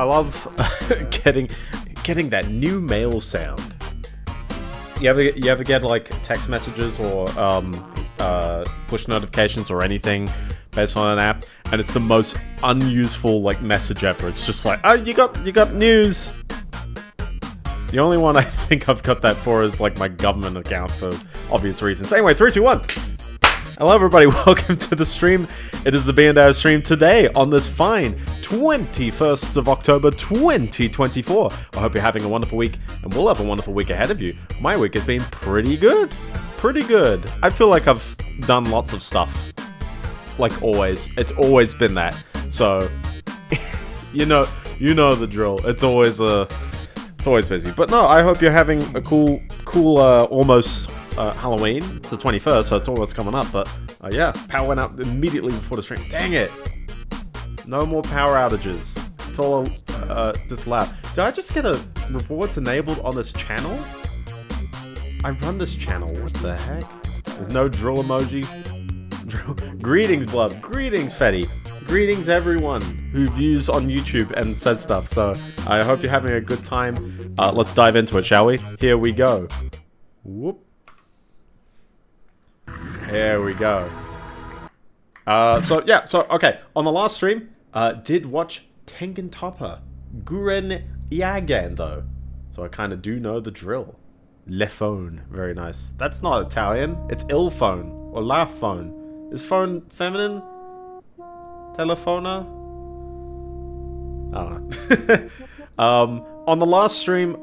I love getting that new mail sound. You ever get like text messages or push notifications or anything based on an app, and it's the most unuseful like message ever. It's just like, oh, you got news. The only one I think I've got that for is like my government account for obvious reasons. Anyway, 3, 2, 1. Hello everybody, welcome to the stream. It is the Biendeo stream today on this fine 21st of October 2024. I hope you're having a wonderful week, and we'll have a wonderful week ahead of you. My week has been pretty good. Pretty good. I feel like I've done lots of stuff. Like always. It's always been that. So, you know the drill. It's always busy. But no, I hope you're having a cool almost Halloween. It's the 21st, so it's all that's coming up, but yeah, power went out immediately before the stream. Dang it! No more power outages. It's all just loud. Did I just get a rewards enabled on this channel? I run this channel, what the heck? There's no drill emoji. Greetings, Blood. Greetings, Fetty. Greetings, everyone who views on YouTube and says stuff, so I hope you're having a good time. Let's dive into it, shall we? Here we go. Whoop. There we go. Okay. On the last stream, did watch Tangent Topper Guren Yagan, though. So I kind of do know the drill. Le phone. Very nice. That's not Italian. It's il phone. Or la phone. Is phone feminine? Telefona? I don't know. On the last stream,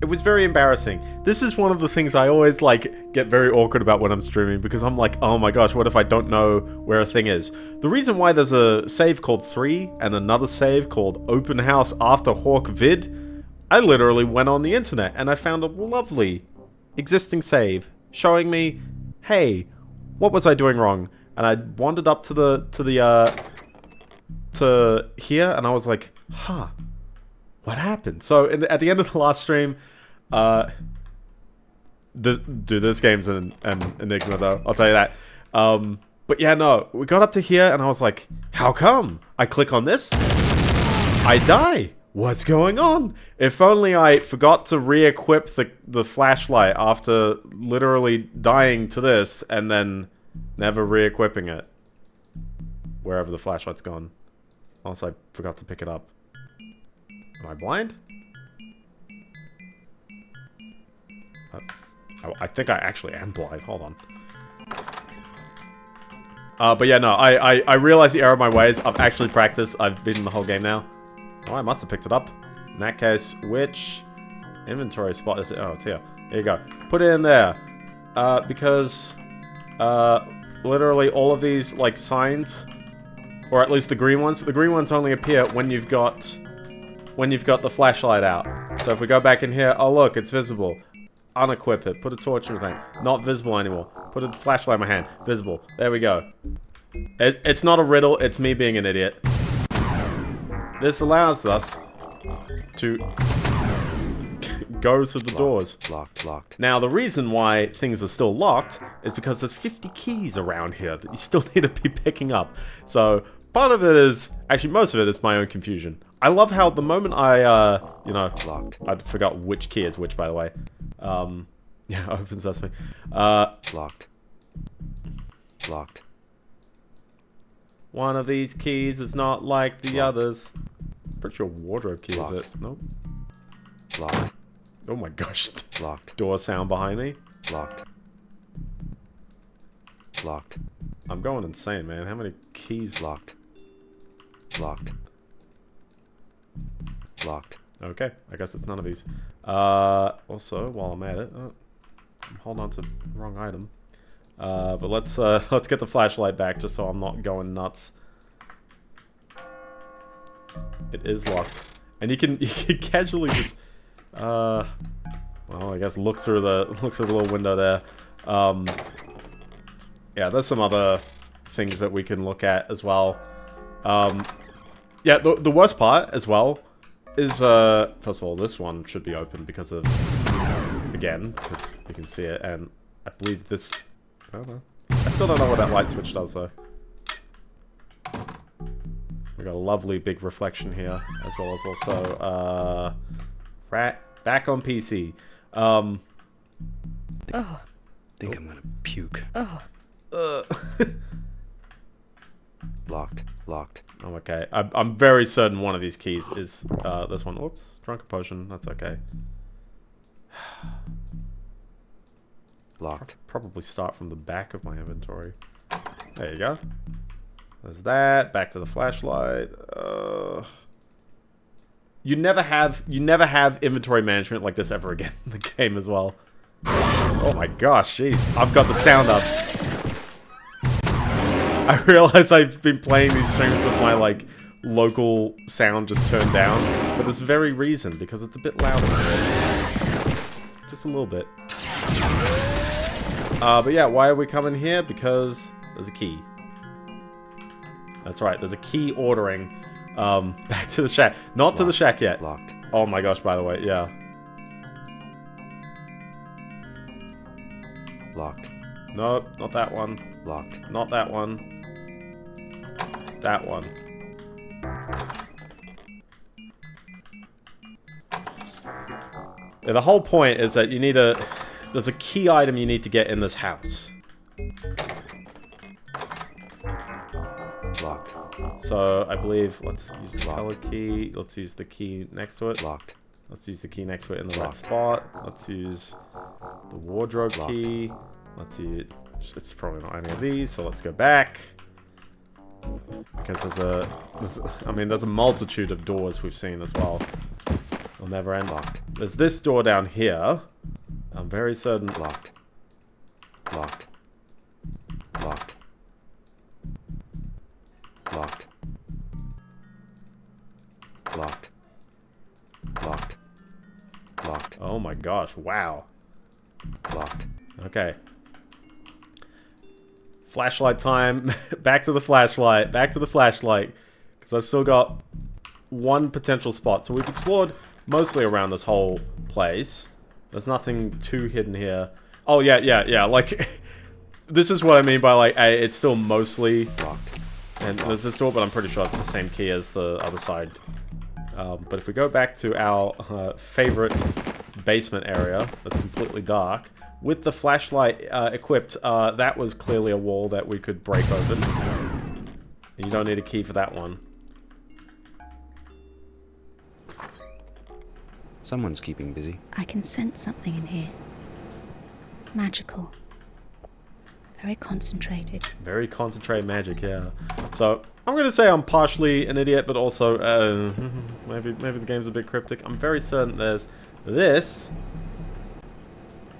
it was very embarrassing. This is one of the things I always, like, get very awkward about when I'm streaming, because I'm like, oh my gosh, what if I don't know where a thing is? The reason why there's a save called 3 and another save called Open House After Hawk Vid, I literally went on the internet and I found a lovely existing save showing me, hey, what was I doing wrong? And I wandered up to the here, and I was like, huh. What happened? So, at the end of the last stream, this game's an enigma, though. I'll tell you that. But yeah, no. We got up to here, and I was like, how come? I click on this. I die. What's going on? If only I forgot to re-equip the flashlight after literally dying to this, and then never re-equipping it. Wherever the flashlight's gone. Unless I forgot to pick it up. Am I blind? I think I actually am blind. Hold on. But yeah, no. I realized the error of my ways. I've actually practiced. I've beaten the whole game now. Oh, I must have picked it up. In that case, which inventory spot is it? Oh, it's here. Here you go. Put it in there. Because literally all of these, like, signs, or at least the green ones only appear when you've got... the flashlight out. So if we go back in here, oh look, it's visible. Unequip it. Put a torch in the thing. Not visible anymore. Put a flashlight in my hand. Visible. There we go. It's not a riddle, it's me being an idiot. This allows us to go through the doors. Locked. Now the reason why things are still locked is because there's 50 keys around here that you still need to be picking up. So part of it is, actually most of it is my own confusion. I love how the moment I, locked. I forgot which key is which, by the way. Yeah, opens us me. Locked. One of these keys is not like the others. Pretty sure wardrobe key is it? Nope. Locked. Oh my gosh. Locked. Door sound behind me. Locked. I'm going insane, man. How many keys? Locked. Okay, I guess it's none of these. Also, while I'm at it, I'm holding on to the wrong item. But let's get the flashlight back just so I'm not going nuts. It is locked, and you can casually just well, I guess look through the little window there. Yeah, there's some other things that we can look at as well. Yeah, the worst part as well is, first of all, this one should be open because of, again, because you can see it, and I believe this, I don't know. I still don't know what that light switch does, though. We've got a lovely big reflection here, as well as also back on PC. I think I'm gonna puke. Locked. Locked. I'm okay. I'm very certain one of these keys is this one. Whoops. Drunken potion. That's okay. Locked. Probably start from the back of my inventory. There you go. There's that. Back to the flashlight. You never have inventory management like this ever again in the game as well. Oh my gosh, jeez. I've got the sound up. I realize I've been playing these streams with my, like, local sound just turned down for this very reason, because it's a bit louder than this. Just a little bit. But yeah, why are we coming here? Because there's a key. That's right, there's a key ordering. Back to the shack. Not to the shack yet. Locked. Oh my gosh, by the way, yeah. Locked. Nope, not that one. Locked. Not that one. That one. Yeah, the whole point is that you need a... There's a key item you need to get in this house. Locked. So, I believe, let's use the color key. Let's use the key next to it. Locked. Let's use the key next to it in the right spot. Let's use the wardrobe key. Let's use... It's probably not any of these, so let's go back. Because there's a multitude of doors we've seen as well. They'll never end. Locked. There's this door down here. I'm very certain. Locked. Locked. Locked. Locked. Locked. Locked. Locked. Oh my gosh, wow. Locked. Okay. Flashlight time. Back to the flashlight. Back to the flashlight. Because I've still got one potential spot. So we've explored mostly around this whole place. There's nothing too hidden here. Oh, yeah, yeah, yeah. Like, this is what I mean by, like, it's still mostly locked. And there's this door, but I'm pretty sure it's the same key as the other side. But if we go back to our favorite basement area that's completely dark, with the flashlight equipped, that was clearly a wall that we could break open. And you don't need a key for that one. Someone's keeping busy. I can sense something in here. Magical. Very concentrated. Very concentrated magic, yeah. So, I'm going to say I'm partially an idiot, but also, maybe the game's a bit cryptic. I'm very certain there's this...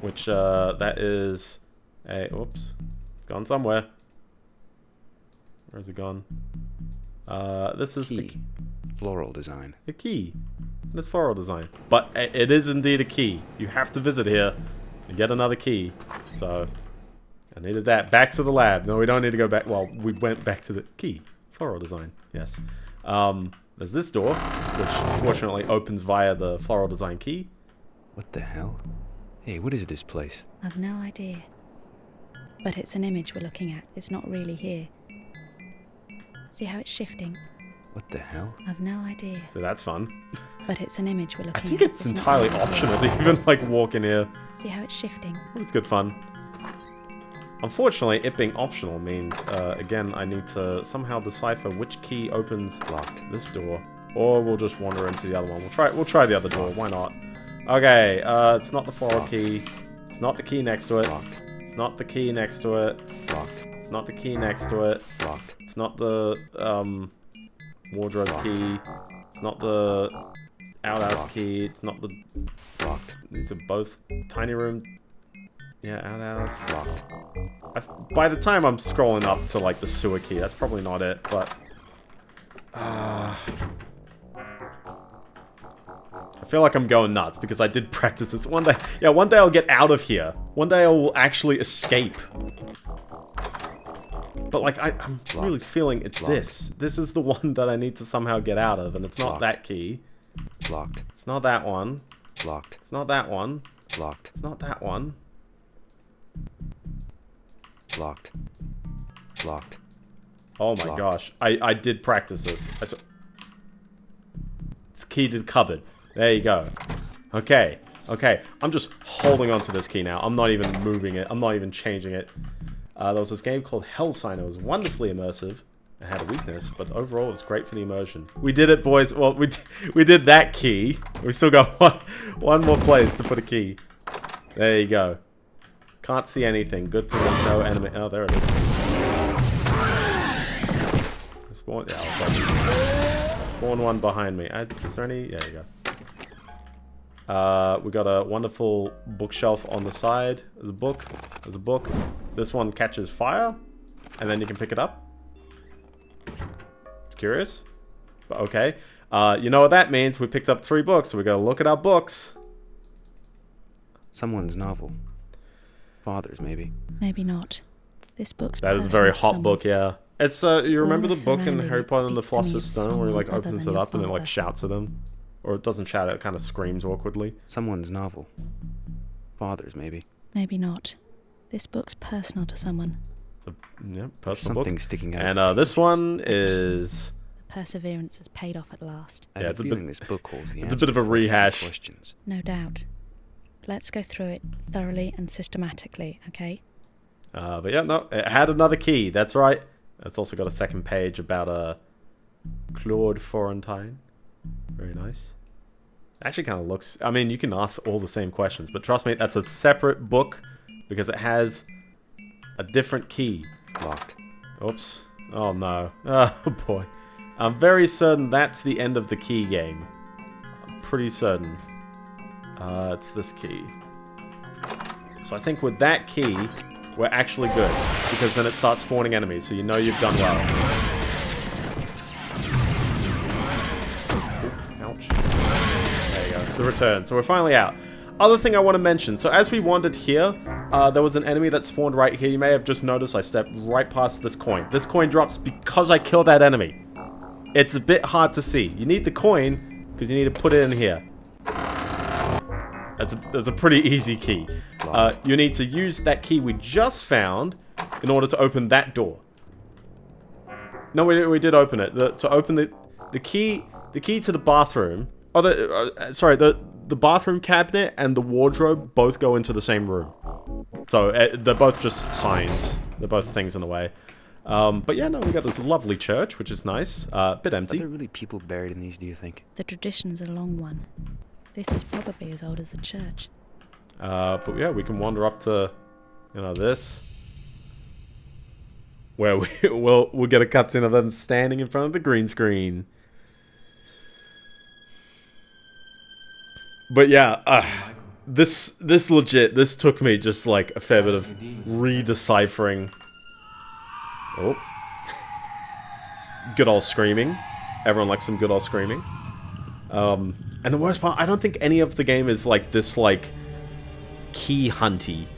Which, that is a... Whoops. It's gone somewhere. Where's it gone? This is... Key. Floral design. A key. It's floral design. But it is indeed a key. You have to visit here and get another key. So, I needed that. Back to the lab. No, we don't need to go back. Well, we went back to the key. Floral design. Yes. There's this door, which fortunately opens via the floral design key. What the hell? Hey, what is this place? I've no idea. But it's an image we're looking at. It's not really here. See how it's shifting? What the hell? I've no idea. So that's fun. But it's an image we're looking at. I think it's entirely optional to even, like, walk in here. See how it's shifting? It's good fun. Unfortunately, it being optional means, again, I need to somehow decipher which key opens this door. Or we'll just wander into the other one. We'll try the other door. Why not? Okay, it's not the floral key. It's not the key next to it. Locked. It's not the key next to it. Locked. It's not the key next to it. Locked. It's not the wardrobe key. It's not the outhouse key. It's not the locked. These are both tiny room. Yeah, outhouse. Locked. By the time I'm scrolling up to like the sewer key, that's probably not it. But I feel like I'm going nuts because I did practice this one day. Yeah, one day I'll get out of here. One day I will actually escape. But like, I'm really feeling it's this. This is the one that I need to somehow get out of, and it's not that key. Locked. It's not that one. Locked. It's not that one. Locked. It's not that one. Locked. Locked. Oh my gosh. I did practice this. It's key to the cupboard. There you go. Okay. Okay. I'm just holding on to this key now. I'm not even moving it. I'm not even changing it. There was this game called Hellsign. It was wonderfully immersive. It had a weakness, but overall it was great for the immersion. We did it, boys. Well, we did that key. We still got one more place to put a key. There you go. Can't see anything. Good thing there's no enemy. Oh, there it is. Spawn one behind me. Is there any? Yeah, there you go. We got a wonderful bookshelf on the side. There's a book. There's a book. This one catches fire, and then you can pick it up. It's curious, but okay. You know what that means? We picked up 3 books, so we gotta look at our books. Someone's novel. Father's, maybe. Maybe not. This book's. That is a very hot book, yeah. It's you remember the book in Harry Potter and the Philosopher's Stone where he like opens it up and it like shouts at him? Or it doesn't shout, it kind of screams awkwardly. Someone's novel. Father's, maybe. Maybe not. This book's personal to someone. It's a personal book. Something sticking out. And this one is... The perseverance has paid off at last. Yeah, it's a bit... This book calls the it's a bit of a rehash. Questions. No doubt. Let's go through it thoroughly and systematically, okay? But yeah, no, it had another key, that's right. It's also got a second page about Claude Florentine. Very nice. Actually kind of looks... I mean, you can ask all the same questions, but trust me, that's a separate book because it has a different key locked. Oops. Oh, no. Oh, boy. I'm very certain that's the end of the key game. I'm pretty certain. It's this key. So I think with that key... We're actually good, because then it starts spawning enemies, so you know you've done well. Ooh, ouch. There you go, the return. So we're finally out. Other thing I want to mention, so as we wandered here, there was an enemy that spawned right here. You may have just noticed I stepped right past this coin. This coin drops because I killed that enemy. It's a bit hard to see. You need the coin, because you need to put it in here. That's a pretty easy key. You need to use that key we just found in order to open that door. No, we did open it. To open the key to the bathroom. Oh, sorry, the bathroom cabinet and the wardrobe both go into the same room. So they're both just signs. They're both things in the way. But yeah, no, we got this lovely church, which is nice. Bit empty. Are there really people buried in these? Do you think? The tradition is a long one. This is probably as old as the church. But yeah, we can wander up to, you know, this. Where we'll get a cutscene of them standing in front of the green screen. But yeah, this legit, this took me just like a fair bit of redeciphering. Oh. Good old screaming. Everyone likes some good old screaming. And the worst part, I don't think any of the game is like this, like, key hunty.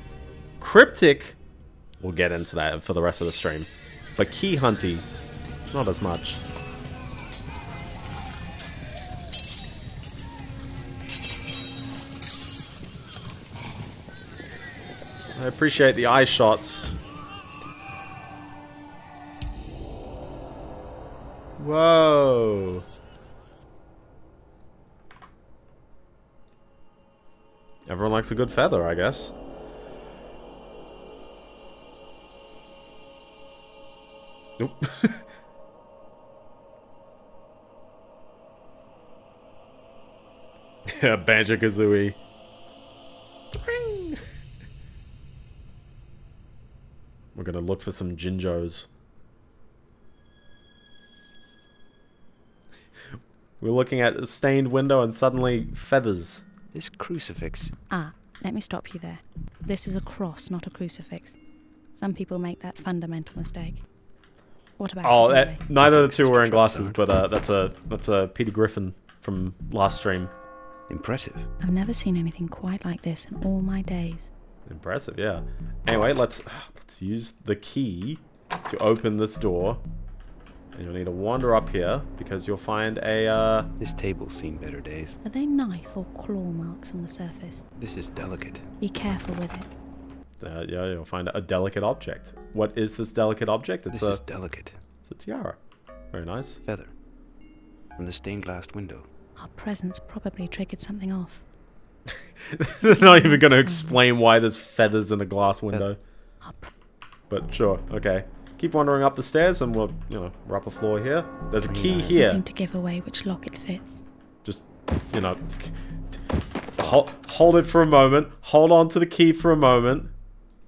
Cryptic, we'll get into that for the rest of the stream. But key hunty, not as much. I appreciate the eye shots. Whoa. Everyone likes a good feather, I guess. Nope. Yeah, Banjo-Kazooie. We're gonna look for some Jinjos. We're looking at a stained window and suddenly feathers. This crucifix. Ah, let me stop you there. This is a cross, not a crucifix. Some people make that fundamental mistake. What about? Oh, that, neither of the two wearing glasses, but that's a Peter Griffin from last stream. Impressive. I've never seen anything quite like this in all my days. Impressive, yeah. Anyway, let's use the key to open this door. And you'll need to wander up here, because you'll find a, This table's seen better days. Are they knife or claw marks on the surface? This is delicate. Be careful with it. Yeah, you'll find a delicate object. What is this delicate object? It's It's a tiara. Very nice. Feather. From the stained glass window. Our presence probably triggered something off. They're not even going to explain why there's feathers in a glass window. But sure, okay. Keep wandering up the stairs and we'll, you know, we're up a floor here. There's a key here. To give away which lock it fits. Just, you know, hold it for a moment. Hold on to the key for a moment.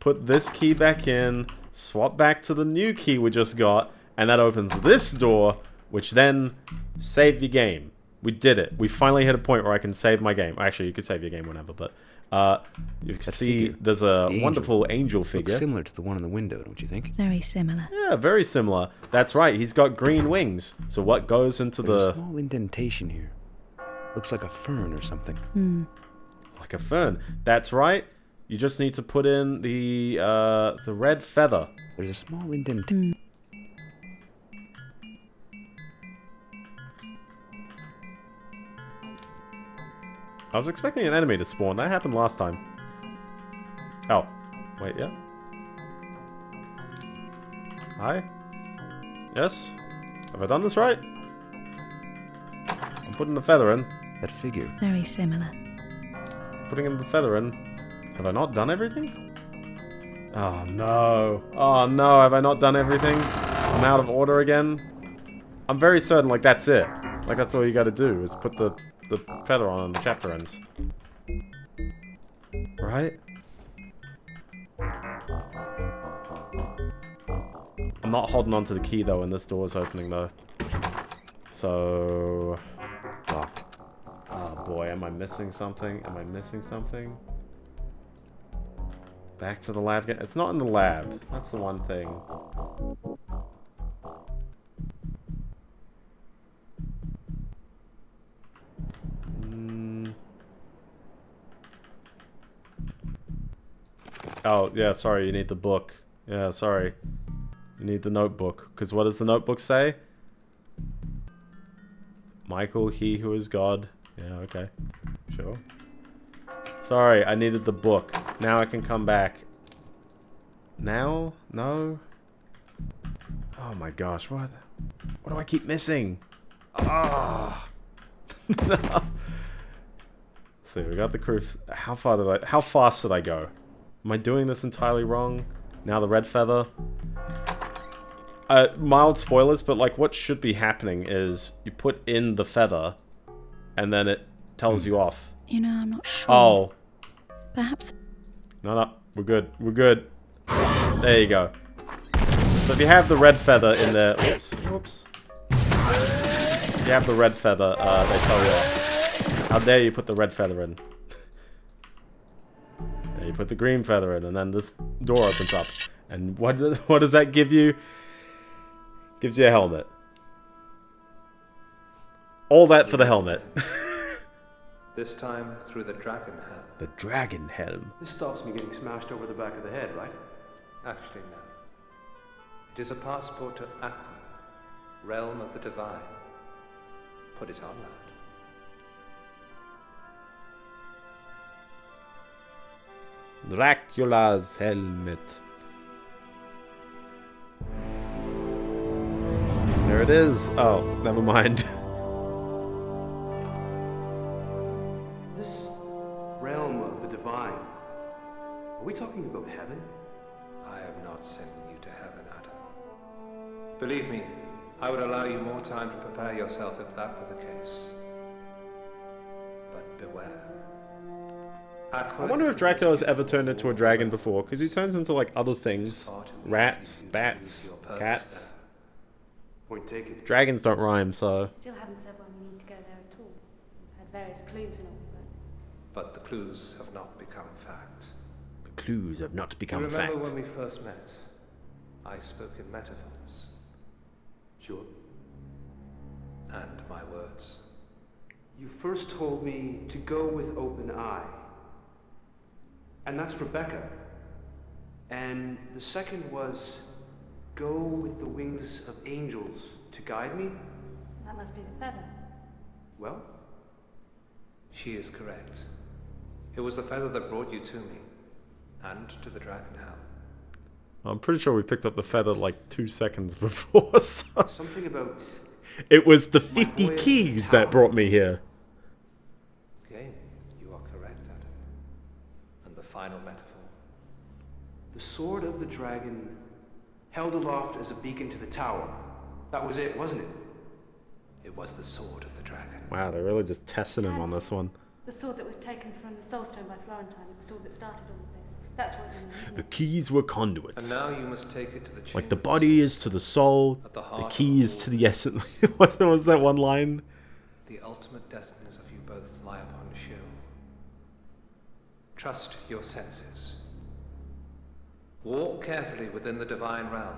Put this key back in. Swap back to the new key we just got. And that opens this door, which then save the game. We did it. We finally hit a point where I can save my game. Actually, you could save your game whenever, but you can see there's a wonderful angel figure. Looks similar to the one in the window, don't you think? Very similar. Yeah, very similar. That's right. He's got green wings. So what goes into the small indentation here? Looks like a fern or something. Hmm. Like a fern. That's right. You just need to put in the red feather. There's a small indentation. I was expecting an enemy to spawn. That happened last time. Oh. Wait, yeah? Hi? Yes? Have I done this right? I'm putting the feather in. That figure. Very similar. Putting in the feather in. Have I not done everything? Oh, no. Oh, no. Have I not done everything? I'm out of order again. I'm very certain, like, that's it. Like, that's all you gotta do is put the feather on and the chapter ends. Right? I'm not holding on to the key though when this door is opening though. So... Locked. Oh boy, am I missing something? Am I missing something? Back to the lab again. It's not in the lab. That's the one thing. Oh, yeah, sorry, you need the book. Yeah, sorry. You need the notebook. Because what does the notebook say? Michael, he who is God. Yeah, okay. Sure. Sorry, I needed the book. Now I can come back. Now? No? Oh my gosh, what? What do I keep missing? Ah! No. Let's see, we got the crucifix. How fast did I go? Am I doing this entirely wrong? Now the red feather. Mild spoilers, but like what should be happening is you put in the feather and then it tells you off. You know, I'm not sure. Oh. Perhaps. No, no. We're good. We're good. There you go. So if you have the red feather in there... Oops. Oops. If you have the red feather, they tell you off. How dare you put the red feather in. You put the green feather in, and then this door opens up. And what does that give you? Gives you a helmet. All that for the helmet. This time through the dragon helm. The dragon helm. This stops me getting smashed over the back of the head, right? Actually, no. It is a passport to Aqua, realm of the divine. Put it on that. Dracula's helmet. There it is. Oh, never mind. This realm of the divine. Are we talking about heaven? I have not sent you to heaven, Adam. Believe me, I would allow you more time to prepare yourself if that were the case. But beware. I wonder if Dracula's ever turned into a dragon before, because he turns into, like, other things. Rats, bats, cats. Dragons don't rhyme, so... Still haven't said when we need to go there at all. Had various clues and all, but... the clues have not become fact. The clues have not become fact. Remember when we first met? I spoke in metaphors. Sure. And my words. You first told me to go with open eye. And that's Rebecca. And the second was, go with the wings of angels to guide me? That must be the feather. Well, she is correct. It was the feather that brought you to me, and to the dragon hell. I'm pretty sure we picked up the feather like 2 seconds before. So something about... It was the 50 keys that brought me here. Okay, you are correct, Adam. And the final metaphor. The sword of the dragon held aloft as a beacon to the tower. That was it, wasn't it? It was the sword of the dragon. Wow, they're really just testing him on this one. The sword that was taken from the Soulstone by Florentine, the sword that started all of this. That's what you mean. The keys were conduits. And now you must take it to the chambers. Like the body is to the soul, the keys to the essence. What was that one line? The ultimate destinies of you both lie upon the show. Trust your senses. Walk carefully within the divine realm.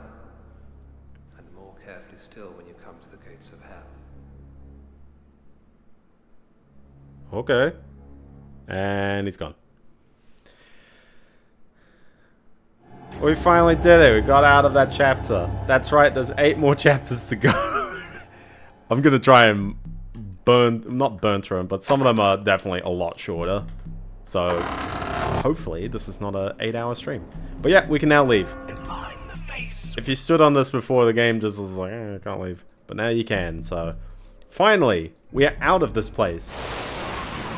And more carefully still when you come to the gates of hell. Okay. And he's gone. We finally did it. We got out of that chapter. That's right, there's 8 more chapters to go. I'm gonna try and not burn through them, but some of them are definitely a lot shorter. So hopefully this is not an 8-hour stream. But yeah, we can now leave. If you stood on this before, the game just was like, I can't leave. But now you can, so... Finally, we are out of this place.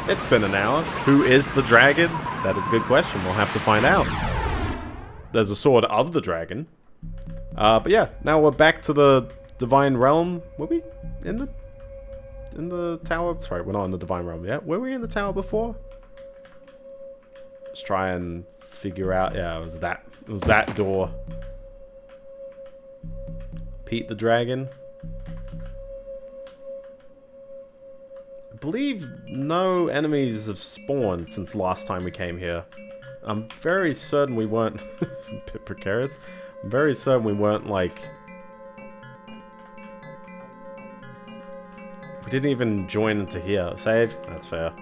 It's been an hour. Who is the dragon? That is a good question. We'll have to find out. There's a sword of the dragon. But yeah, now we're back to the Divine Realm. Were we in the tower? Sorry, we're not in the Divine Realm yet. Were we in the tower before? Let's try and figure out. Yeah, it was that door. Pete the dragon. I believe no enemies have spawned since last time we came here. I'm very certain we weren't a bit precarious. I'm very certain we weren't like... We didn't even join into here. Save? That's fair.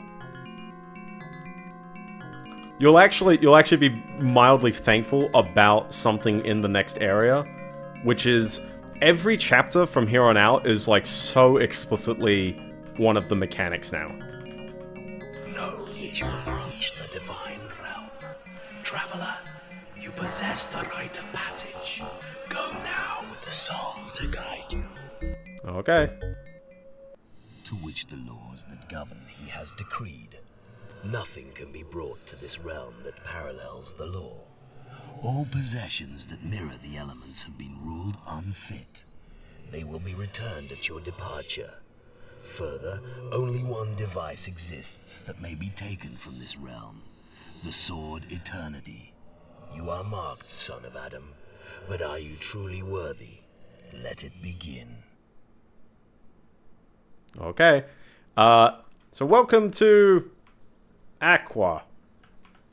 You'll actually be mildly thankful about something in the next area, which is every chapter from here on out is like so explicitly one of the mechanics now. No, you reach the divine. Traveler, you possess the rite of passage. Go now with the soul to guide you. Okay. To which the laws that govern he has decreed. Nothing can be brought to this realm that parallels the law. All possessions that mirror the elements have been ruled unfit. They will be returned at your departure. Further, only one device exists that may be taken from this realm. The sword eternity. You are marked, son of Adam, but are you truly worthy? Let it begin. Okay. So welcome to Aqua,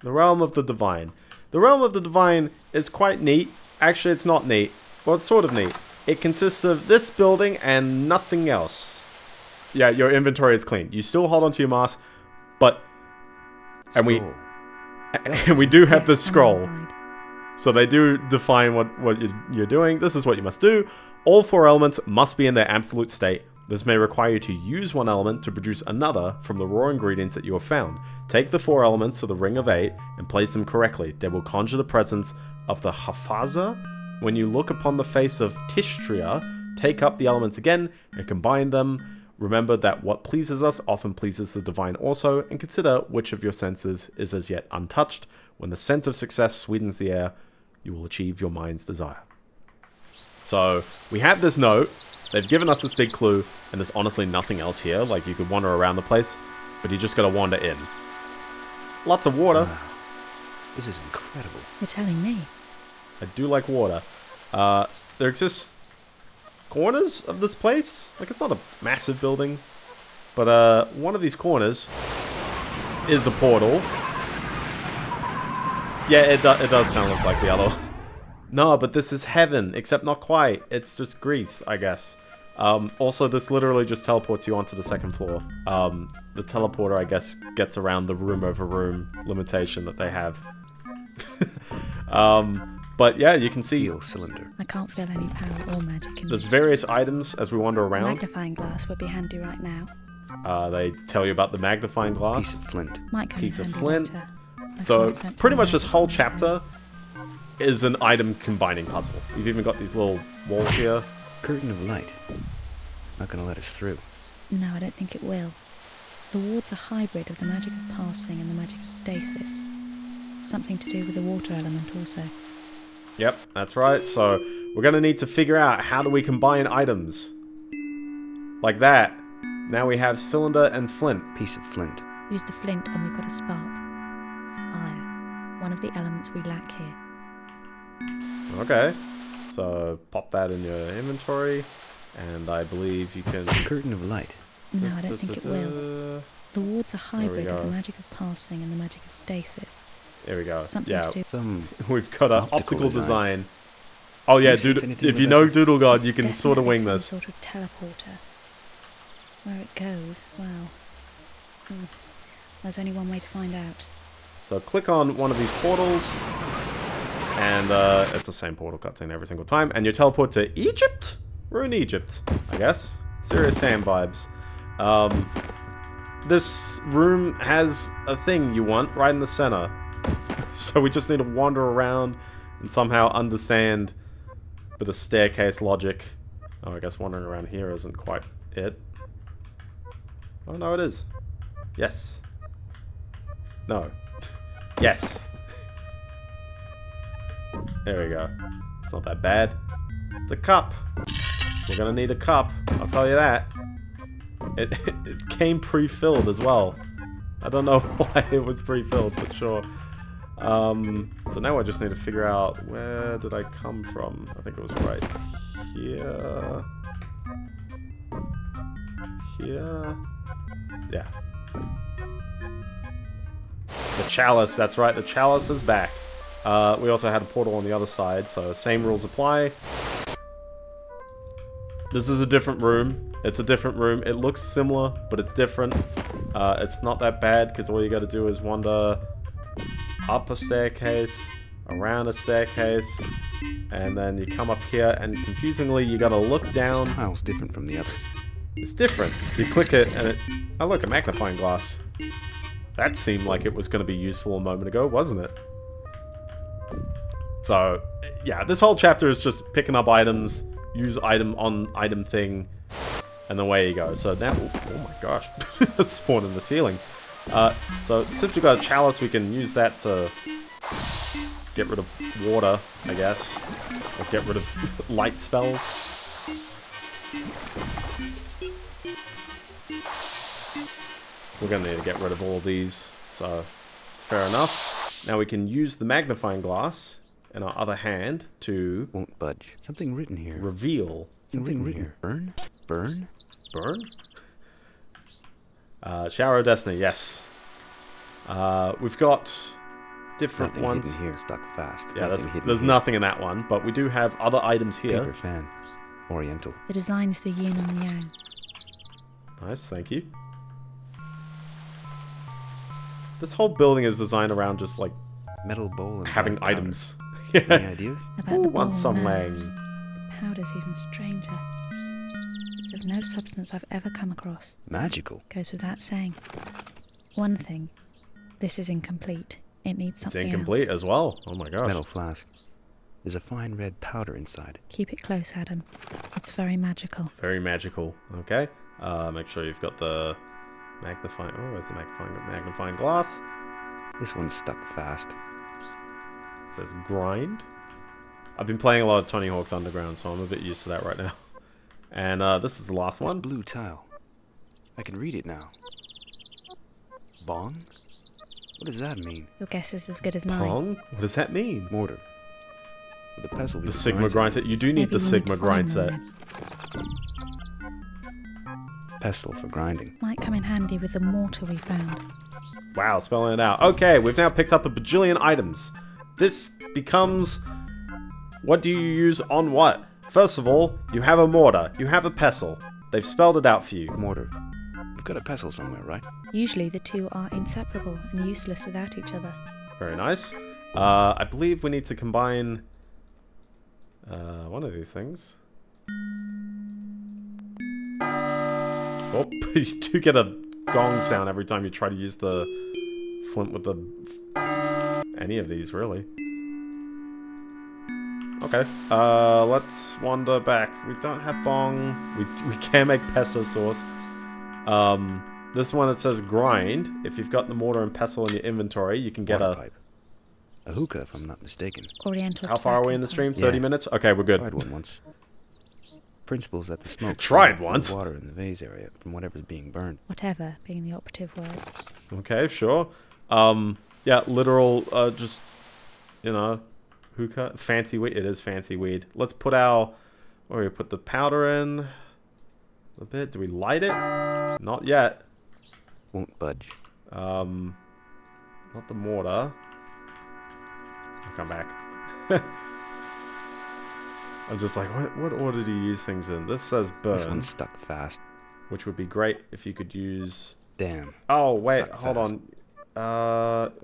the realm of the divine. The realm of the divine is quite neat. Actually, it's not neat, but it's sort of neat. It consists of this building and nothing else. Yeah, your inventory is clean. You still hold onto your mask, but... And we... Ooh. And we do have this scroll. So they do define what you're doing. This is what you must do. All 4 elements must be in their absolute state. This may require you to use one element to produce another from the raw ingredients that you have found. Take the 4 elements to the Ring of 8 and place them correctly. They will conjure the presence of the Hafaza. When you look upon the face of Tishtria, take up the elements again and combine them. Remember that what pleases us often pleases the divine also, and consider which of your senses is as yet untouched. When the sense of success sweetens the air, you will achieve your mind's desire. So, we have this note, they've given us this big clue, and there's honestly nothing else here. Like, you could wander around the place, but you just gotta wander in. Lots of water. Wow. This is incredible. You're telling me. I do like water. There exists... corners of this place? Like, it's not a massive building, but one of these corners is a portal. Yeah, it does kind of look like the other one. No, but this is heaven, except not quite. It's just Greece, I guess. Also, this literally just teleports you onto the second floor. The teleporter, I guess, gets around the room over room limitation that they have. But yeah, you can see cylinder. I can't feel any power or magic. There's various items as we wander around. Magnifying glass would be handy right now. They tell you about the magnifying glass. Piece of flint. So pretty much this whole chapter is an item combining puzzle. You've even got these little walls here. Curtain of light. Not gonna let us through. No, I don't think it will. The ward's a hybrid of the magic of passing and the magic of stasis. Something to do with the water element also. Yep, that's right. So we're gonna need to figure out how do we combine items. Like that. Now we have cylinder and flint. Piece of flint. Use the flint and we've got a spark. Fire. One of the elements we lack here. Okay. So pop that in your inventory. And I believe you can... Curtain of light. No, I don't think it will. The ward's a hybrid of the magic of passing and the magic of stasis. There we go. Something to do. We've got an optical design. Oh yeah, if you know Doodle God, you can sort of wing this. Sort of teleporter. Where it goes, wow. There's only one way to find out. So click on one of these portals, and it's the same portal cutscene every single time, and you teleport to Egypt? We're in Egypt, I guess. Serious Sam vibes. This room has a thing you want right in the center. So we just need to wander around and somehow understand a bit of staircase logic. Oh, I guess wandering around here isn't quite it. Oh, no, it is. Yes. No. Yes. There we go. It's not that bad. It's a cup. We're gonna need a cup. I'll tell you that. It came pre-filled as well. I don't know why it was pre-filled, but sure. So now I just need to figure out where did I come from. I think it was right here. Here. Yeah. The chalice, that's right, the chalice is back. We also had a portal on the other side, so same rules apply. This is a different room. It's a different room. It looks similar, but it's different. It's not that bad, because all you gotta do is wander up a staircase, around a staircase, and then you come up here, and confusingly, you gotta look down. This tile's different from the others. It's different. So you click it and it... Oh look, a magnifying glass. That seemed like it was going to be useful a moment ago, wasn't it? So, yeah, this whole chapter is just picking up items, use item on item thing, and away you go. So now... Oh my gosh. It's spawned in the ceiling. So since we've got a chalice, we can use that to get rid of water, I guess. Or get rid of light spells. We're going to need to get rid of all these, so it's fair enough. Now we can use the magnifying glass in our other hand to... Won't budge. Something written here. Reveal. Something written here. Burn? Burn? Burn? Shower of Destiny, yes. We've got different ones. Here, stuck fast. Yeah, there's nothing in that one, but we do have other items here. Paper fan. Oriental. The design's the yin and the yang. Nice, thank you. This whole building is designed around just like metal bowl and having items. Yeah. Any ideas? About the want some lang. Powder's even stranger. It's of no substance I've ever come across. Magical. Goes without saying. One thing. This is incomplete. It needs something. It's incomplete else. As well. Oh my gosh. Metal flask. There's a fine red powder inside. Keep it close, Adam. It's very magical. It's very magical. Okay. Make sure you've got the. Magnifying. Oh, where's the magnifying glass? This one's stuck fast. It says grind. I've been playing a lot of Tony Hawk's Underground, so I'm a bit used to that right now. And this is the last one. It's blue tile. I can read it now. Bong? What does that mean? Your guess is as good as mine. Bong? What does that mean? Mortar. With a pestle. The Sigma grind set. You do need the Sigma grind set. Pestle for grinding. Might come in handy with the mortar we found. Wow, spelling it out. Okay, we've now picked up a bajillion items. This becomes... What do you use on what? First of all, you have a mortar. You have a pestle. They've spelled it out for you. Mortar. We've got a pestle somewhere, right? Usually the two are inseparable and useless without each other. Very nice. I believe we need to combine... one of these things. Oh, you do get a gong sound every time you try to use the flint with the... Any of these, really. Okay. Let's wander back. We don't have bong. We can make pesto sauce. This one, it says grind. If you've got the mortar and pestle in your inventory, you can get a hookah, if I'm not mistaken. Oriental. How far are we in the stream? 30 minutes? Okay, we're good. Tried one once. Principles at the smoke. Tried once. Water in the vase area from whatever's being burned. Whatever being the operative word. Okay, sure. Yeah, literal. Just, you know, hookah, fancy weed. It is fancy weed. Let's put our. Where do we put the powder in? A bit. Do we light it? Not yet. Won't budge. Not the mortar. I'll come back. I'm just like, what order do you use things in? This says burn. This one's stuck fast. Which would be great if you could use... Damn. Oh, wait, hold on.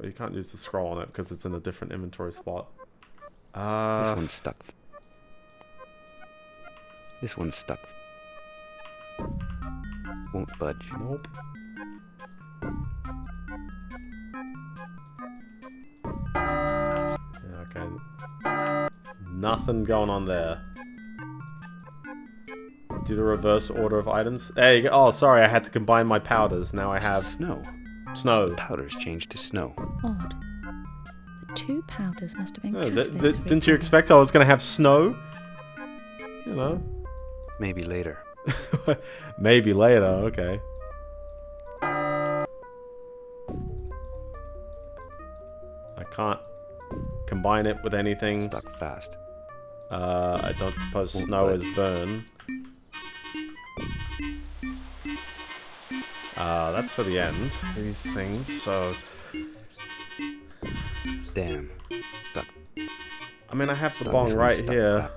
You can't use the scroll on it because it's in a different inventory spot. This one's stuck. This one's stuck. Won't budge. Nope. Okay. Nothing going on there. Do the reverse order of items. There you go. Oh, sorry, I had to combine my powders. Now I have... Snow. Snow. The powders changed to snow. Odd. The two powders must have been... No, didn't you expect I was going to have snow? You know? Maybe later. Maybe later, okay. I can't combine it with anything. Stuck fast. I don't suppose snow is burn. That's for the end. These things, so... Damn. Stuck. I mean, I have the bong right here.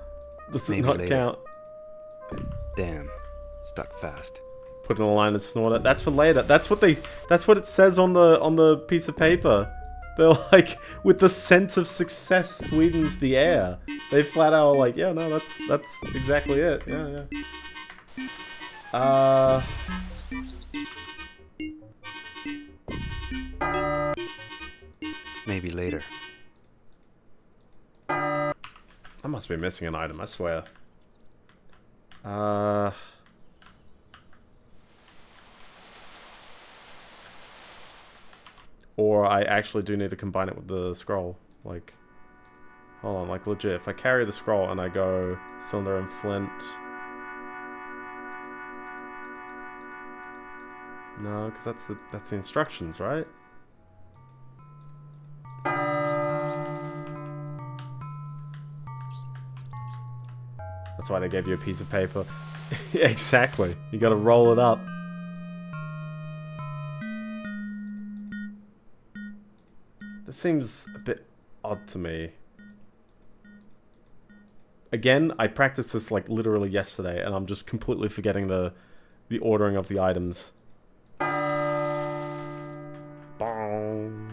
Does it not count? Damn. Stuck fast. Put in a line and snort it. That's for later. That's what it says on the piece of paper. They're like, with the sense of success sweetens the air. They flat out are like, yeah, no, that's exactly it. Yeah, yeah. Maybe later. I must be missing an item, I swear. Or I actually do need to combine it with the scroll. Like, hold on, like legit. If I carry the scroll and I go cylinder and flint. No, because that's the instructions, right? That's why they gave you a piece of paper. Exactly. You gotta roll it up. This seems a bit odd to me. Again, I practiced this like literally yesterday and I'm just completely forgetting the ordering of the items. Bong.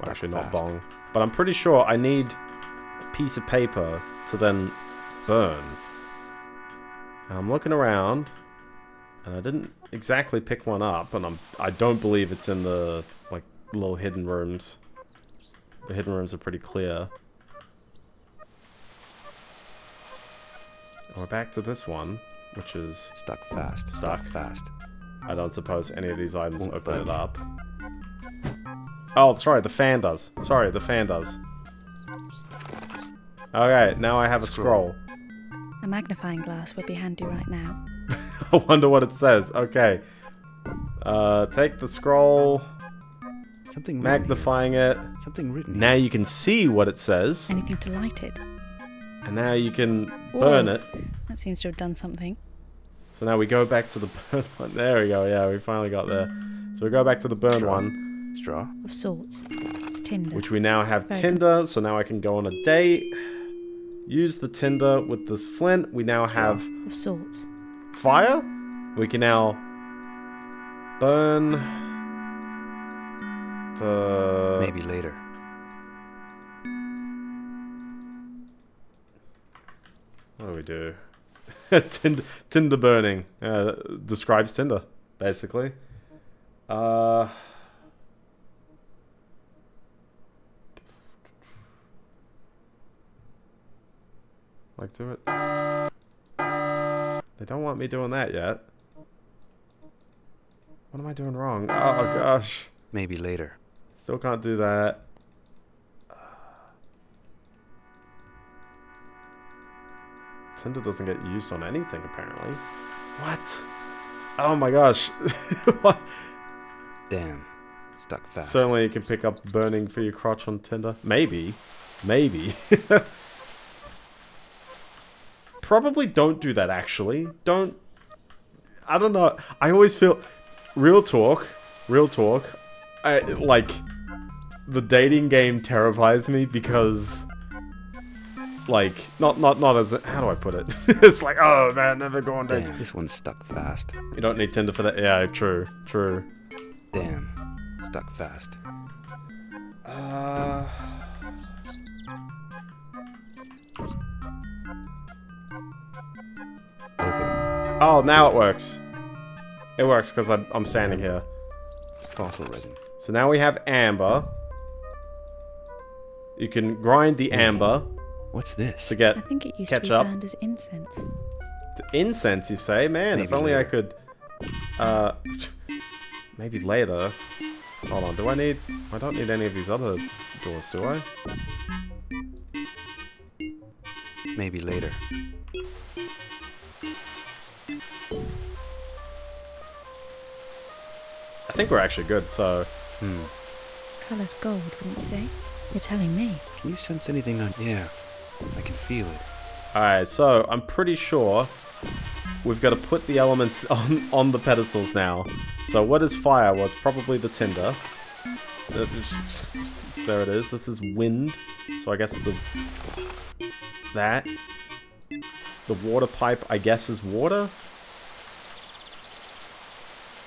Well, actually not bong. But I'm pretty sure I need a piece of paper to then burn. And I'm looking around and I didn't exactly pick one up, and I don't believe it's in the like little hidden rooms. The hidden rooms are pretty clear. And we're back to this one, which is stuck fast. Stuck fast. I don't suppose any of these items open it up. Oh, sorry, the fan does. Sorry, the fan does. Okay, now I have a scroll. A magnifying glass would be handy right now. I wonder what it says. Okay. Take the scroll. Something magnifying it. Something written. Now you can see what it says. Anything to light it. And now you can burn it. That seems to have done something. So now we go back to the burn one. There we go. Yeah, we finally got there. So we go back to the burn one. Straw. Of sorts. It's tinder. Which we now have tinder. So now I can go on a date. Use the tinder with the flint. We now have of sorts. Fire. We can now burn the... Maybe later. What do we do? Tinder burning. Describes tinder, basically. Like, do it. They don't want me doing that yet. What am I doing wrong? Oh, gosh. Maybe later. Still can't do that. Tinder doesn't get used on anything, apparently. What? Oh, my gosh. What? Damn. Stuck fast. Certainly you can pick up burning for your crotch on Tinder. Maybe. Maybe. Probably don't do that, actually. Don't... I don't know. I always feel... Real talk. Like, the dating game terrifies me because... Like, not as... How do I put it? It's like, oh, man, never go on dates. Damn, this one's stuck fast. You don't need Tinder for that. Yeah, true. True. Damn. Stuck fast. Okay. Oh, now it works. It works because I'm standing here. Fossil resin. So now we have amber. You can grind the amber. What's this? To get ketchup. I think it used to be burned as incense. To incense, you say? Man, maybe if only later. I could... maybe later. Hold on, do I need... I don't need any of these other doors, do I? Maybe later. I think we're actually good, so... Colour's gold, wouldn't you say? You're telling me. Can you sense anything on... Yeah. I can feel it. Alright, so I'm pretty sure we've got to put the elements on the pedestals now. So what is fire? Well, it's probably the tinder. There it is. This is wind. So I guess the... That. The water pipe, I guess, is water.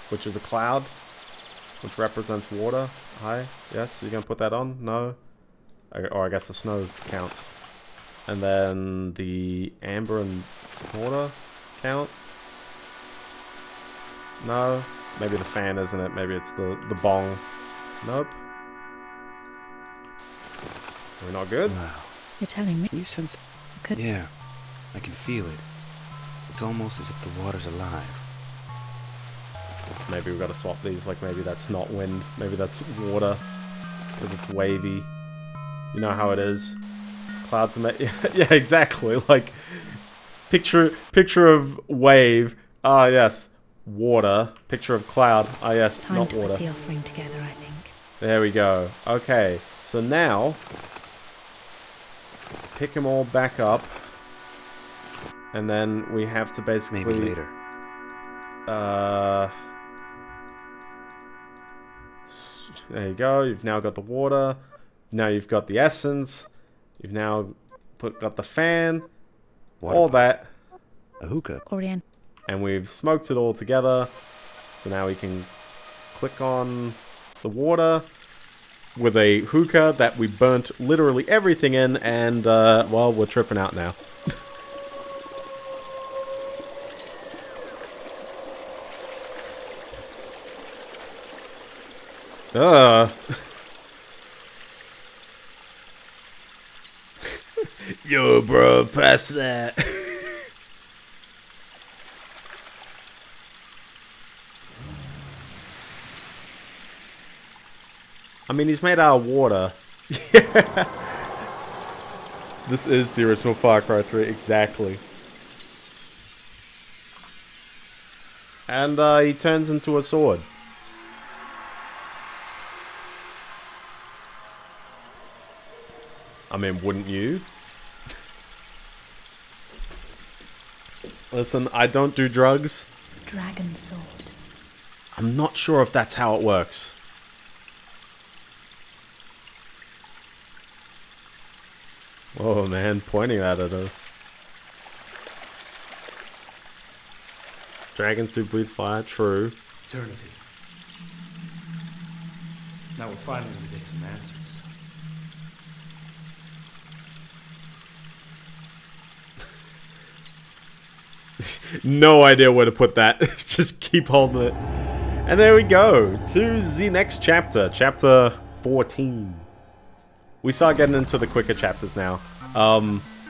Which is a cloud. Which represents water. Hi. Yes, you're going to put that on? No. Or I guess the snow counts. And then the amber and water count? No. Maybe the fan, isn't it? Maybe it's the bong. Nope. We're not good? Wow. You're telling me? You sense... Yeah. I can feel it. It's almost as if the water's alive. Maybe we've got to swap these. Like, maybe that's not wind. Maybe that's water. Because it's wavy. You know how it is. Clouds are made... Yeah, exactly. Like... Picture of wave. Ah, yes. Water. Picture of cloud. Ah, yes. Time not to water. Put the offering together, I think. There we go. Okay. So now... Pick them all back up. And then we have to basically... Maybe later. There you go. You've now got the water. Now you've got the essence. You've now got the fan. Water all pipe. That. A hookah. Orient. And we've smoked it all together. So now we can click on the water with a hookah that we burnt literally everything in, and well, we're tripping out now. Yo, bro, pass that. I mean, he's made out of water. Yeah. This is the original Far Cry 3, exactly. And he turns into a sword. I mean, wouldn't you? Listen, I don't do drugs. Dragon sword. I'm not sure if that's how it works. Whoa, man, pointing at it. Dragons do breathe fire, true. Eternity. Now we're finally going to get some answers. No idea where to put that. Just keep holding it. And there we go. To the next chapter. Chapter 14. We start getting into the quicker chapters now.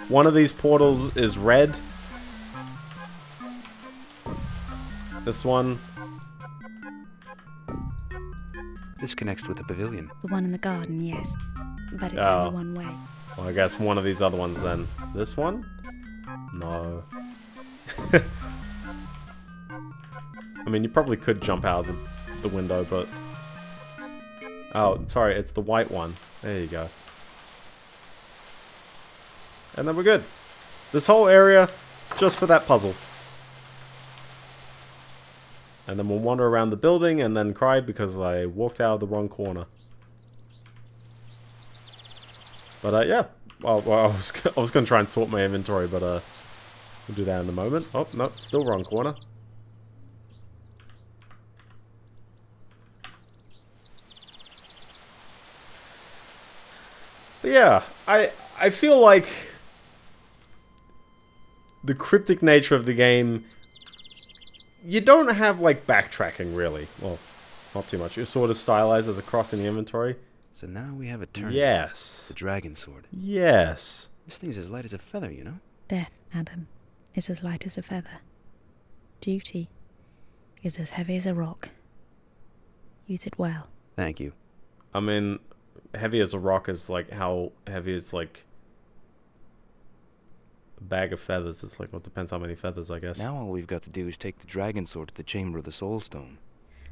One of these portals is red. This one. This connects with the pavilion. The one in the garden, yes. But it's only one way. Well, I guess one of these other ones then. This one? No. I mean, you probably could jump out of the window, but... Oh, sorry, it's the white one. There you go. And then we're good. This whole area, just for that puzzle. And then we'll wander around the building and then cry because I walked out of the wrong corner. But yeah, well, I was going to try and sort my inventory, but we'll do that in a moment. Oh, no, still wrong corner. But yeah, I feel like the cryptic nature of the game... You don't have, like, backtracking, really. Well, not too much. You're sort of stylized as a cross in the inventory. So now we have a turn. Yes. The dragon sword. Yes. This thing's as light as a feather, you know? Death, Adam, is as light as a feather. Duty is as heavy as a rock. You did well. Thank you. I mean, heavy as a rock is, like, how heavy is, like... A bag of feathers. It's like, well, it depends how many feathers, I guess. Now all we've got to do is take the dragon sword to the chamber of the soulstone.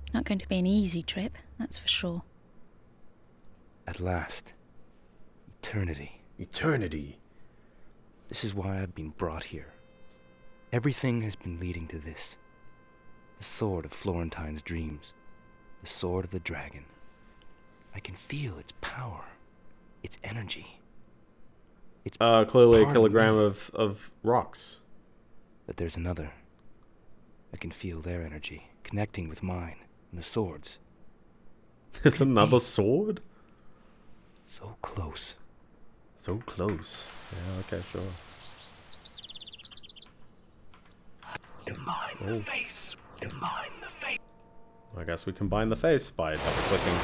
It's not going to be an easy trip, that's for sure. At last. Eternity. Eternity. This is why I've been brought here. Everything has been leading to this. The sword of Florentine's dreams. The sword of the dragon. I can feel its power. Its energy. It's clearly a kilogram of rocks. But there's another. I can feel their energy connecting with mine and the swords. There's another sword? So close. So close. Yeah, okay, sure. Combine the face. Combine the face. I guess we combine the face by double clicking.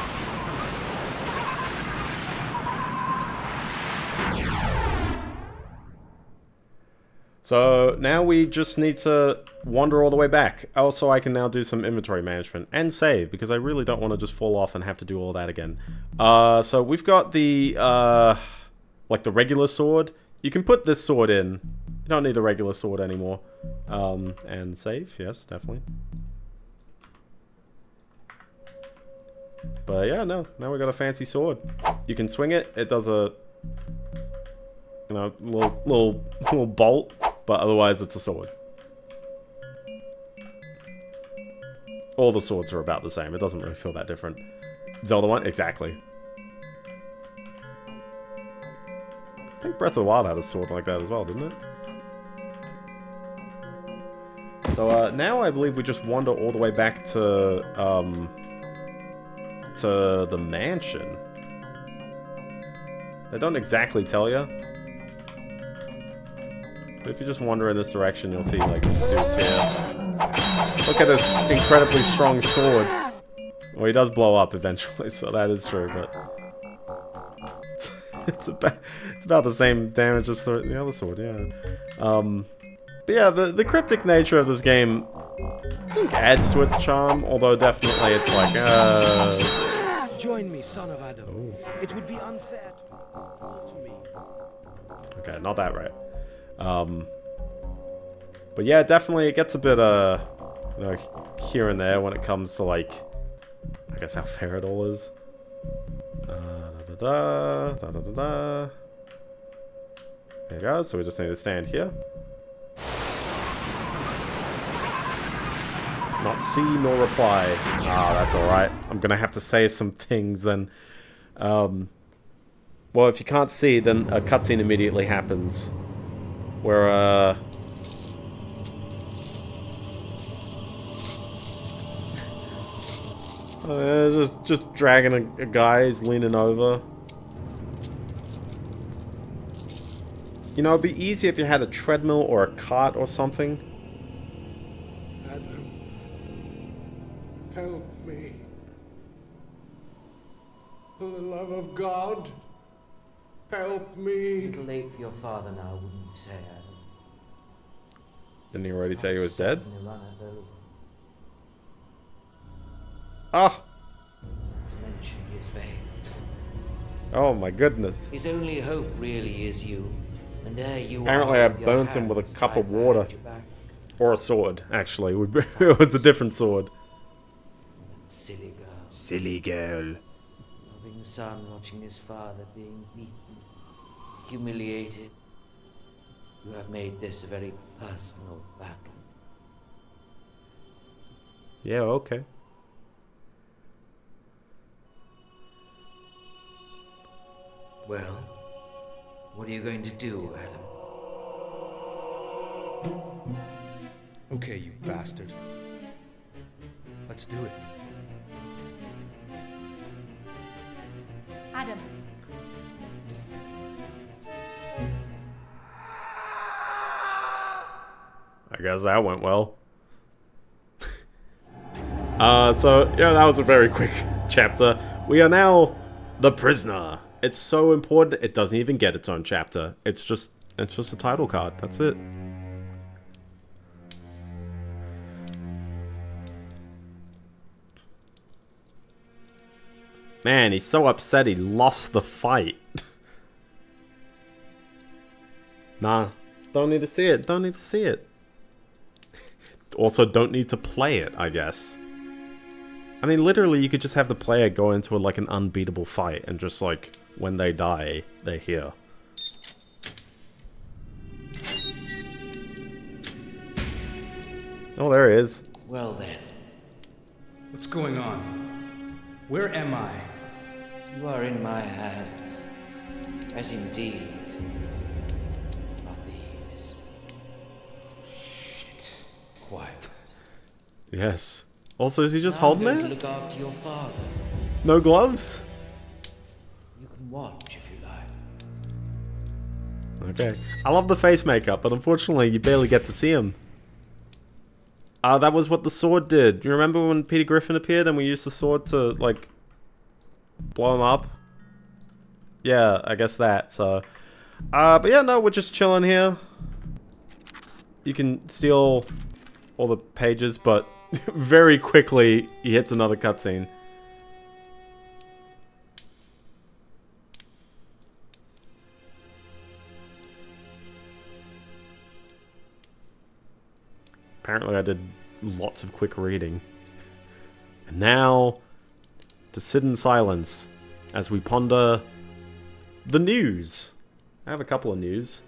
So now we just need to wander all the way back. Also, I can now do some inventory management and save, because I really don't want to just fall off and have to do all that again. So we've got the, like the regular sword. You can put this sword in. You don't need the regular sword anymore. And save, yes, definitely. But yeah, no, now we got a fancy sword. You can swing it. It does a, you know, little bolt. But otherwise, it's a sword. All the swords are about the same. It doesn't really feel that different. Zelda one? Exactly. I think Breath of the Wild had a sword like that as well, didn't it? So now I believe we just wander all the way back to the mansion. They don't exactly tell you. But if you just wander in this direction, you'll see, like, dudes here. Look at this incredibly strong sword. Well, he does blow up eventually, so that is true, but... It's about the same damage as the other sword, yeah. But yeah, the cryptic nature of this game, I think, adds to its charm, although definitely it's like, Join me, son of Adam. Ooh. It would be unfair to me. Okay, not that right. But yeah, definitely it gets a bit, you know, here and there when it comes to, like, I guess how fair it all is. There you go, so we just need to stand here. Not see nor reply. Ah, that's alright. I'm gonna have to say some things then. Well, if you can't see, then a cutscene immediately happens. Where, just dragging a guy, he's leaning over. You know, it'd be easier if you had a treadmill or a cart or something. Adam, help me. For the love of God. Help me. A little late for your father now, wouldn't you say, Adam? Didn't he already say he was dead? Ah! Dimension his veins. Oh my goodness. His only hope really is you. And there you apparently are. Apparently I burnt him with a cup of water. Or a sword, actually. It was a different sword. Silly girl. Silly girl. Loving son watching his father being beaten, humiliated. You have made this a very personal battle. Yeah, okay. Well, what are you going to do, Adam? Okay, you bastard. Let's do it. Adam. I guess that went well. Yeah, that was a very quick chapter. We are now the prisoner. It's so important, it doesn't even get its own chapter. It's just a title card, that's it. Man, he's so upset he lost the fight. Nah, don't need to see it, don't need to see it. Also, don't need to play it, I guess. I mean, literally, you could just have the player go into like an unbeatable fight and just like, when they die, they're here. Oh, there he is. Well then. What's going on? Where am I? You are in my hands. As indeed are these. Shit. Quiet. Yes. Also, is he just holding it? I'm going to look after your father. No gloves? You can watch if you like. Okay. I love the face makeup, but unfortunately you barely get to see him. That was what the sword did. Do you remember when Peter Griffin appeared and we used the sword to, like, blow him up? Yeah, I guess that, so. But yeah, no, we're just chilling here. You can steal all the pages, but very quickly, he hits another cutscene. Apparently, I did lots of quick reading. And now, to sit in silence as we ponder the news. I have a couple of news.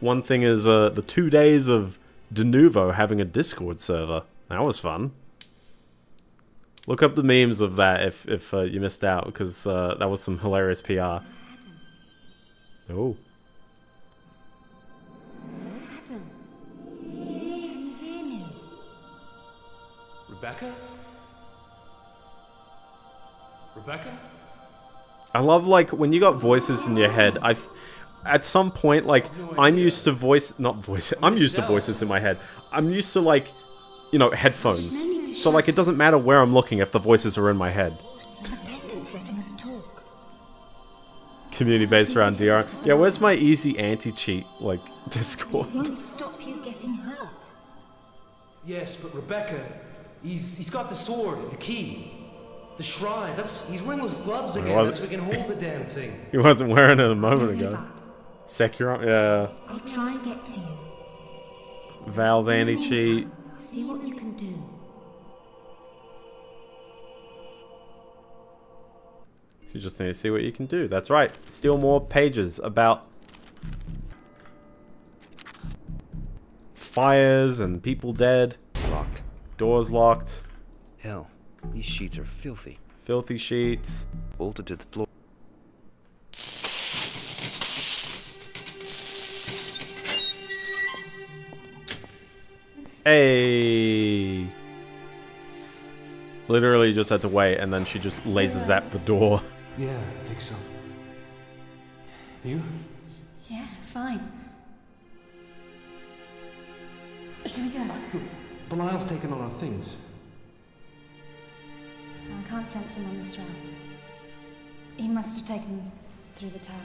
One thing is the 2 days of Denuvo having a Discord server. That was fun. Look up the memes of that if you missed out, because that was some hilarious PR. Oh. Adam. Can you hear me? Rebecca? Rebecca? I love, like, when you got voices in your head, at some point, like, I'm used to I'm used to voices in my head. I'm used to, like, you know, headphones. So, like, it doesn't matter where I'm looking if the voices are in my head. Community based around DR. Yeah, where's my easy anti-cheat, like, Discord? Yes, but Rebecca, he's got the sword, the key, the shrine. He's wearing those gloves again so we can hold the damn thing. He wasn't wearing it a moment ago. Secure, yeah. I'll try and get to you. Valve anti-cheat. See what you can do. So you just need to see what you can do. That's right. Steal more pages about fires and people dead. Locked. Doors locked. Hell, these sheets are filthy. Filthy sheets. Bolted to the floor. Hey! Literally just had to wait, and then she just lasers at the door. Yeah, I think so. You? Yeah, fine. Shall we go? Belial's taken all our things. I can't sense him on this round. He must have taken through the tower.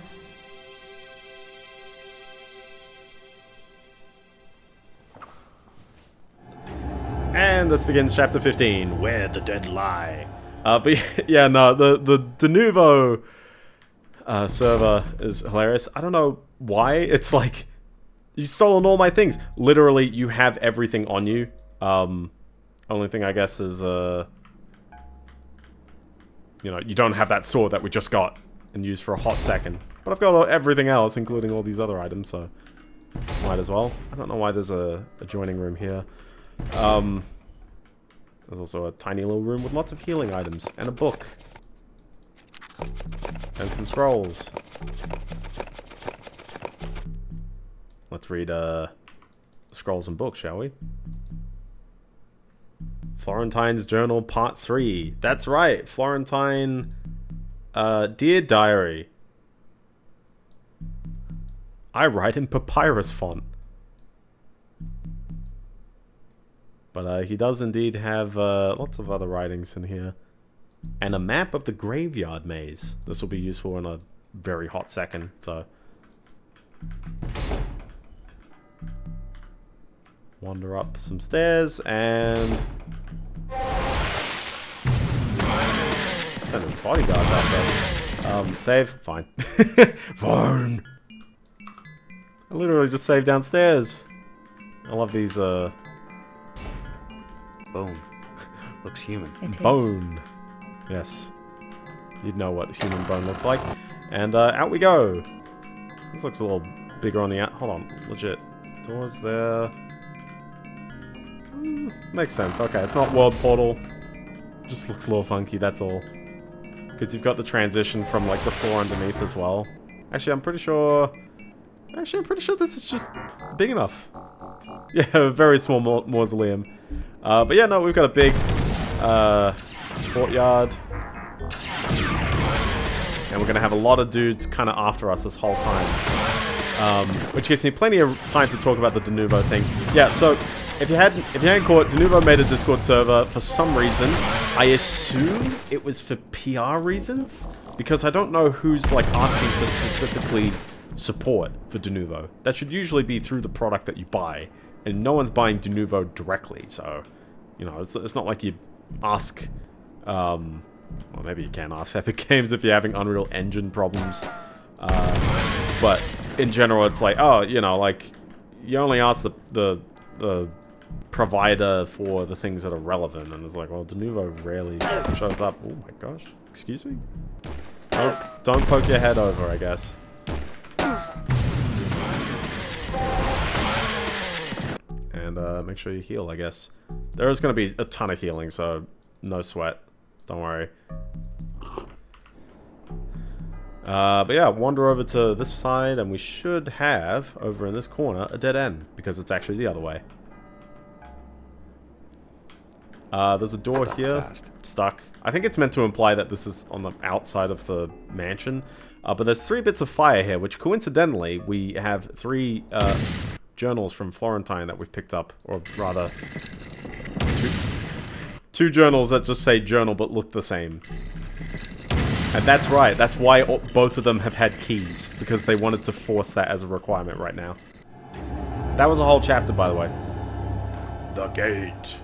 And this begins chapter 15, Where the Dead Lie. But yeah, no, the Denuvo server is hilarious. I don't know why. It's like, you've stolen all my things. Literally, you have everything on you. Only thing, I guess, is, you know, you don't have that sword that we just got and used for a hot second. But I've got everything else, including all these other items, so might as well. I don't know why there's a adjoining room here. There's also a tiny little room with lots of healing items, and a book. And some scrolls. Let's read, scrolls and books, shall we? Florentine's Journal, Part 3. That's right, Florentine... Dear Diary. I write in papyrus font. But he does indeed have lots of other writings in here. And a map of the graveyard maze. This will be useful in a very hot second, so... Wander up some stairs and... Send his bodyguards out there. Save? Fine. Fine! I literally just saved downstairs. I love these, Bone. Looks human. Bone. Yes. You'd know what human bone looks like. And out we go. This looks a little bigger on the out. Hold on. Legit. Doors there. Makes sense. Okay, it's not World Portal. Just looks a little funky, that's all. Because you've got the transition from like the floor underneath as well. Actually, I'm pretty sure this is just big enough. Yeah, a very small mausoleum. But yeah, no, we've got a big courtyard. And we're going to have a lot of dudes kind of after us this whole time. Which gives me plenty of time to talk about the Denuvo thing. Yeah, so if you hadn't caught, Denuvo made a Discord server for some reason. I assume it was for PR reasons. Because I don't know who's like asking for specifically support for Denuvo. That should usually be through the product that you buy. And no one's buying Denuvo directly, so... You know, it's not like you ask... well, maybe you can ask Epic Games if you're having Unreal Engine problems. But in general, it's like, oh, you know, like... You only ask the provider for the things that are relevant. And it's like, well, Denuvo rarely shows up. Oh my gosh. Excuse me? Don't poke your head over, I guess. And make sure you heal, I guess. There is going to be a ton of healing, so no sweat. Don't worry. But yeah, wander over to this side, and we should have, over in this corner, a dead end. Because it's actually the other way. There's a door here. Stuck. I think it's meant to imply that this is on the outside of the mansion. But there's three bits of fire here, which coincidentally, we have three... journals from Florentine that we've picked up, or rather, two journals that just say journal but look the same. And that's right, that's why both of them have had keys, because they wanted to force that as a requirement right now. That was a whole chapter, by the way. The gate.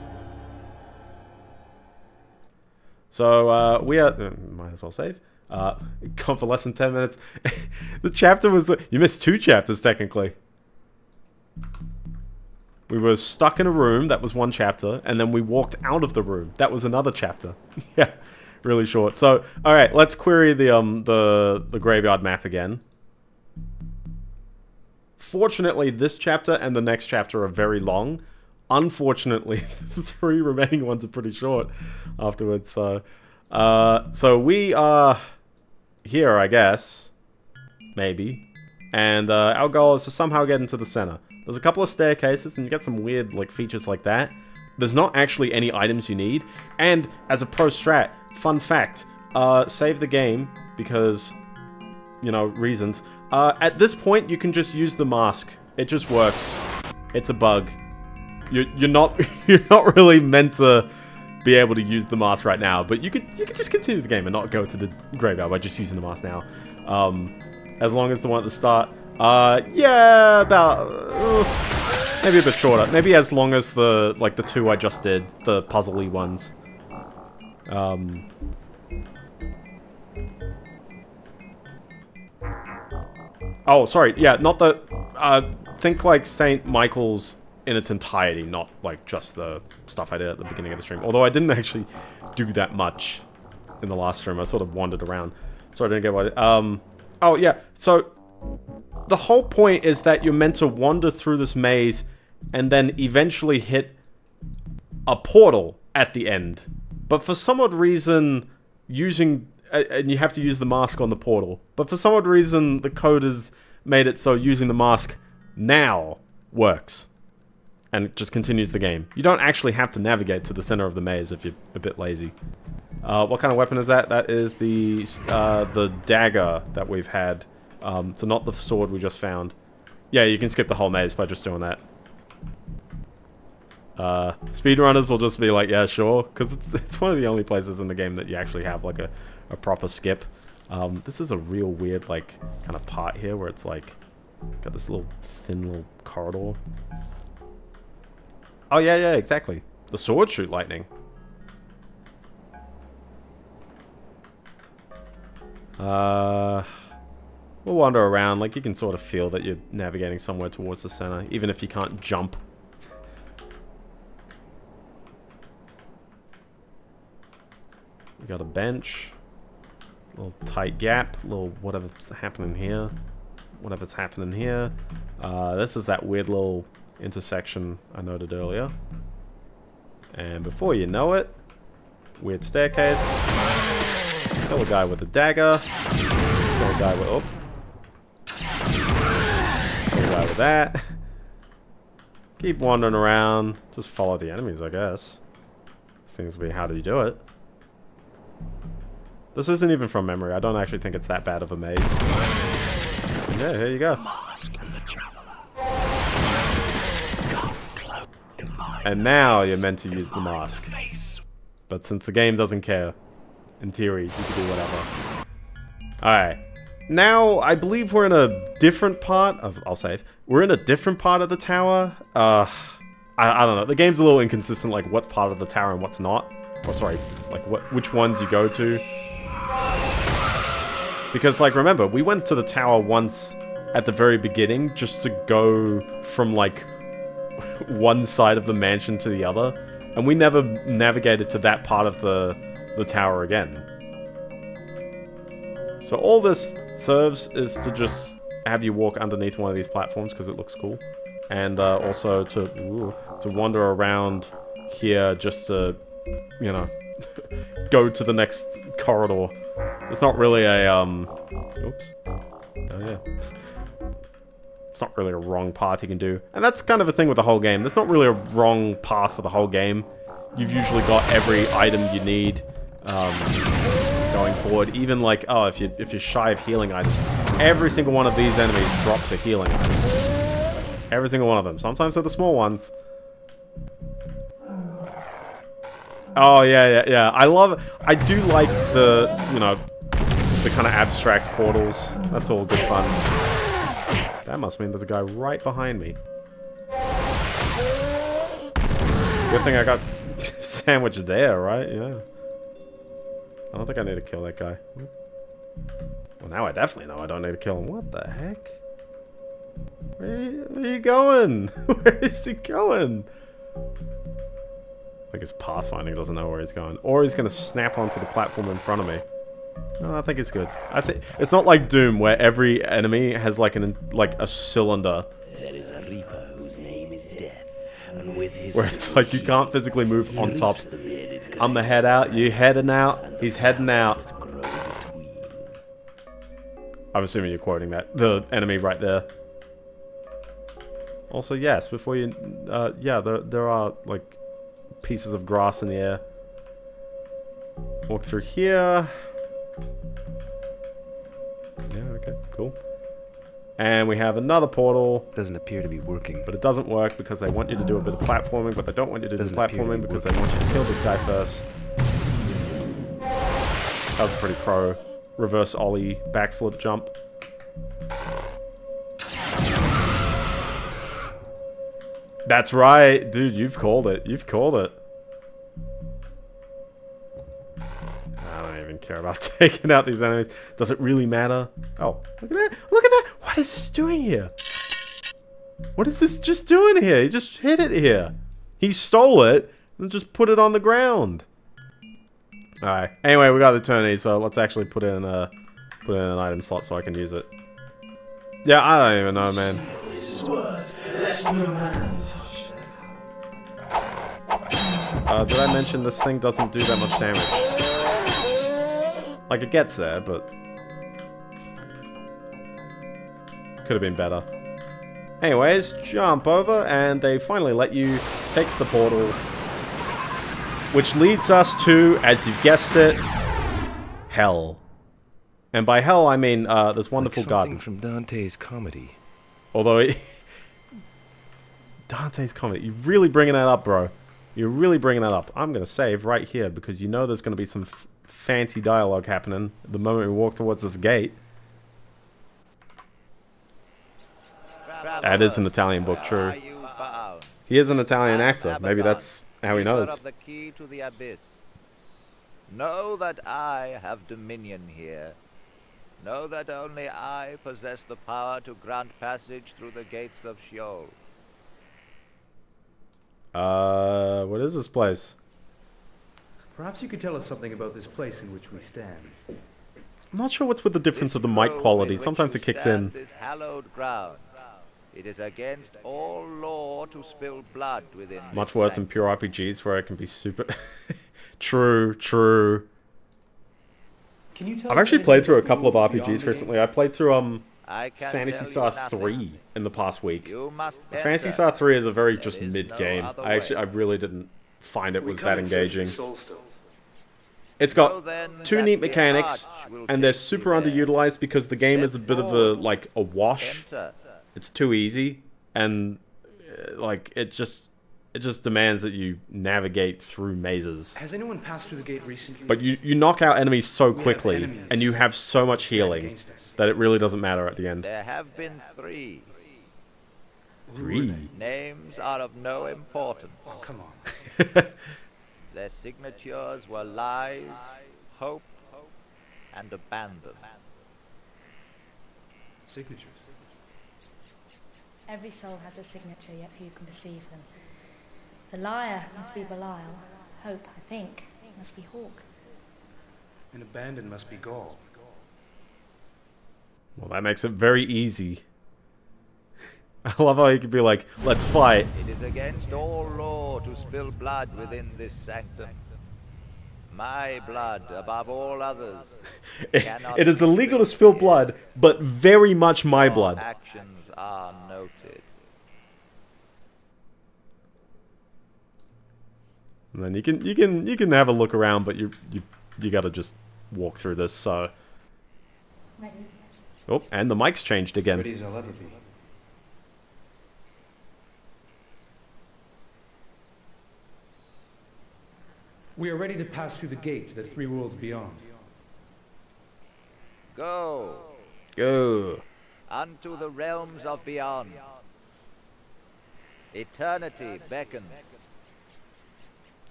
So, we are... might as well save. Gone for less than 10 minutes. The chapter was... You missed two chapters, technically. We were stuck in a room, that was one chapter, and then we walked out of the room. That was another chapter. Yeah, really short. So, alright, let's query the graveyard map again. Fortunately, this chapter and the next chapter are very long. Unfortunately, the three remaining ones are pretty short afterwards, so... so we are here, I guess. Maybe. And our goal is to somehow get into the center. There's a couple of staircases, and you get some weird like features like that. There's not actually any items you need. And as a pro strat, fun fact, save the game because, you know, reasons. At this point, you can just use the mask. It just works. It's a bug. You're not really meant to be able to use the mask right now, but you could just continue the game and not go to the graveyard by just using the mask now. as long as the one at the start. Yeah, about maybe a bit shorter. Maybe as long as the the two I just did, the puzzly ones. Oh, sorry. Yeah, not the. Think like St. Michael's in its entirety, not like just the stuff I did at the beginning of the stream. Although I didn't actually do that much in the last stream. I sort of wandered around, so I didn't get what. Oh yeah. So the whole point is that you're meant to wander through this maze and then eventually hit a portal at the end. But for some odd reason, using and you have to use the mask on the portal. But for some odd reason, the coders made it so using the mask now works, and it just continues the game. You don't actually have to navigate to the center of the maze if you're a bit lazy. What kind of weapon is that? That is the dagger that we've had. So not the sword we just found. Yeah, you can skip the whole maze by just doing that. Speedrunners will just be like, yeah, sure, because it's one of the only places in the game that you actually have like a proper skip. This is a real weird kind of part here where it's like got this thin little corridor. Oh yeah, yeah, exactly. The sword shoot lightning. We'll wander around. Like, you can sort of feel that you're navigating somewhere towards the center, even if you can't jump. We got a bench. A little tight gap. A little whatever's happening here. Whatever's happening here. This is that weird little intersection I noted earlier, and before you know it, weird staircase, kill a guy with a dagger, kill a guy with kill a guy with that. Keep wandering around, just follow the enemies, I guess. Seems to be how do you do it. This isn't even from memory. I don't actually think it's that bad of a maze. Yeah, here you go. And now you're meant to use the mask. But since the game doesn't care, in theory, you can do whatever. Alright. Now, I believe we're in a different part of... I'll save. We're in a different part of the tower. I don't know. The game's a little inconsistent, like what's part of the tower and what's not. Or sorry, like which ones you go to. Because, like, remember, we went to the tower once at the very beginning just to go from, like, one side of the mansion to the other, and we never navigated to that part of the tower again. So all this serves is to just have you walk underneath one of these platforms because it looks cool, and also to wander around here just to, you know, go to the next corridor. It's not really a oops. Oh yeah. It's not really a wrong path you can do. And that's kind of a thing with the whole game. There's not really a wrong path for the whole game. You've usually got every item you need going forward. Even like, oh, if you're shy of healing items, every single one of these enemies drops a healing item. Every single one of them. Sometimes they're the small ones. Oh, yeah, yeah, yeah. I love... I do like the, you know, the kind of abstract portals. That's all good fun. That must mean there's a guy right behind me. Good thing I got sandwiched there, right? Yeah. I don't think I need to kill that guy. Well, now I definitely know I don't need to kill him. What the heck? Where are you going? Where is he going? I think his pathfinding doesn't know where he's going. Or he's going to snap onto the platform in front of me. No, I think it's good. I think it's not like Doom, where every enemy has like a cylinder. There is a Reaper whose name is Death, and with his where it's like you can't physically move on top. I'm the head out, you heading out, he's heading out. I'm assuming you're quoting that. The enemy right there. Also, yes, before you, yeah, there are like pieces of grass in the air. Walk through here. Yeah, okay, cool. And we have another portal. Doesn't appear to be working. But it doesn't work because they want you to do a bit of platforming, but they don't want you to do platforming because they want you to kill this guy first. That was a pretty pro reverse ollie, backflip jump. That's right, dude, you've called it. You've called it. I don't even care about taking out these enemies. Does it really matter? Oh, look at that. Look at that. What is this doing here? What is this just doing here? He just hit it here. He stole it and just put it on the ground. Alright. Anyway, we got the tourney, so let's actually put in an item slot so I can use it. Yeah, I don't even know, man. Did I mention this thing doesn't do that much damage? Like, it gets there, but... could have been better. Anyways, jump over, and they finally let you take the portal. Which leads us to, as you've guessed it, hell. And by hell, I mean this wonderful garden. Like something from Dante's comedy. Although, Dante's comedy. You're really bringing that up, bro. You're really bringing that up. I'm going to save right here because you know there's going to be some fancy dialogue happening the moment we walk towards this gate. That is an Italian book, true. He is an Italian actor. Maybe that's how he knows. Know that I have dominion here. Know that only I possess the power to grant passage through the gates of Sheol. What is this place? Perhaps you could tell us something about this place in which we stand. I'm not sure what's with the difference of the mic quality. Sometimes it kicks in. This hallowed ground. It is against all law to spill blood within. Much worse than pure RPGs where I can be super... True, true. Can you tell I've actually played through a couple of RPGs recently. I played through Phantasy Star 3 in the past week. Phantasy Star 3 is a very just mid game. I really didn't find it was that engaging. It's got two neat mechanics, and they're super underutilized because the game is a bit of a like a wash. It's too easy, and like it just demands that you navigate through mazes. Has anyone passed through the gate recently? But you knock out enemies so quickly, and you have so much healing. That it really doesn't matter at the end. There have been three. Three? Names are of no importance. Oh, come on. Their signatures were lies, hope, and abandon. Signatures? Every soul has a signature, yet few can perceive them. The liar must be Belial. Hope, I think, must be Hawk. And abandon must be Gaul. Well, that makes it very easy. I love how you could be like, let's fight. It is against all law to spill blood within this sanctum. My blood, above all others. It is illegal to spill blood, but very much my blood. Actions are noted. And then you can have a look around, but you gotta just walk through this, so. Oh, and the mic's changed again. We are ready to pass through the gate to the three worlds beyond. Go. Go. Unto the realms of beyond. Eternity beckons.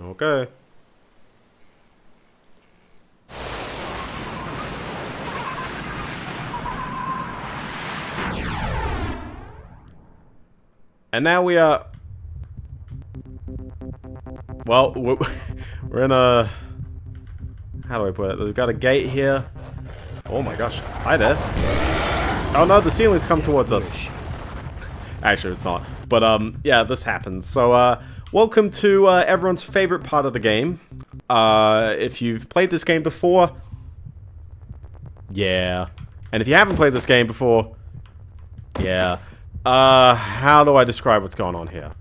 Okay. And now we are... well, we're in a... how do I put it? We've got a gate here. Oh my gosh. Hi there. Oh no, the ceiling's come towards us. Actually, it's not. But, yeah, this happens. So, welcome to everyone's favorite part of the game. If you've played this game before... yeah. And if you haven't played this game before... yeah. How do I describe what's going on here?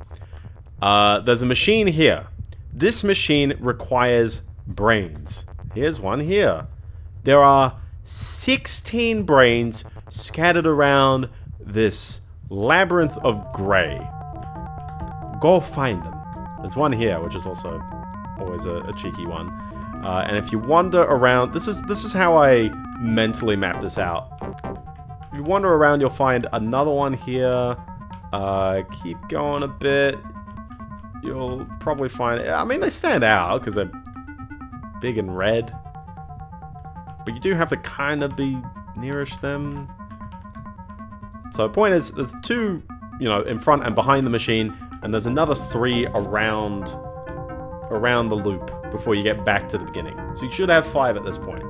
There's a machine here. This machine requires brains. Here's one here. There are 16 brains scattered around this labyrinth of grey. Go find them. There's one here, which is also always a cheeky one. And if you wander around, this is how I mentally map this out. If you wander around, you'll find another one here. Keep going a bit. You'll probably find, I mean, they stand out because they're big and red. But you do have to kind of be nearish them. So the point is, there's two, you know, in front and behind the machine, and there's another three around the loop before you get back to the beginning. So you should have five at this point.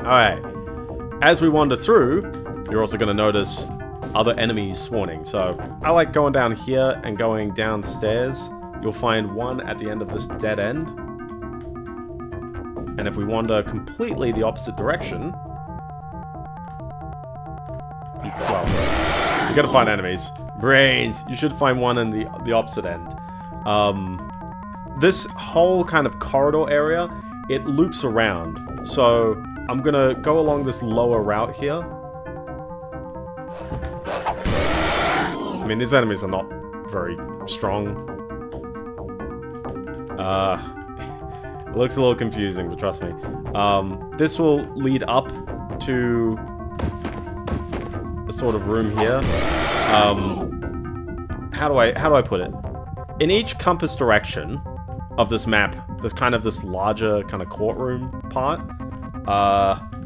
Alright. As we wander through, you're also going to notice other enemies spawning. So I like going down here and going downstairs. You'll find one at the end of this dead end. And if we wander completely the opposite direction, well, you gotta find enemies. Brains! You should find one in the opposite end. This whole kind of corridor area, it loops around. So I'm gonna go along this lower route here. I mean, these enemies are not very strong. It looks a little confusing, but trust me. This will lead up to a sort of room here. How do I put it? In each compass direction of this map, there's kind of this larger kind of courtroom part.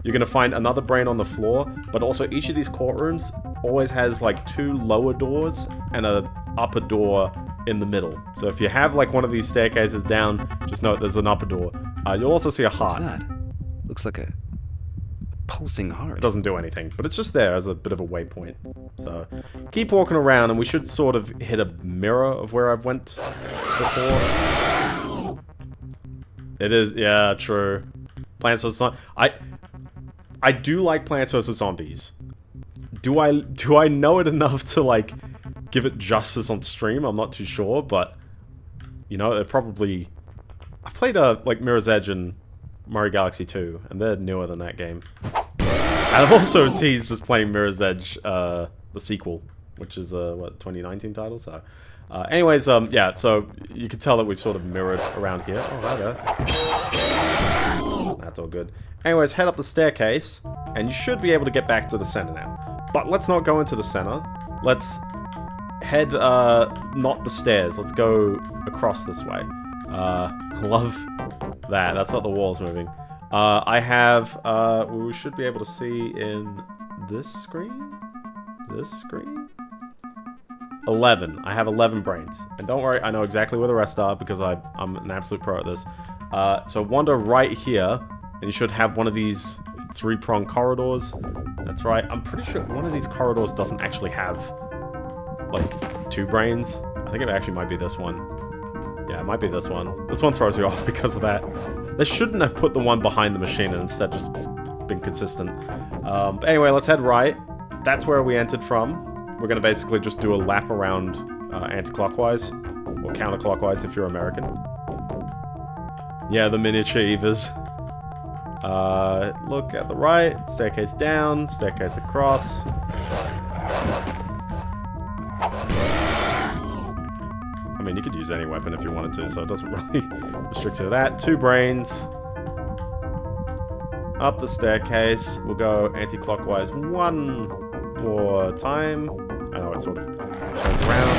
You're gonna find another brain on the floor, but also each of these courtrooms always has like two lower doors and an upper door in the middle. So if you have like one of these staircases down, just know there's an upper door. You'll also see a heart. What's that? Looks like a pulsing heart. It doesn't do anything, but it's just there as a bit of a waypoint. So keep walking around, and we should sort of hit a mirror of where I went before. It is, yeah, true. Plants vs. Zombies. I do like Plants vs. Zombies. Do I know it enough to like give it justice on stream? I'm not too sure, but you know, it probably. I've played like Mirror's Edge and Mario Galaxy 2, and they're newer than that game. And I've also teased just playing Mirror's Edge, the sequel, which is a what 2019 title. So, anyways, yeah. So you can tell that we've sort of mirrored around here. Oh, hi there. That's all good. Anyways, head up the staircase, and you should be able to get back to the center now. But let's not go into the center. Let's head, not the stairs. Let's go across this way. Love that. That's not the walls moving. I have, we should be able to see in this screen? 11. I have 11 brains. And don't worry, I know exactly where the rest are because I'm an absolute pro at this. So wander right here. And you should have one of these three-prong corridors. That's right. I'm pretty sure one of these corridors doesn't actually have, like, two brains. I think it actually might be this one. Yeah, it might be this one. This one throws you off because of that. They shouldn't have put the one behind the machine and instead just been consistent. But anyway, let's head right. That's where we entered from. We're going to basically just do a lap around anti-clockwise, or counterclockwise if you're American. Yeah, the miniature Evas. Look at the right, staircase down, staircase across. I mean, you could use any weapon if you wanted to, so it doesn't really restrict you to that. Two brains. Up the staircase, we'll go anti-clockwise one more time. I know it sort of turns around.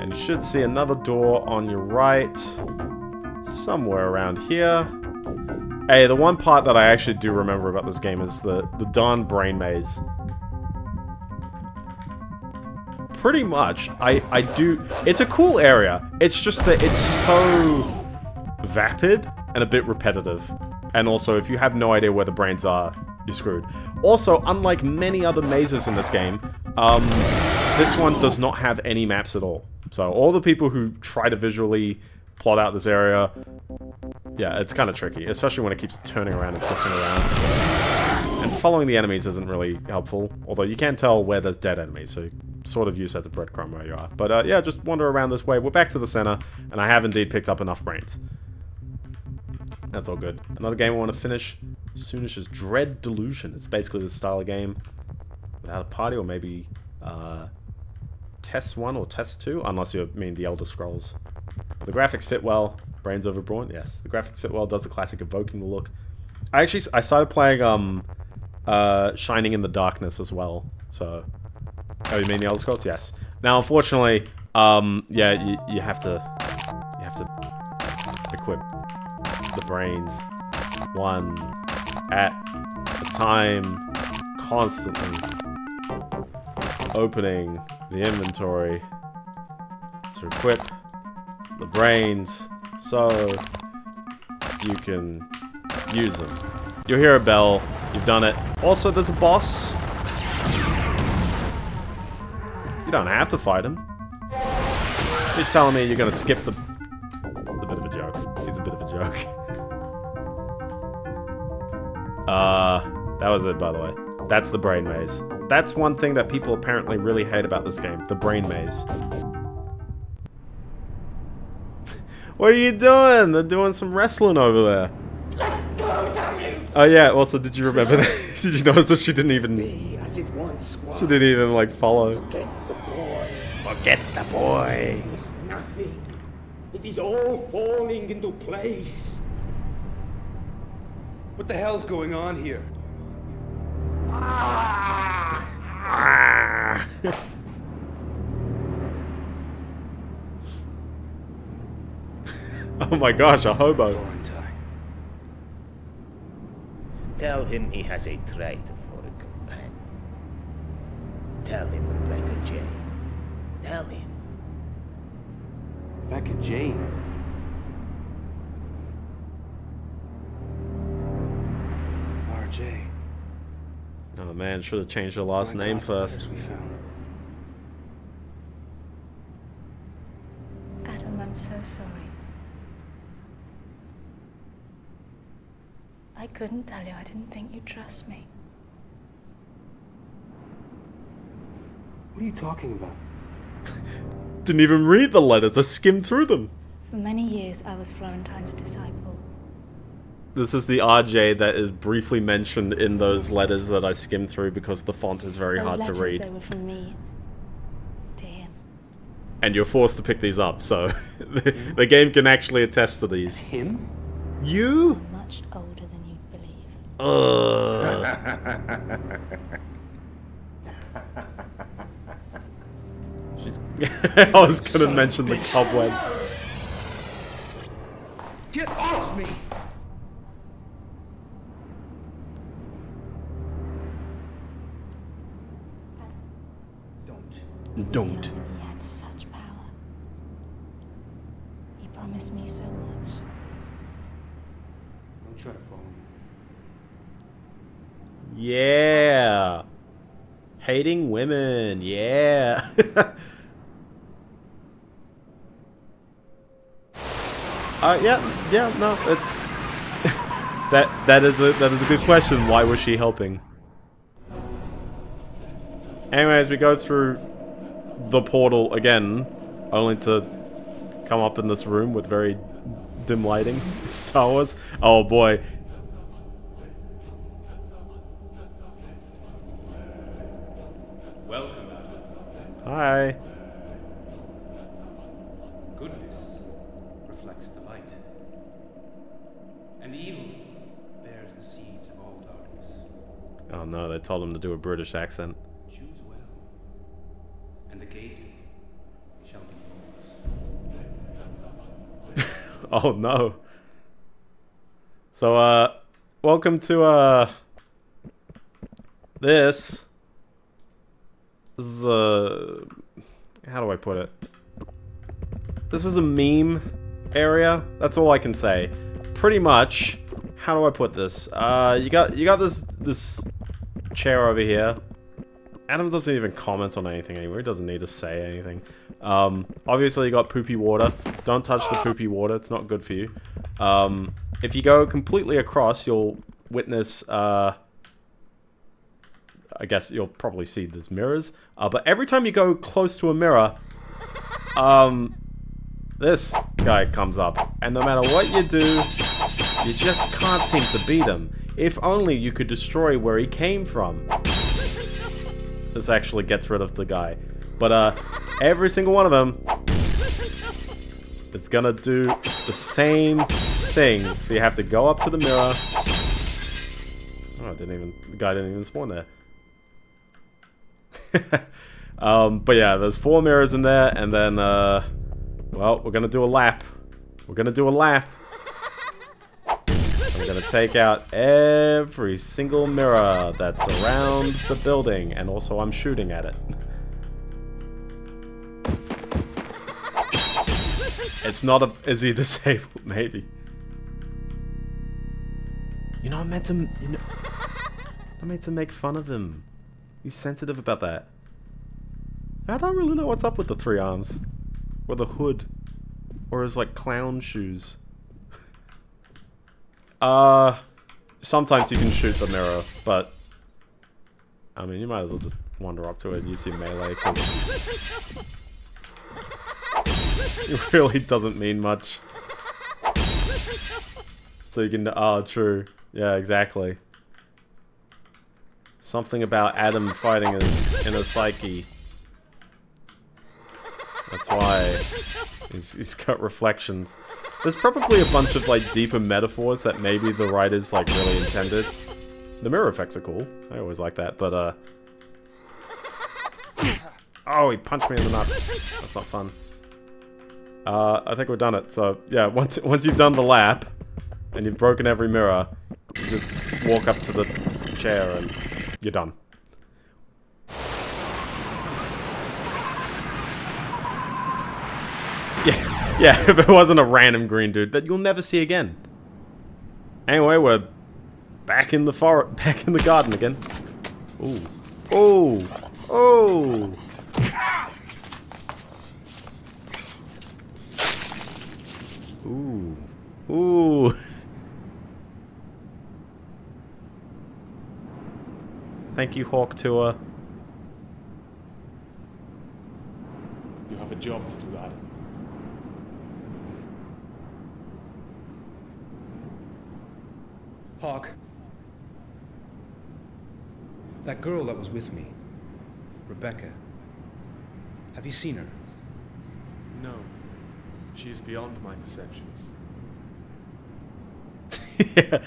And you should see another door on your right. Somewhere around here. Hey, the one part that I actually do remember about this game is the darn brain maze. Pretty much, I do... It's a cool area. It's just that it's so vapid and a bit repetitive. And also, if you have no idea where the brains are, you're screwed. Also, unlike many other mazes in this game, this one does not have any maps at all. So all the people who try to visually plot out this area. Yeah, it's kind of tricky, especially when it keeps turning around and twisting around. And following the enemies isn't really helpful, although you can tell where there's dead enemies, so you sort of use that to breadcrumb where you are. But yeah, just wander around this way. We're back to the center, and I have indeed picked up enough brains. That's all good. Another game I want to finish soonish is Dread Delusion. It's basically this style of game without a party, or maybe Test 1 or Test 2, unless you mean the Elder Scrolls. The graphics fit well. Brains over brawn, yes. The graphics fit well, does the classic evoking the look. I started playing Shining in the Darkness as well, so... Oh, you mean the Elder Scrolls? Yes. Now, unfortunately, yeah, you have to... You have to equip the brains one at a time, constantly opening the inventory to equip the brains so you can use them. You'll hear a bell. You've done it. Also, there's a boss. You don't have to fight him. You're telling me you're gonna skip the... It's a bit of a joke. He's a bit of a joke. That was it, by the way. That's the brain maze. That's one thing that people apparently really hate about this game. The brain maze. What are you doing? They're doing some wrestling over there. Oh yeah, also did you remember that? Did you notice that she didn't even... She didn't even, like, follow. Forget the boy. Forget the boy. It is nothing. It is all falling into place. What the hell's going on here? Ah! Oh my gosh, a hobo. Tell him he has a traitor for a companion. Tell him Rebecca Jane. Tell him. Rebecca Jane? RJ. Oh man, should have changed her last name first. Adam, I'm so sorry. I couldn't tell you. I didn't think you'd trust me. What are you talking about? Didn't even read the letters. I skimmed through them. For many years, I was Florentine's disciple. This is the RJ that is briefly mentioned in those letters that I skimmed through because the font is very hard to read. They were from me to him. And you're forced to pick these up, so the game can actually attest to these. Him? You? I'm much older. She's... I was gonna mention the cobwebs. Get off me! Don't. He had such power. He promised me so much. Don't try to follow me. Yeah, hating women. Yeah. Yeah. No, that is a good question. Why was she helping? Anyways, we go through the portal again, only to come up in this room with very dim lighting. Star Wars. Oh boy. Hi. Goodness reflects the light, and evil bears the seeds of all darkness. Oh no, they told him to do a British accent. Choose well, and the gate shall be yours. Oh no. So, welcome to, this. This is a... How do I put it? This is a meme area. That's all I can say. Pretty much. How do I put this? You got this chair over here. Adam doesn't even comment on anything anymore. He doesn't need to say anything. Obviously you got poopy water. Don't touch the poopy water. It's not good for you. If you go completely across, you'll witness... I guess you'll probably see there's mirrors, but every time you go close to a mirror, this guy comes up, and no matter what you do, you just can't seem to beat him. If only you could destroy where he came from. This actually gets rid of the guy, but every single one of them It's gonna do the same thing. So you have to go up to the mirror. Oh, the guy didn't even spawn there. But yeah, there's 4 mirrors in there, and then, well, we're gonna do a lap. We're gonna do a lap. I'm gonna take out every single mirror that's around the building, and also I'm shooting at it. It's not a... Is he disabled? Maybe. You know, I meant to... You know, I meant to make fun of him. He's sensitive about that. I don't really know what's up with the 3 arms. Or the hood. Or his, like, clown shoes. Sometimes you can shoot the mirror, but... I mean, you might as well just wander up to it and use your melee, 'cause it really doesn't mean much. So you can... Oh, true. Yeah, exactly. Something about Adam fighting his inner psyche. That's why he's got reflections. There's probably a bunch of, like, deeper metaphors that maybe the writers, like, really intended. The mirror effects are cool. I always like that, but, oh, he punched me in the nuts. That's not fun. I think we're done it, so, yeah, once you've done the lap, and you've broken every mirror, you just walk up to the chair and you're done. Yeah, if it wasn't a random green dude that you'll never see again. Anyway, we're back in the forest, back in the garden again. Ooh. Oh! Oh! Ooh. Ooh. Thank you, Hawk Tour. You have a job to do, Adam. Hawk. That girl that was with me, Rebecca. Have you seen her? No. She is beyond my perceptions. Yeah.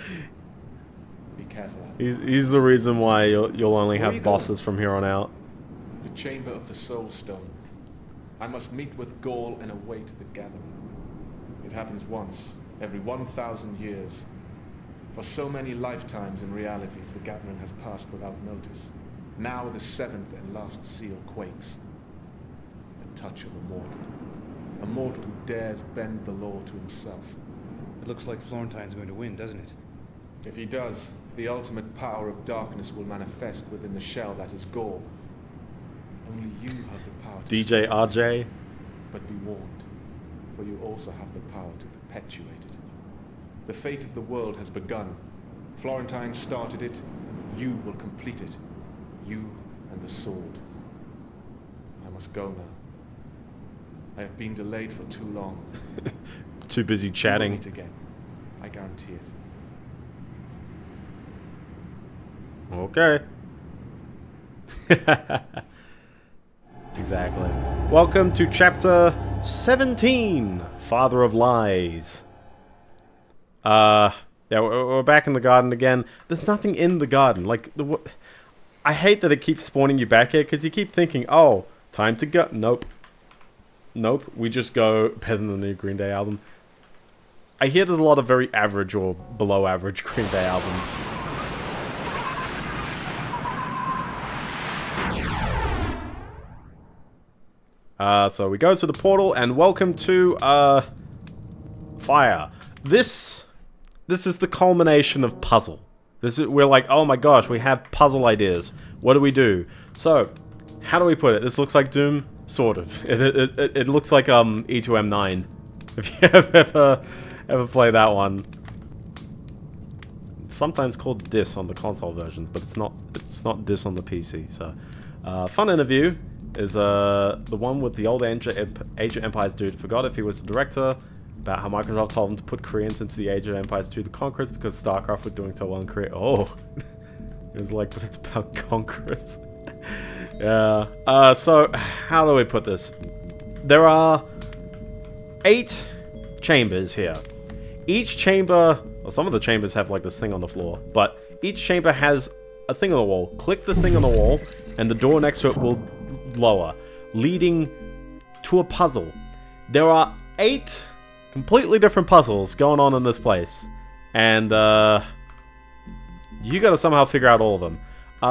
Be careful. He's the reason why you'll only have bosses from here on out. The chamber of the Soul Stone. I must meet with Gaul and await the gathering. It happens once, every 1,000 years. For so many lifetimes and realities, the gathering has passed without notice. Now the 7th and last seal quakes. The touch of a mortal. A mortal who dares bend the law to himself. It looks like Florentine's going to win, doesn't it? If he does, the ultimate power of darkness will manifest within the shell that is Gaul. Only you have the power to... DJ RJ? But be warned, for you also have the power to perpetuate it. The fate of the world has begun. Florentine started it. You will complete it. You and the sword. I must go now. I have been delayed for too long. Too busy chatting. We'll meet again. I guarantee it. Okay. Exactly. Welcome to chapter 17, Father of Lies. Yeah, we're back in the garden again. There's nothing in the garden. Like, I hate that it keeps spawning you back here because you keep thinking, oh, time to go. Nope. Nope, we just go better than the new Green Day album. I hear there's a lot of very average or below average Green Day albums. So we go to the portal and welcome to, fire. This is the culmination of puzzle. This is, we're like, oh my gosh, we have puzzle ideas. What do we do? So, how do we put it? This looks like Doom. Sort of. It looks like E2M9. If you have ever played that one. It's sometimes called DIS on the console versions, but it's not DIS on the PC. So, Fun Interview is the one with the old Age of Empires dude. Forgot if he was the director, about how Microsoft told him to put Koreans into the Age of Empires 2: The Conquerors because StarCraft were doing so well in Korea. Oh, it was like, but it's about Conquerors. Yeah, so how do we put this? There are 8 chambers here. Each chamber, well, some of the chambers have like this thing on the floor, but each chamber has a thing on the wall. Click the thing on the wall and the door next to it will lower, leading to a puzzle. There are 8 completely different puzzles going on in this place, and you gotta somehow figure out all of them.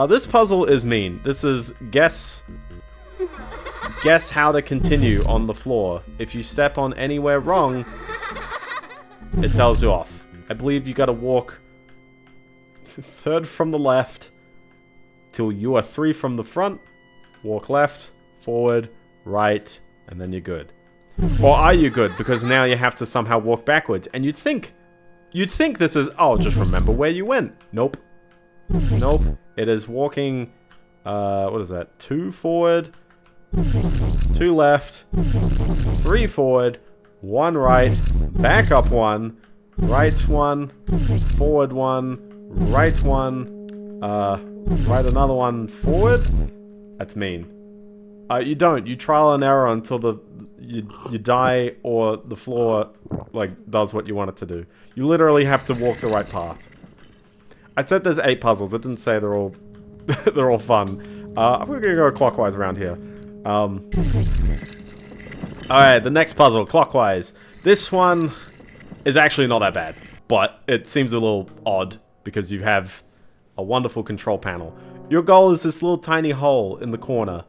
This puzzle is mean. This is guess how to continue on the floor. If you step on anywhere wrong, it tells you off. I believe you gotta walk 3rd from the left till you are 3 from the front. Walk left, forward, right, and then you're good. Or are you good? Because now you have to somehow walk backwards, and you'd think this is, oh, just remember where you went. Nope. Nope. It is walking, what is that? 2 forward, 2 left, 3 forward, 1 right, back up 1, right 1, forward 1, right 1, right another 1, forward? That's mean. You don't. You trial and error until you die or the floor, like, does what you want it to do. You literally have to walk the right path. I said there's 8 puzzles. I didn't say they're all they're all fun. I'm gonna go clockwise around here. Alright, the next puzzle, clockwise. This one is actually not that bad, but it seems a little odd because you have a wonderful control panel. Your goal is this little tiny hole in the corner.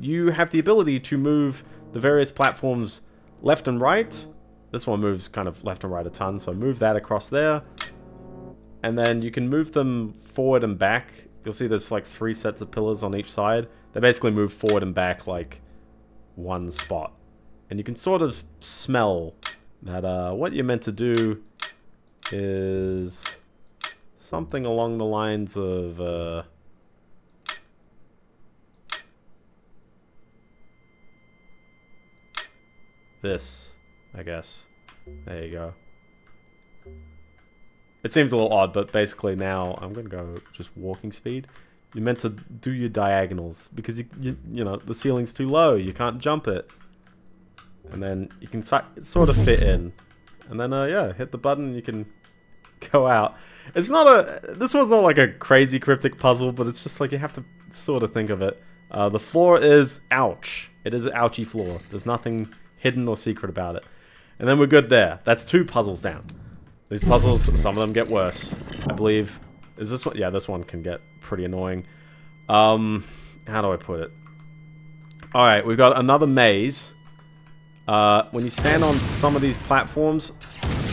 You have the ability to move the various platforms left and right. This one moves kind of left and right a ton, so move that across there. And then you can move them forward and back. You'll see there's like 3 sets of pillars on each side. They basically move forward and back like one spot. And you can sort of smell that what you're meant to do is something along the lines of this, I guess. There you go. It seems a little odd, but basically now I'm gonna go just walking speed. You're meant to do your diagonals because you know the ceiling's too low, you can't jump it, and then you can sort of fit in, and then yeah, hit the button and you can go out. It's not a this one's not like a crazy cryptic puzzle, but it's just like you have to sort of think of it. The floor is ouch. It is an ouchy floor. There's nothing hidden or secret about it. And then we're good there. That's 2 puzzles down. These puzzles, some of them get worse, I believe. Is this one? Yeah, this one can get pretty annoying. How do I put it? Alright, we've got another maze. When you stand on some of these platforms,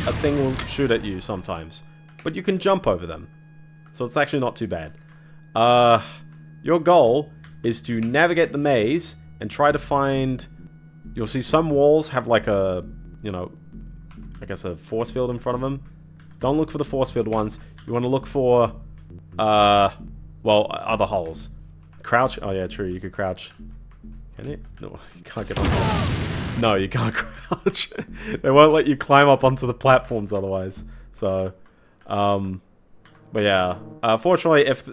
a thing will shoot at you sometimes. But you can jump over them. So it's actually not too bad. Your goal is to navigate the maze and try to find... You'll see some walls have like a, you know... I guess a force field in front of them. Don't look for the force field ones. You want to look for, well, other holes. Crouch. Oh yeah, true. You could crouch. Can you? No, you can't get on. No, you can't crouch. They won't let you climb up onto the platforms otherwise. So, but yeah. Fortunately, if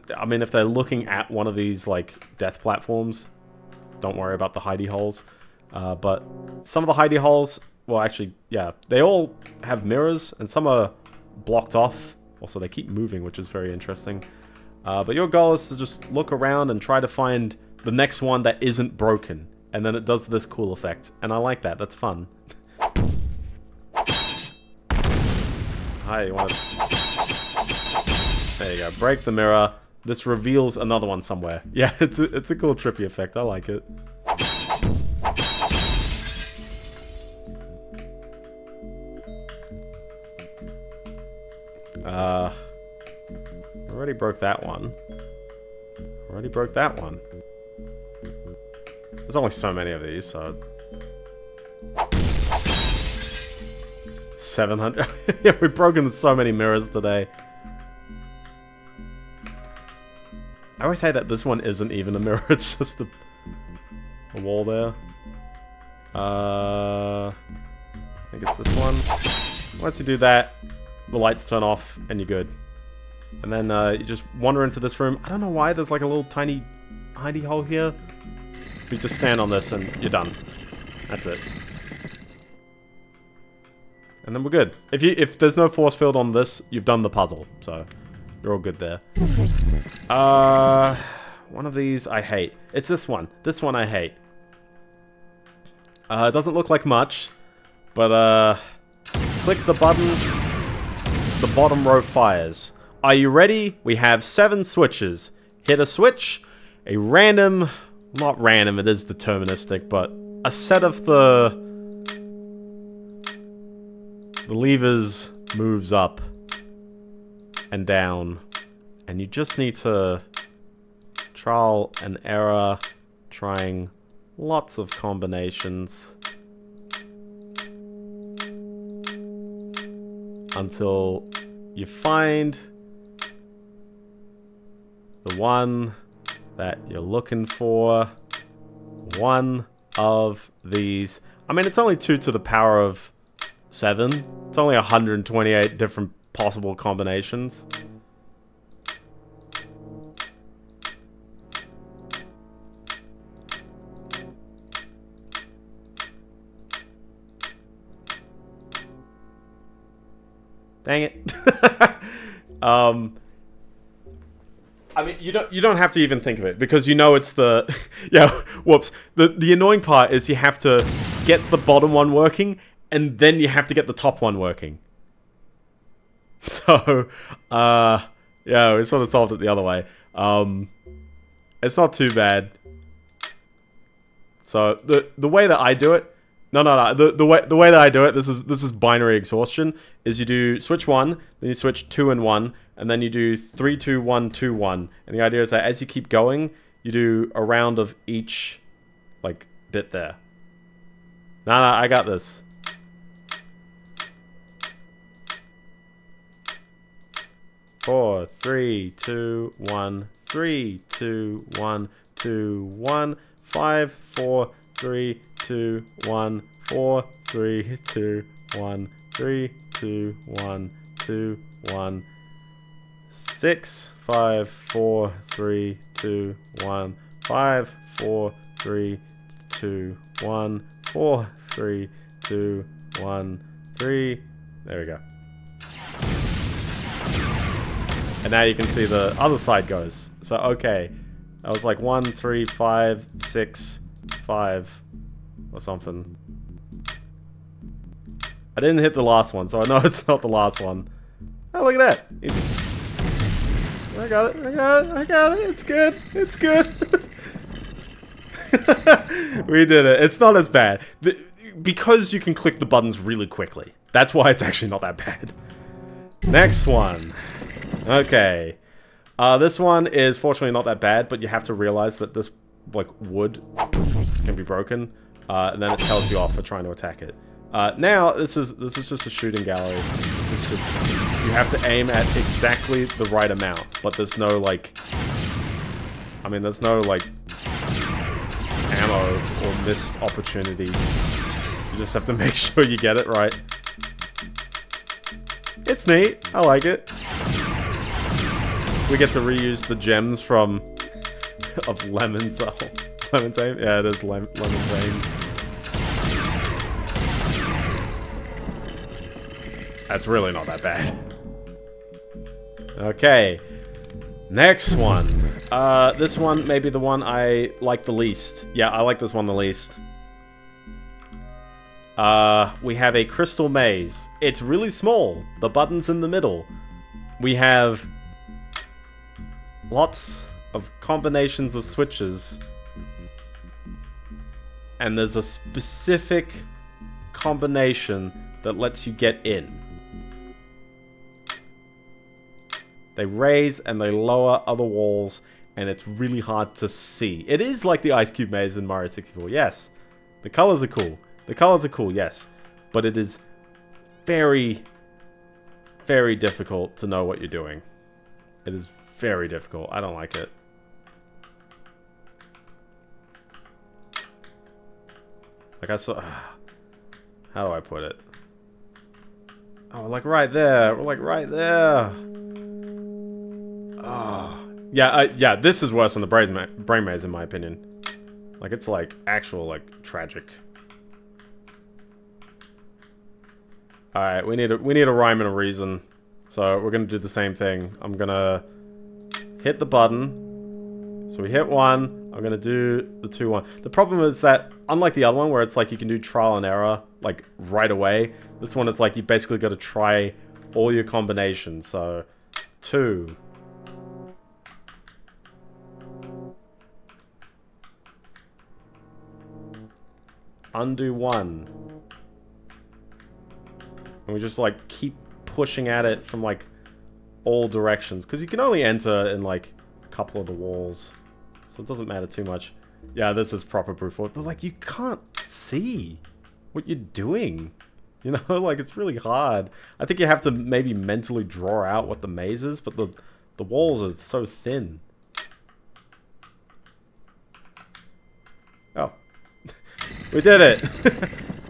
they're looking at one of these like death platforms, don't worry about the hidey holes. But some of the hidey holes. Well, actually, yeah, they all have mirrors, and some are blocked off. Also, they keep moving, which is very interesting. But your goal is to just look around and try to find the next one that isn't broken. And then it does this cool effect. And I like that. That's fun. Hi, you want to... There you go. Break the mirror. This reveals another one somewhere. Yeah, it's a cool trippy effect. I like it. Already broke that one. Already broke that one. There's only so many of these, so... 700... Yeah, we've broken so many mirrors today. I always say that this one isn't even a mirror, it's just a wall there. I think it's this one. Once you do that... The lights turn off, and you're good. And then you just wander into this room. I don't know why there's like a little tiny hidey hole here. You just stand on this, and you're done. That's it. And then we're good. If there's no force field on this, you've done the puzzle. So, you're all good there. One of these I hate. It's this one. This one I hate. It doesn't look like much. But, click the button. The bottom row fires. Are you ready? We have 7 switches. Hit a switch. A random... Not random, it is deterministic, but... A set of the levers moves up and down, and you just need to trial and error, trying lots of combinations until you find the one that you're looking for. One of these. I mean, it's only 2 to the power of 7. It's only 128 different possible combinations. Dang it. I mean, you don't have to even think of it, because you know it's the... Yeah, whoops. The annoying part is you have to get the bottom one working, and then you have to get the top one working. So, yeah, we sort of solved it the other way. It's not too bad. So, the way that I do it... No. The way that I do it, this is binary exhaustion, is you do switch 1, then you switch 2 and 1, and then you do 3, 2, 1, 2, 1. And the idea is that as you keep going, you do a round of each, like, bit there. No, I got this. Four, 3, 2, 1, 3, 2, 1, 2, 1, 5, 4, 3, 2, 1, 4, 3, 2, 1, 3, 2, 1, 2, 1, 6, 5, 4, 3, 2, 1, 5, 4, 3, 2, 1, 4, 3, 2, 1, 3. There we go. And now you can see the other side goes. So okay, that was like 1, 3, 5, 6, 5 or something. I didn't hit the last one, so I know it's not the last one. Oh, look at that! Easy. I got it, I got it, I got it, it's good, it's good! We did it, it's not as bad. Because you can click the buttons really quickly. That's why it's actually not that bad. Next one. Okay. This one is fortunately not that bad, but you have to realize that this, like, wood can be broken, and then it tells you off for trying to attack it. Now this is just a shooting gallery. This is just, you have to aim at exactly the right amount, but there's no, like, I mean, there's no, like, ammo or missed opportunity. You just have to make sure you get it right. It's neat. I like it. We get to reuse the gems from of Lemon's aim? Yeah, it is Lemon's aim. That's really not that bad. Okay. Next one. This one may be the one I like the least. Yeah, I like this one the least. We have a crystal maze. It's really small. The button's in the middle. We have lots of combinations of switches, and there's a specific combination that lets you get in. They raise and they lower other walls, and it's really hard to see. It is like the Ice Cube maze in Mario 64, yes. The colors are cool. The colors are cool, yes. But it is very, very difficult to know what you're doing. It is very difficult. I don't like it. Like I saw... How do I put it? Oh, we're like right there. We're like right there. Ah, yeah. This is worse than the brain maze, in my opinion. Like, it's like actual, like, tragic. Alright, we need a rhyme and a reason. So we're gonna do the same thing. I'm gonna hit the button. So we hit one. I'm gonna do the 2-1. The problem is that, unlike the other one where it's like you can do trial and error, like right away, this one is like you basically gotta try all your combinations. So 2. Undo 1. And we just like keep pushing at it from like all directions, because you can only enter in like a couple of the walls, so it doesn't matter too much. Yeah, this is proper proof, but like you can't see what you're doing, you know, like it's really hard. I think you have to maybe mentally draw out what the maze is, but the walls are so thin. Oh, we did it.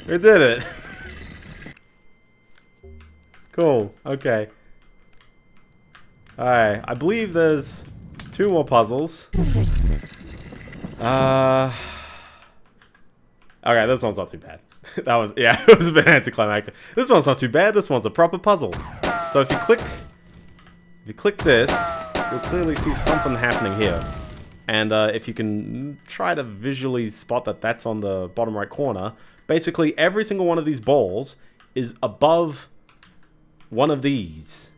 We did it. Cool, okay. Alright, I believe there's 2 more puzzles. Okay, this one's not too bad. That was, yeah, it was a bit anticlimactic. This one's not too bad, this one's a proper puzzle. So if you click this, you'll clearly see something happening here. And if you can try to visually spot that that's on the bottom right corner, basically every single one of these balls is above one of these,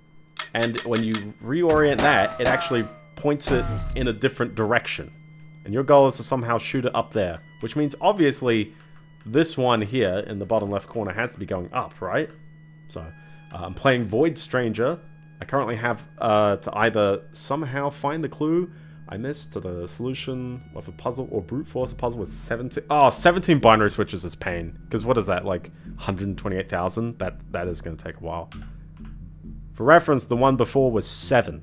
and when you reorient that, it actually points it in a different direction, and your goal is to somehow shoot it up there, which means obviously this one here in the bottom left corner has to be going up, right? So I'm playing Void Stranger. I currently have to either somehow find the clue I missed to the solution of a puzzle, or brute force a puzzle with 17 binary switches is pain, because what is that, like 128,000? That is going to take a while. For reference, the one before was 7.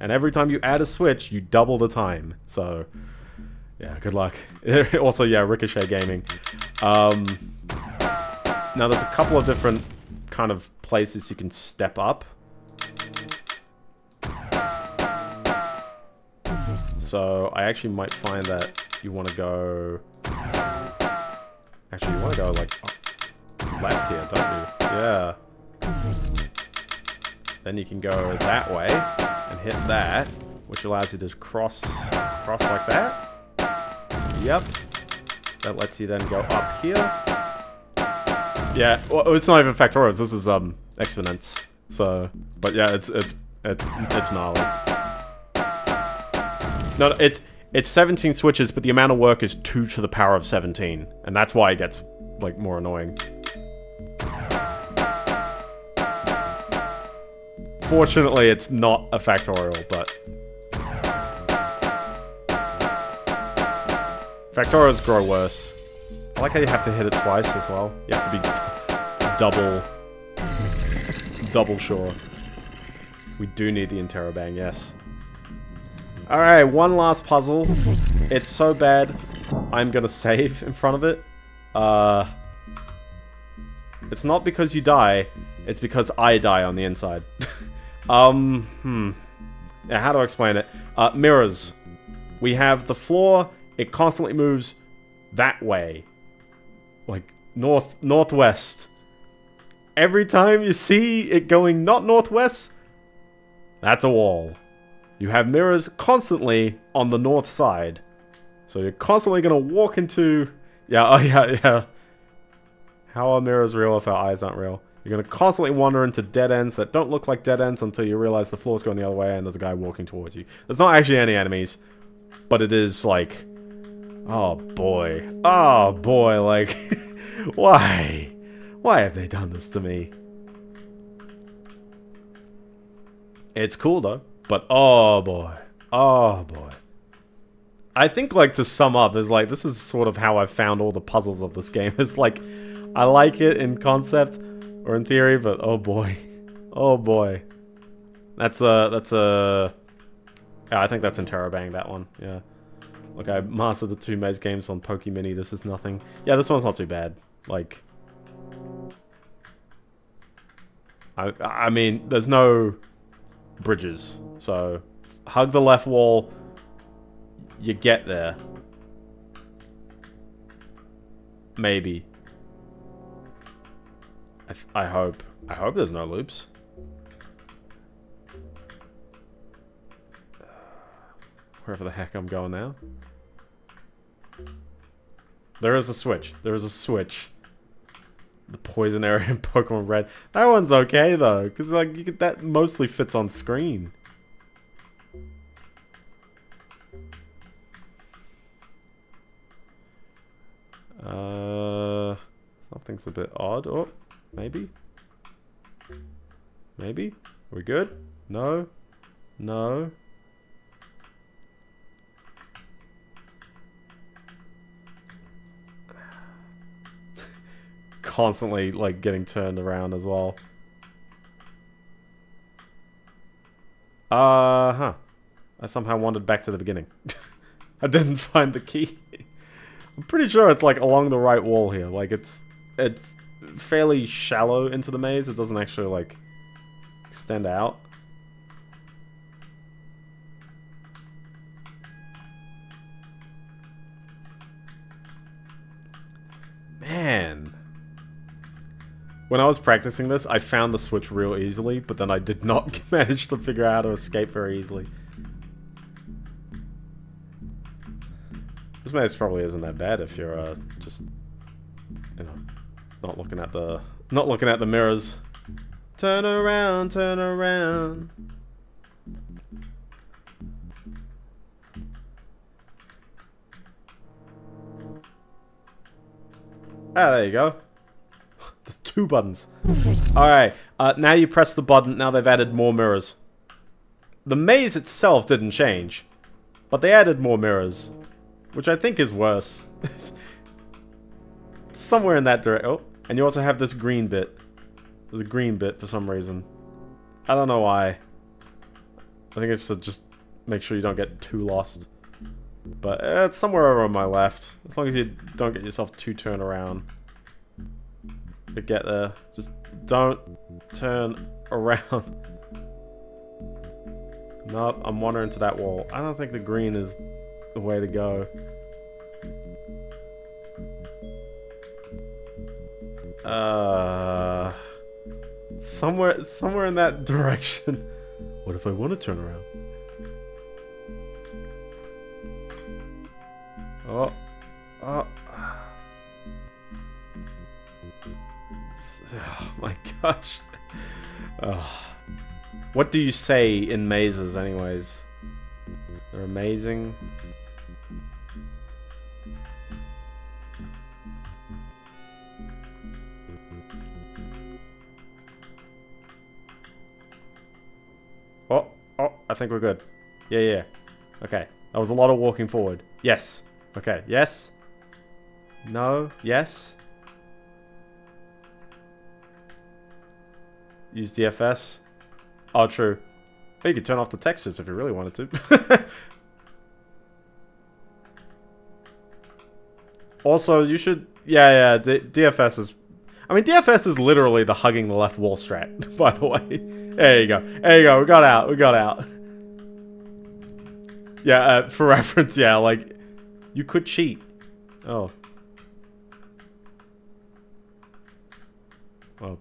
And every time you add a switch, you double the time. So, yeah, good luck. Also, yeah, Ricochet Gaming. Now, there's a couple of different kind of places you can step up. So, I actually might find that you want to go... Actually, you want to go, like, left here, don't you? Yeah. Then you can go that way and hit that, which allows you to cross like that. Yep. That lets you then go up here. Yeah, well, it's not even factorials. This is exponents. So, but yeah, it's gnarly. No, it's 17 switches, but the amount of work is 2 to the power of 17, and that's why it gets like more annoying. Fortunately, it's not a factorial, but... Factorials grow worse. I like how you have to hit it twice as well. You have to be double sure. We do need the interrobang, yes. Alright, one last puzzle. It's so bad, I'm gonna save in front of it. It's not because you die, it's because I die on the inside. Yeah, how do I explain it? Mirrors. We have the floor, it constantly moves that way. Like, northwest. Every time you see it going not northwest, that's a wall. You have mirrors constantly on the north side. So you're constantly gonna walk into... Yeah, oh yeah, yeah. How are mirrors real if our eyes aren't real? You're gonna constantly wander into dead ends that don't look like dead ends until you realize the floor's going the other way and there's a guy walking towards you. There's not actually any enemies, but it is like... oh boy, like... Why? Why have they done this to me? It's cool though, but oh boy, oh boy. I think, like, to sum up, is like, this is sort of how I've found all the puzzles of this game. It's like, I like it in concept, or in theory, but oh boy, oh boy. Yeah, I think that's Interrobang, that one, yeah. Look, I mastered the 2 maze games on PokeMini, this is nothing. Yeah, this one's not too bad, like... I mean, there's no bridges, so... Hug the left wall, you get there. Maybe. I hope there's no loops. Wherever the heck I'm going now. There is a switch. There is a switch. The poison area in Pokemon Red. That one's okay though, because like you could, that mostly fits on screen. Something's a bit odd. Oh, maybe. Maybe. We good? No. No. Constantly like getting turned around as well. I somehow wandered back to the beginning. I didn't find the key. I'm pretty sure it's like along the right wall here. Like it's fairly shallow into the maze. It doesn't actually like extend out. Man. When I was practicing this, I found the switch real easily, but then I did not manage to figure out how to escape very easily. This maze probably isn't that bad if you're just, you know, not looking at the mirrors. Turn around, turn around. Ah, there you go. There's two buttons. Alright, now you press the button, now they've added more mirrors. The maze itself didn't change, but they added more mirrors, which I think is worse. Somewhere in that direction. Oh, and you also have this green bit. There's a green bit for some reason. I don't know why. I think it's to just make sure you don't get too lost. But it's somewhere over on my left, as long as you don't get yourself too turned around. To get there, just don't turn around. Nope, I'm wandering to that wall. I don't think the green is the way to go. Somewhere in that direction. What if I want to turn around? Oh, oh. Oh my gosh. Oh. What do you say in mazes anyways? They're amazing. Oh, oh, I think we're good. Yeah, yeah. Okay. That was a lot of walking forward. Yes. Okay. Yes. No. Yes. Use DFS. Oh, true. You could turn off the textures if you really wanted to. Also, you should... Yeah, yeah, DFS is... I mean, DFS is literally the hugging the left wall strat, by the way. There you go. There you go. We got out. We got out. Yeah, for reference, yeah, like... You could cheat. Oh. Well...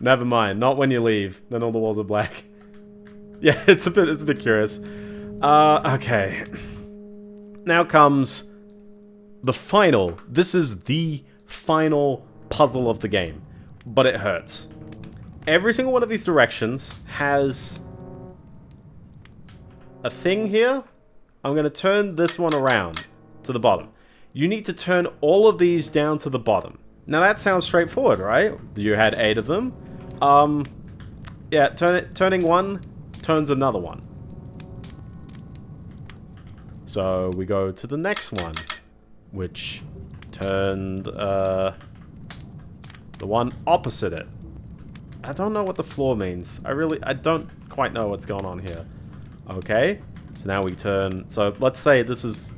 Never mind, not when you leave. Then all the walls are black. Yeah, it's a bit curious. Okay. Now comes the final. This is the final puzzle of the game. But it hurts. Every single one of these directions has a thing here. I'm going to turn this one around to the bottom. You need to turn all of these down to the bottom. Now that sounds straightforward, right? You had 8 of them. Yeah, turning one turns another one. So we go to the next one, which turned the one opposite it. I don't know what the floor means. I don't quite know what's going on here. Okay, so now we turn. So let's say this is,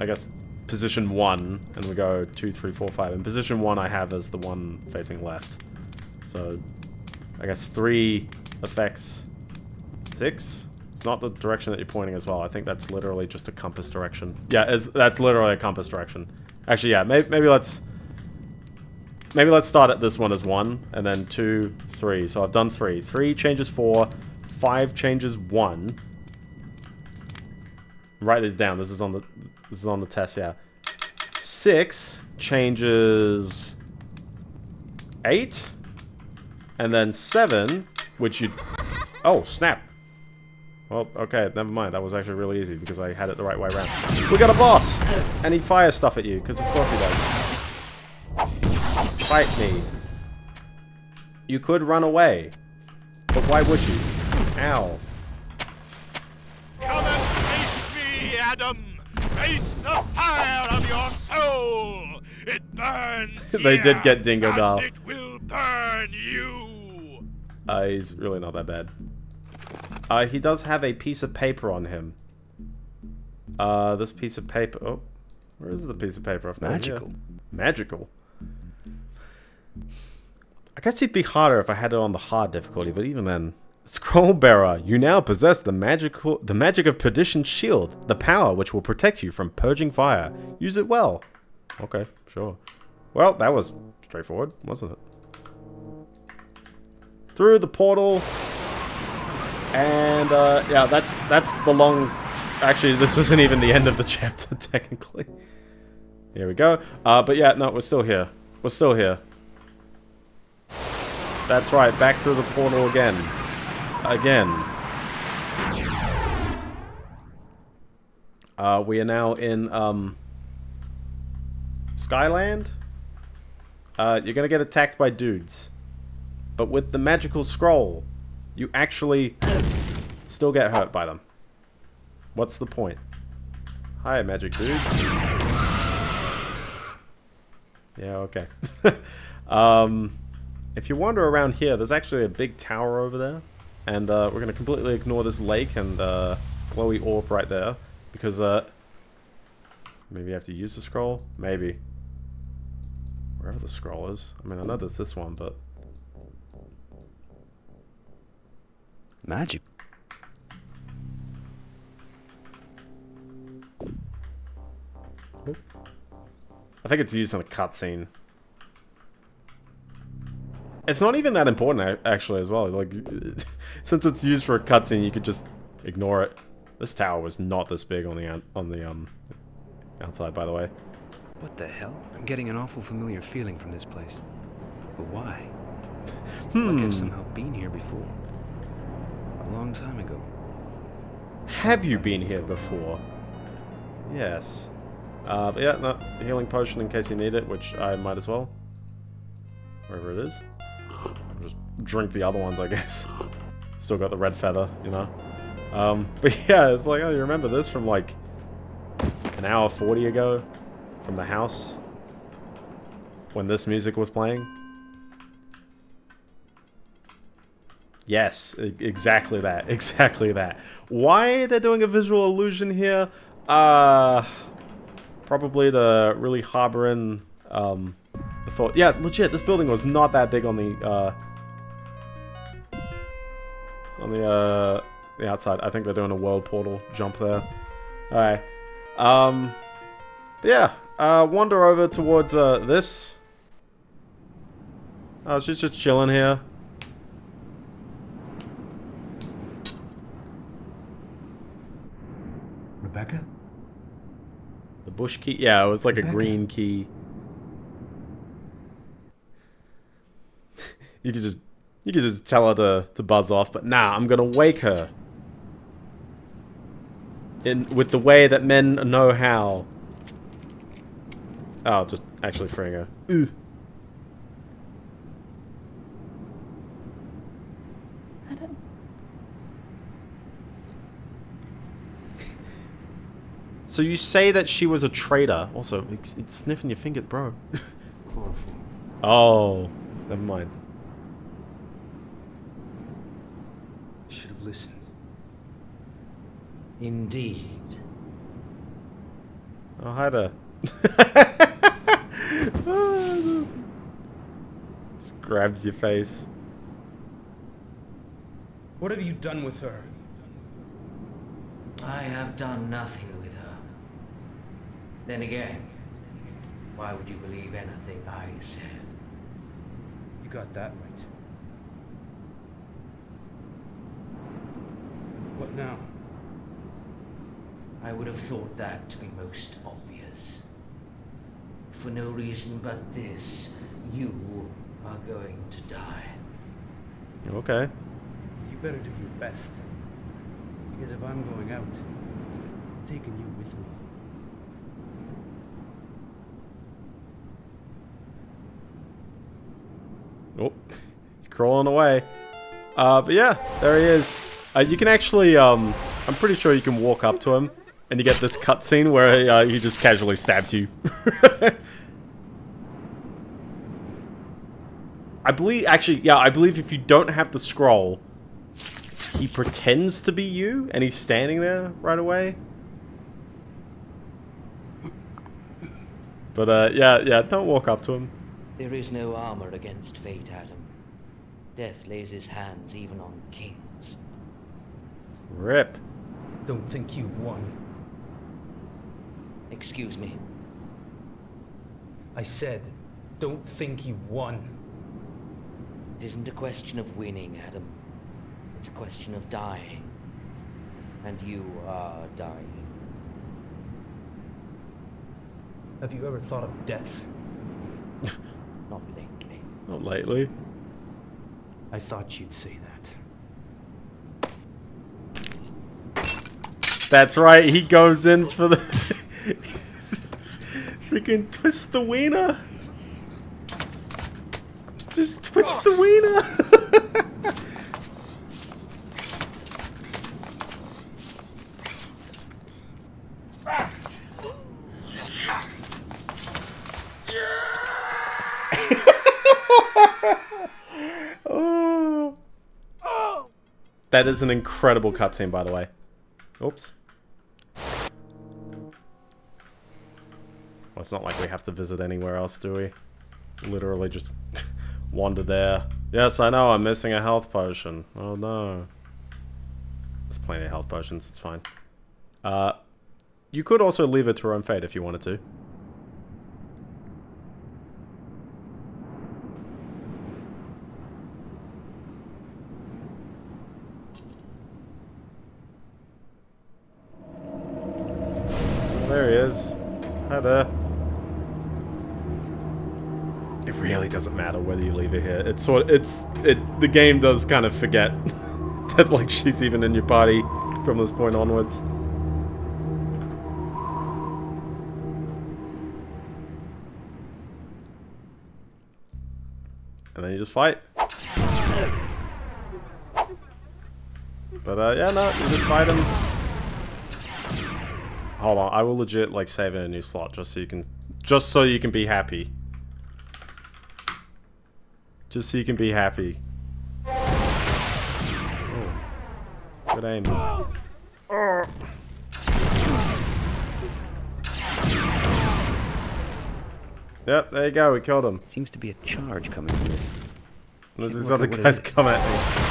I guess, position 1, and we go 2, 3, 4, 5. And position 1 I have as the one facing left. So, I guess 3 affects 6. It's not the direction that you're pointing as well. I think that's literally just a compass direction. Yeah, that's literally a compass direction. Actually, yeah, maybe let's... Maybe let's start at this one as 1, and then 2, 3. So I've done 3. 3 changes 4, 5 changes 1. Write these down. This is on the test, yeah. 6 changes 8, and then 7, which you... Oh, snap. Well, okay, never mind. That was actually really easy because I had it the right way around. We got a boss! And he fires stuff at you, because of course he does. Fight me. You could run away, but why would you? Ow. Come and face me, Adam! Face the fire of your soul! It burns here, they did get Dingo Doll. It will burn you! He's really not that bad. He does have a piece of paper on him. This piece of paper... Oh, where is the piece of paper? Magical. Magical. I guess it'd be harder if I had it on the hard difficulty, but even then... Scrollbearer, you now possess the magic of Perdition Shield, the power which will protect you from purging fire. Use it well. Okay, sure. Well, that was straightforward, wasn't it? Through the portal... And, yeah, that's the long... Actually, this isn't even the end of the chapter, technically. Here we go. But yeah, no, we're still here. We're still here. That's right, back through the portal again. Again. We are now in, Skyland? You're gonna get attacked by dudes. But with the magical scroll... You actually still get hurt by them. What's the point? Hi, magic dudes. Yeah, okay. If you wander around here, there's actually a big tower over there. And we're going to completely ignore this lake and glowy orb right there. Because maybe you have to use the scroll? Maybe. Wherever the scroll is. I mean, I know there's this one, but... Magic. I think it's used in a cutscene. It's not even that important, actually, as well. Like, since it's used for a cutscene, you could just ignore it. This tower was not this big on the outside, by the way. What the hell? I'm getting an awful familiar feeling from this place. But why? It's like I've somehow been here before. A long time ago. Have you been here before? Yes. But yeah, no, healing potion in case you need it, which I might as well. Wherever it is. I'll just drink the other ones, I guess. Still got the red feather, you know. But yeah, it's like, oh, you remember this from like an hour 40 ago? From the house? When this music was playing? Yes, exactly that, exactly that. Why they're doing a visual illusion here? Probably to really harbor in the thought. Yeah, legit, this building was not that big on the outside. I think they're doing a world portal jump there. All right, yeah, wander over towards this. Oh, she's just chilling here. Rebecca? The bush key? Yeah, it was like Rebecca. A green key. you could just tell her to buzz off, but nah, I'm gonna wake her. With the way that men know how. Oh, just actually freeing her. Ugh. So you say that she was a traitor. Also, it's sniffing your fingers, bro. Oh, never mind. Should have listened. Indeed. Oh, hi there. Just grabs your face. What have you done with her? I have done nothing. Then again, why would you believe anything I said? You got that right. What now? I would have thought that to be most obvious. For no reason but this, you are going to die. Okay. You better do your best. Because if I'm going out, I'm taking you with me. Oh, it's crawling away. But yeah, there he is. You can actually, I'm pretty sure you can walk up to him and you get this cutscene where he just casually stabs you. I believe, actually, yeah, I believe if you don't have the scroll, he pretends to be you and he's standing there right away. But yeah, don't walk up to him. There is no armor against fate, Adam. Death lays his hands even on kings. Rip. Don't think you won. Excuse me. I said, don't think you won. It isn't a question of winning, Adam. It's a question of dying. And you are dying. Have you ever thought of death? Not lately. Not lately. I thought you'd say that. That's right. He goes in for the freaking twist the wiener. Just twist the wiener. That is an incredible cutscene, by the way. Oops. Well, it's not like we have to visit anywhere else, do we? Literally just wander there. Yes, I know, I'm missing a health potion. Oh, no. There's plenty of health potions, it's fine. You could also leave it to her own fate if you wanted to. There he is. Hi there. It really doesn't matter whether you leave her here. It's sort of, the game does kind of forget that like she's even in your party from this point onwards. And then you just fight. But yeah, no, you just fight him. Hold on, I will legit like save in a new slot just so you can be happy. Just so you can be happy. Oh. Good aim. Oh. Yep, there you go, we killed him. Seems to be a charge coming from this. Unless these other guys come at me.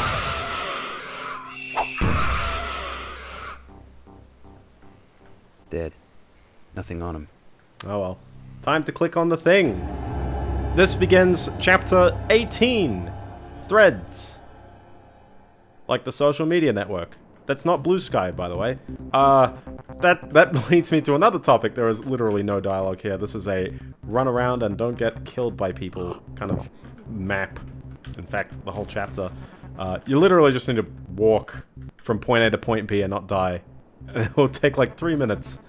Dead. Nothing on him. Oh well. Time to click on the thing. This begins chapter 18. Threads. Like the social media network. That's not Bluesky, by the way. That leads me to another topic. There is literally no dialogue here. This is a run around and don't get killed by people kind of map. In fact, the whole chapter. You literally just need to walk from point A to point B and not die. It will take like 3 minutes.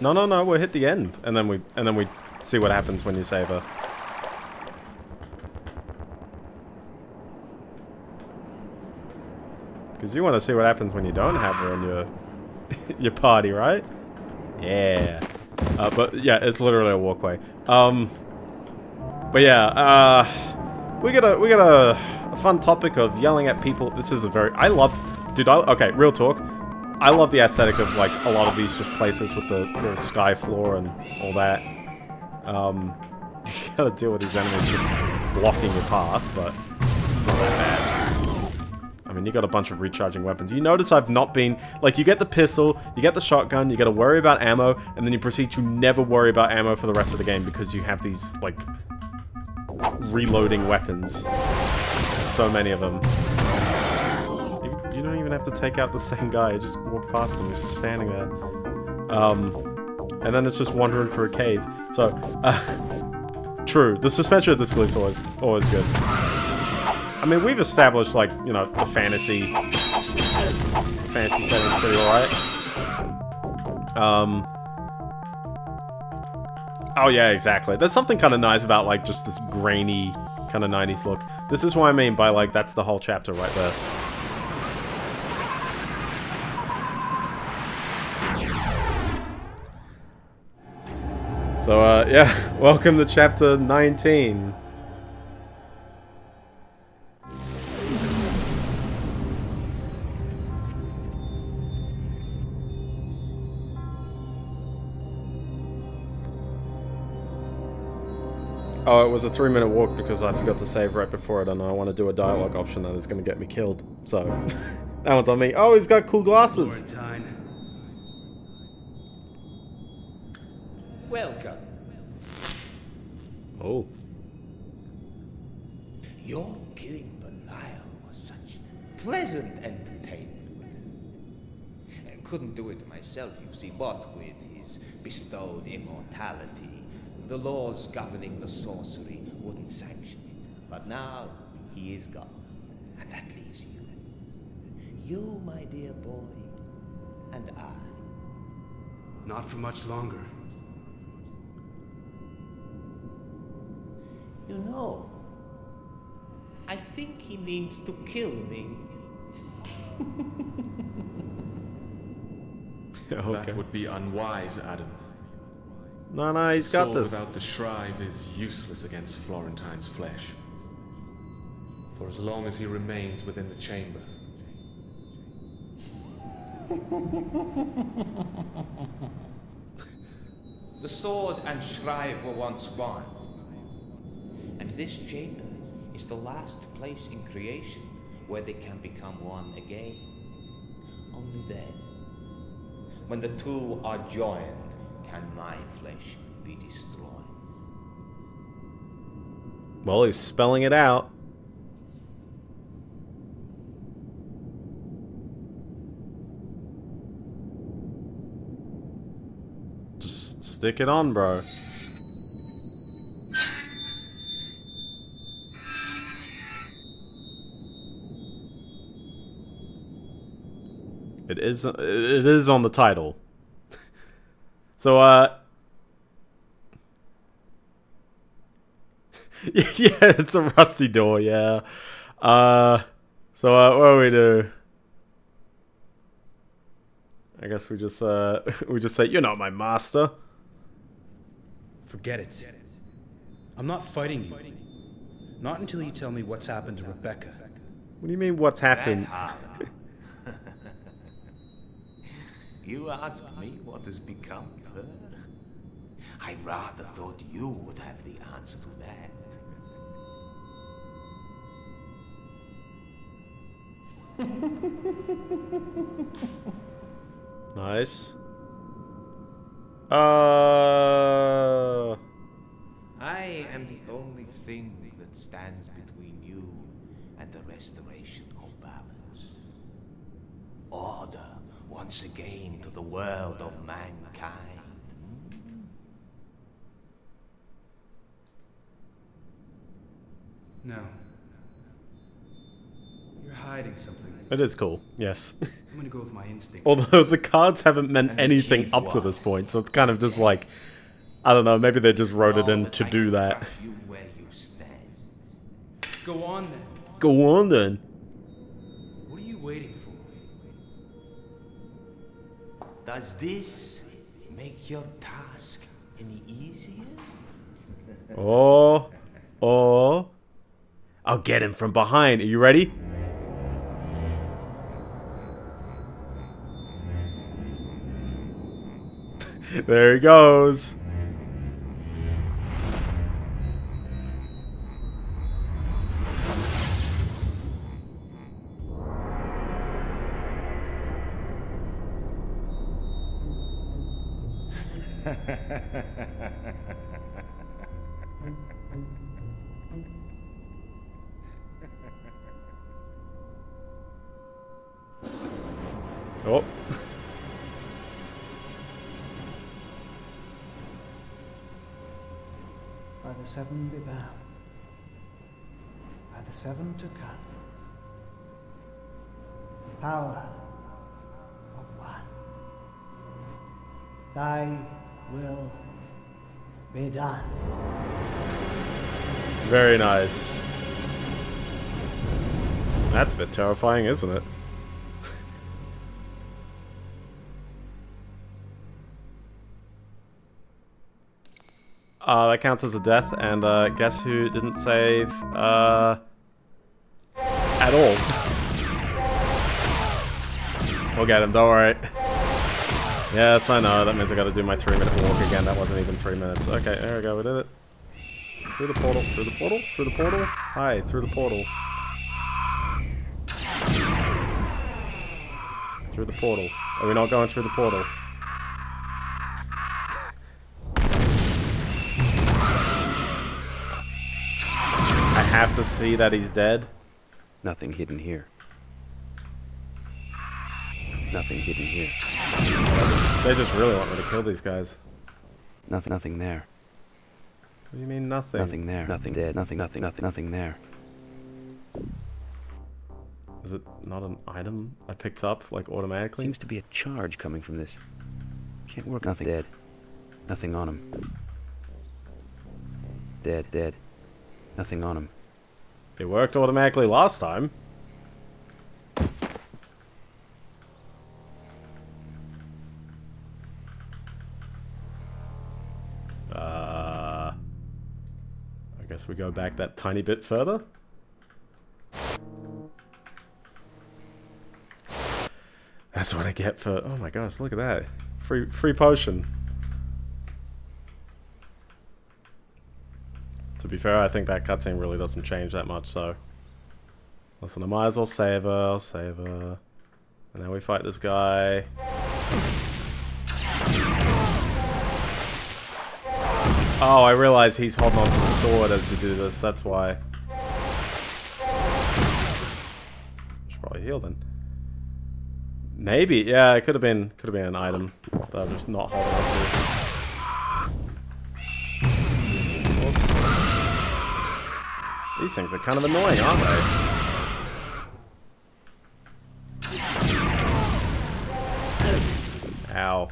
No, no, no. We'll hit the end, and then we see what happens when you save her. Because you want to see what happens when you don't have her in your your party, right? Yeah. But yeah, it's literally a walkway. But yeah. We gotta. A fun topic of yelling at people. This is a very... okay, real talk. I love the aesthetic of, like, a lot of these just places with the sky floor and all that. You gotta deal with these enemies just blocking your path, but it's not that bad. I mean, and you got a bunch of recharging weapons. You notice I've not been... Like, you get the pistol, you get the shotgun, you gotta worry about ammo, and then you proceed to never worry about ammo for the rest of the game because you have these, like, reloading weapons. So many of them. You don't even have to take out the same guy, you just walk past him, he's just standing there. And then it's just wandering through a cave. So, true, the suspension of this belief's always good. I mean, we've established, like, you know, the fantasy setting's pretty alright. Oh yeah, exactly. There's something kind of nice about, like, just this grainy kind of 90s look. This is what I mean by, like, that's the whole chapter right there. So, yeah, welcome to chapter 19. Oh, it was a 3-minute walk because I forgot to save right before it, and I want to do a dialogue option that is going to get me killed. So, that one's on me. Oh, he's got cool glasses! Quarantine. Welcome. Oh. Your killing Belial was such pleasant entertainment. I couldn't do it myself, you see, but with his bestowed immortality, the laws governing the sorcery wouldn't sanction it. But now he is gone, and that leaves you. You, my dear boy, and I. Not for much longer. You know, I think he means to kill me. Okay. That would be unwise, Adam. No, he's got soul this. Without the shrive is useless against Florentine's flesh. For as long as he remains within the chamber. The sword and shrive were once one. And this chamber is the last place in creation where they can become one again. Only then, when the two are joined, can my flesh be destroyed. Well, he's spelling it out. Just stick it on, bro. It is on the title. So, yeah, it's a rusty door, yeah. So, what do we do? I guess we just, say, you're not my master. Forget it. I'm not fighting you. Not until you tell me what's happened to Rebecca. What do you mean, what's happened? You ask me what has become of her? I rather thought you would have the answer to that. Nice. I am the only thing that stands between you and the restoration of balance. Order. Once again to the world of mankind. No. You're hiding something. It is cool, yes. I'm gonna go with my instinct. Although the cards haven't meant anything up to this point, so it's kind of just like, I don't know, maybe they just wrote it in to do that. Go on then. Go on then. What are you waiting for? Does this make your task any easier? Oh. I'll get him from behind. Are you ready? There he goes. Oh. By the seven be bound, by the seven to come. Power of one. Thy will be done. Very nice. That's a bit terrifying, isn't it? That counts as a death, and guess who didn't save at all? We'll get him, don't worry. Yes, I know, that means I gotta do my 3-minute walk again. That wasn't even 3 minutes. Okay, there we go, we did it. Through the portal, through the portal, through the portal. Hi, through the portal. Through the portal. Are we not going through the portal? I have to see that he's dead. Nothing hidden here. Nothing hidden here. They just really want me to kill these guys. Nothing there. What do you mean nothing? Nothing there. Nothing dead. Nothing there. Is it not an item I picked up like automatically? Seems to be a charge coming from this. Can't work. Nothing dead. Nothing on him. Dead. Nothing on him. It worked automatically last time. I guess we go back that tiny bit further. That's what I get for... Oh my gosh, look at that. Free potion. To be fair, I think that cutscene really doesn't change that much, so... Listen, I might as well save her, I'll save her. And then we fight this guy. Oh, I realize he's holding onto the sword as you do this, that's why. Should probably heal then. Maybe, yeah, it could have been an item that I'm just not holding onto. These things are kind of annoying, aren't they? Ow.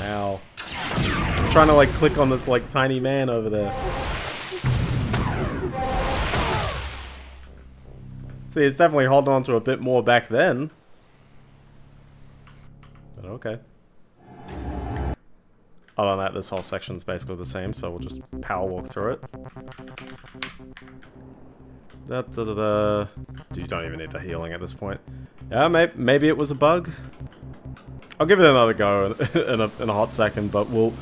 Ow. I'm trying to like click on this like tiny man over there. See, it's definitely holding on to a bit more back then. But okay. Other than that, this whole section's basically the same, so we'll just power walk through it. You don't even need the healing at this point. Yeah, maybe it was a bug. I'll give it another go in a hot second, but we'll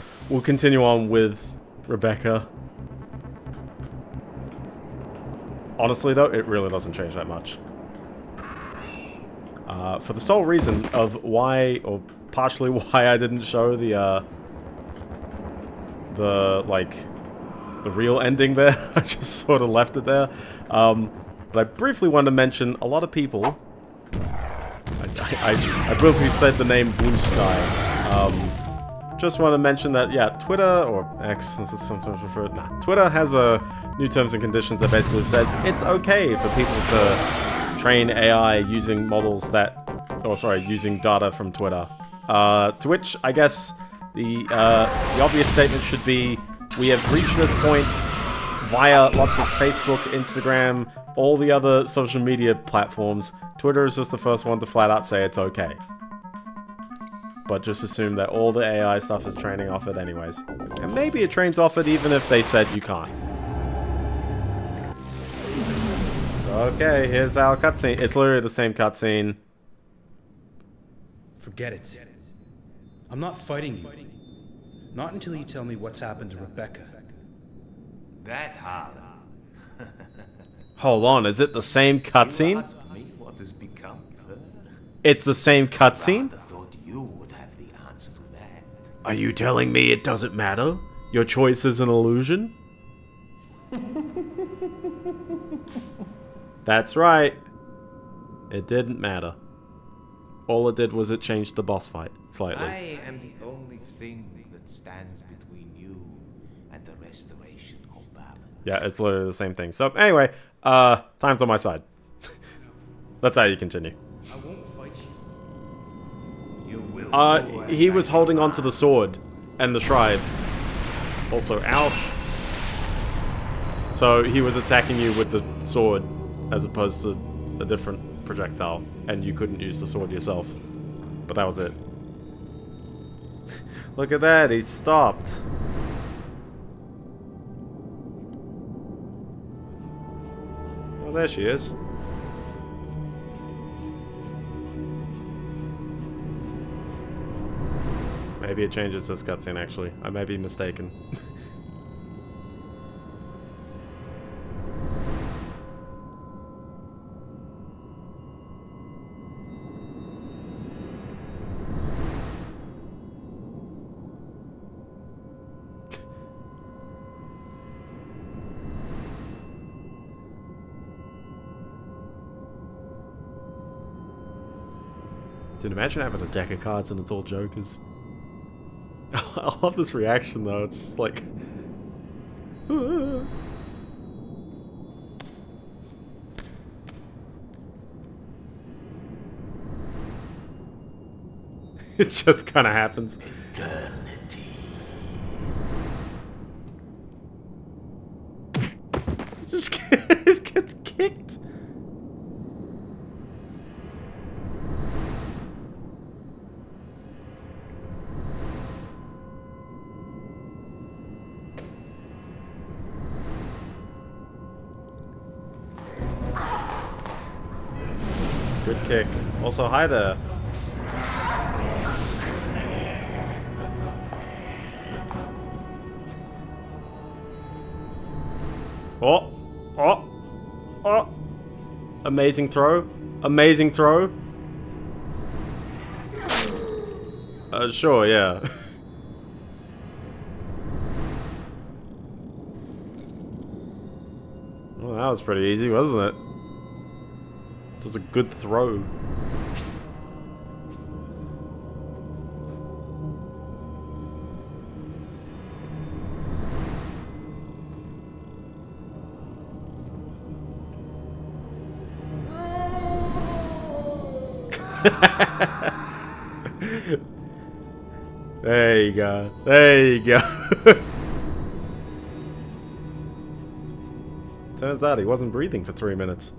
continue on with Rebecca. Honestly, though, it really doesn't change that much. For the sole reason of why, or partially why, I didn't show the real ending there. I just sort of left it there. But I briefly wanted to mention a lot of people... I briefly said the name Bluesky. Just want to mention that, yeah, Twitter, or X, as it's sometimes referred... Nah, Twitter has a new terms and conditions that basically says it's okay for people to train AI using models that... Oh, sorry, using data from Twitter. To which, I guess... The obvious statement should be, we have reached this point via lots of Facebook, Instagram, all the other social media platforms. Twitter is just the first one to flat out say it's okay. But just assume that all the AI stuff is training off it anyways. And maybe it trains off it even if they said you can't. So okay, here's our cutscene. It's literally the same cutscene. Forget it. I'm not fighting you. Not until you tell me what's happened to Rebecca. That hard. Hold on, is it the same cutscene? It's the same cutscene? I thought you would have the answer to that. Are you telling me it doesn't matter? Your choice is an illusion? That's right. It didn't matter. All it did was it changed the boss fight slightly. I am the only thing that stands between you and the restoration of balance. Yeah, it's literally the same thing. So anyway, time's on my side. That's how you continue. I won't bite you. You will. He was holding onto the sword and the shrive. Also, ouch. So he was attacking you with the sword as opposed to a different projectile, and you couldn't use the sword yourself. But that was it. Look at that, he stopped. Well, there she is. Maybe it changes this cutscene, actually. I may be mistaken. Dude, imagine having a deck of cards and it's all jokers. I love this reaction though, it's just like... It just kind of happens. It just gets kicked. Kick. Also, hi there. Oh, oh, oh! Amazing throw! Amazing throw! Sure, yeah. Well, that was pretty easy, wasn't it? Just a good throw. There you go. There you go. Turns out he wasn't breathing for 3 minutes.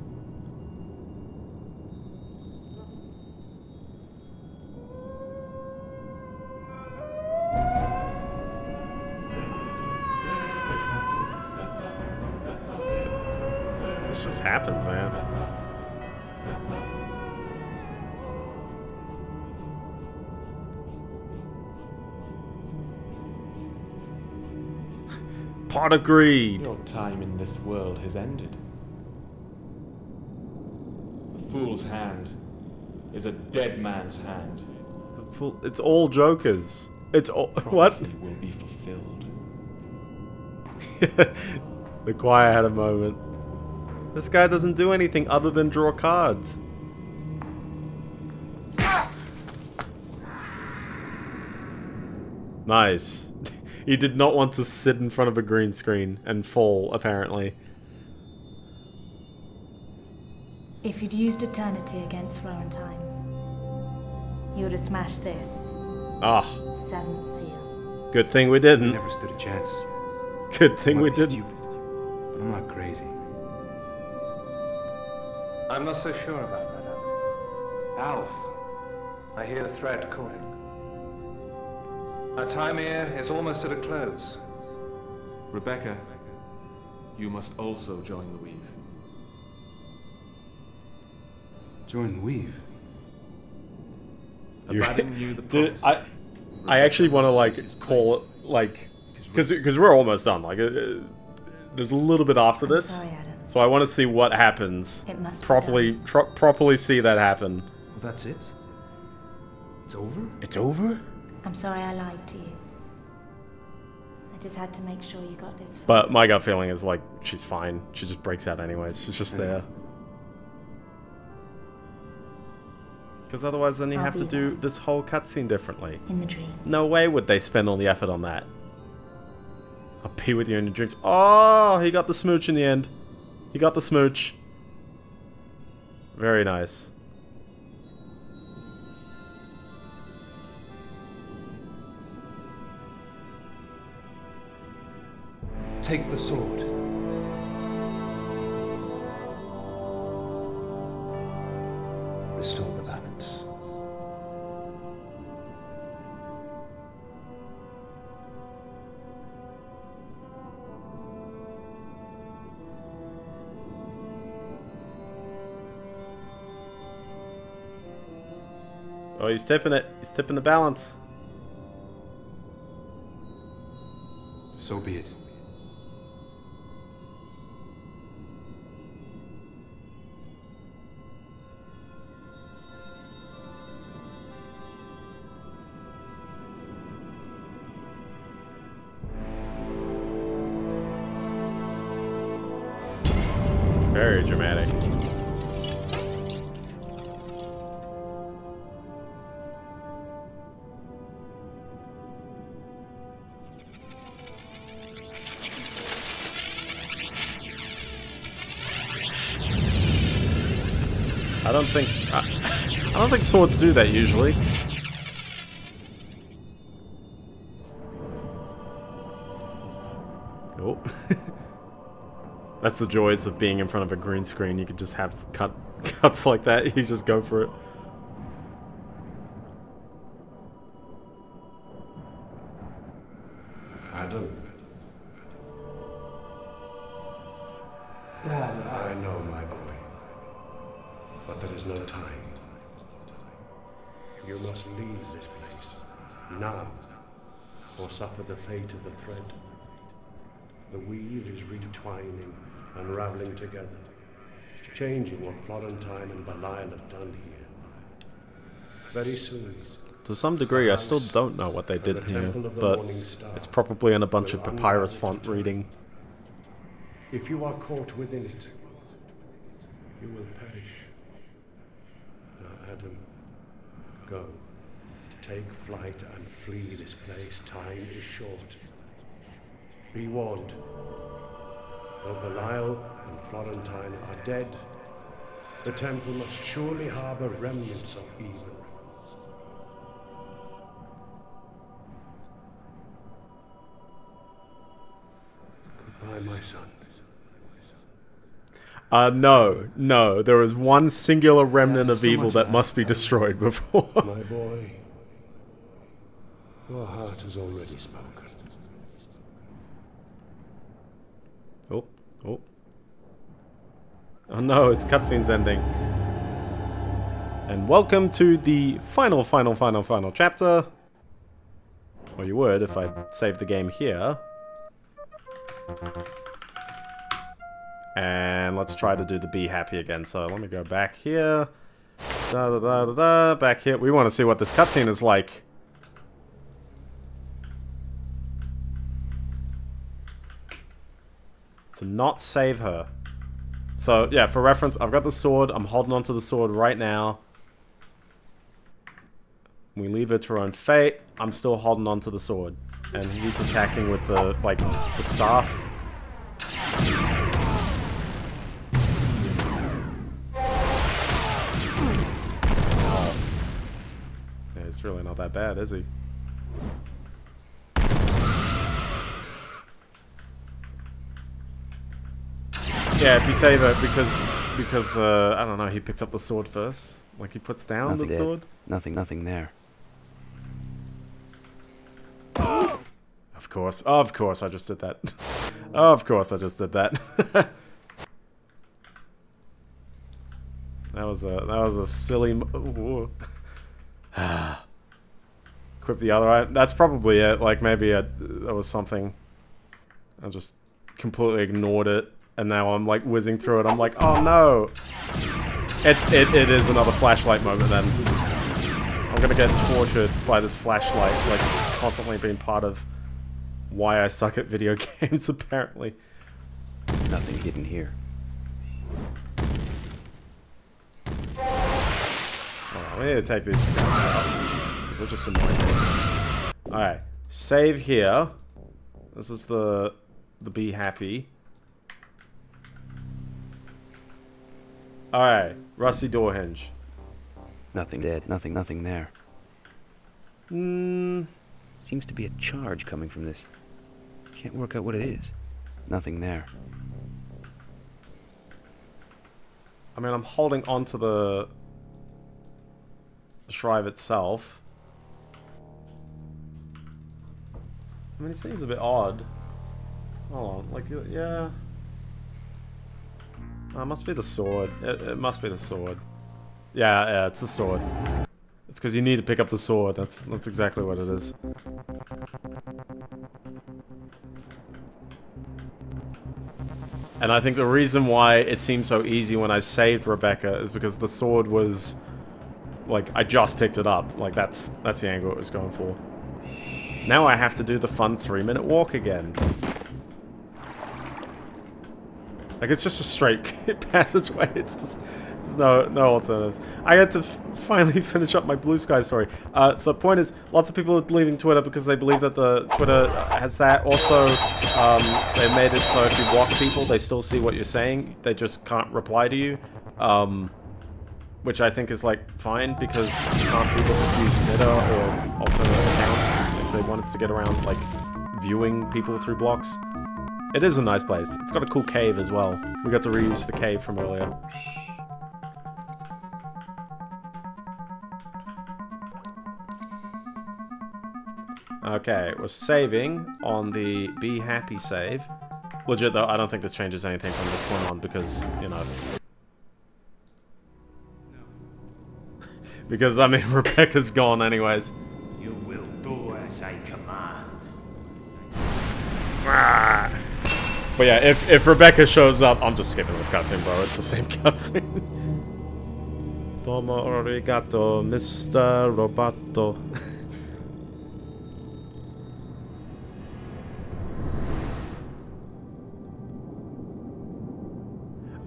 Happens, man. Pot of greed. Your time in this world has ended. The fool's hand is a dead man's hand. The fool, it's all jokers. It's all what? Will be fulfilled. The choir had a moment. This guy doesn't do anything other than draw cards. Nice. He did not want to sit in front of a green screen and fall, apparently. If you'd used eternity against Florentine, you would have smashed this. Ah. Oh. Seventh seal. Good thing we didn't. I never stood a chance. Good thing we didn't. Stupid, but I'm not crazy. I'm not so sure about that, Alf. I hear the thread calling. Our time here is almost at a close. Rebecca, you must also join the weave. Join the weave? Abaddon knew the promise. I actually want to like call it like, because we're almost done. Like, there's a little bit after this. So I want to see what happens. It must properly see that happen. Well, that's it. It's over? It's over? I'm sorry I lied to you. I just had to make sure you got this. But my gut feeling is like, she's fine. She just breaks out anyways. She's just there. Because otherwise then you have to do this whole cutscene differently. In the dream. No way would they spend all the effort on that. I'll pee with you in your drinks. Oh, he got the smooch in the end. He got the smooch. Very nice. Take the sword. Restore the balance. Oh, he's tipping it. He's tipping the balance. So be it. Very dramatic. I don't think swords do that usually. Oh. That's the joys of being in front of a green screen. You could just have cuts like that. You just go for it. I know, my boy. But there is no time. You must leave this place now, or suffer the fate of the thread. The weave is retwining, unraveling together, changing what Florentine and Belial have done here. Very soon. To some degree, I still don't know what they did here, but it's probably in a bunch of papyrus font reading. If you are caught within it, you will perish. Now, Adam, go. Take flight and flee this place. Time is short. Be warned. Though Belial and Florentine are dead, the temple must surely harbor remnants of evil. Goodbye, my son. No. There is one singular remnant of evil that must be destroyed before. My boy, your heart has already spoken. Oh no, it's cutscenes ending. And welcome to the final chapter. Or you would if I saved the game here. And let's try to do the Be Happy again. So let me go back here. Back here. We want to see what this cutscene is like. To not save her. So, yeah, for reference, I've got the sword. I'm holding onto the sword right now. We leave her to her own fate. I'm still holding onto the sword. And he's attacking with the, like, the staff. Oh. Yeah, it's really not that bad, is he? Yeah, if you save it, because I don't know, he picks up the sword first. Like, he puts down the sword. Nothing there. Of course, I just did that. That was a silly. Equip the other eye. That's probably it. Like, maybe that was something. I just completely ignored it. And now I'm like whizzing through it. I'm like, oh no! It is another flashlight moment then. I gonna get tortured by this flashlight, like, constantly being part of why I suck at video games, apparently. Nothing hidden here. Oh, we need to take these guys out, because they're just annoying. Alright, save here. This is the Be Happy. Alright, rusty door hinge. Nothing dead, nothing there. Seems to be a charge coming from this. Can't work out what it is. Nothing there. I mean, I'm holding on to the shrive itself. I mean, it seems a bit odd. Hold on, like, yeah. Oh, it must be the sword. It must be the sword. Yeah, yeah, it's the sword. It's because you need to pick up the sword. That's exactly what it is. And I think the reason why it seemed so easy when I saved Rebecca is because the sword was... like, I just picked it up. Like, that's the angle it was going for. Now I have to do the fun 3-minute walk again. Like, it's just a straight passageway. It's just, there's no alternatives. I had to finally finish up my Blue Sky story. So point is, lots of people are leaving Twitter because they believe that the Twitter has that. Also, they made it so if you block people, they still see what you're saying. They just can't reply to you. Which I think is, like, fine, because can't people just use Twitter or alternative accounts if they wanted to get around, like, viewing people through blocks? It is a nice place. It's got a cool cave as well. We got to reuse the cave from earlier. Okay, we're saving on the Be Happy save. Legit though, I don't think this changes anything from this point on because, you know... because, I mean, Rebecca's gone anyways. You will do as I command. Ah. But yeah, if Rebecca shows up, I'm just skipping this cutscene, bro. It's the same cutscene. Domo arigato, Mr. Roboto.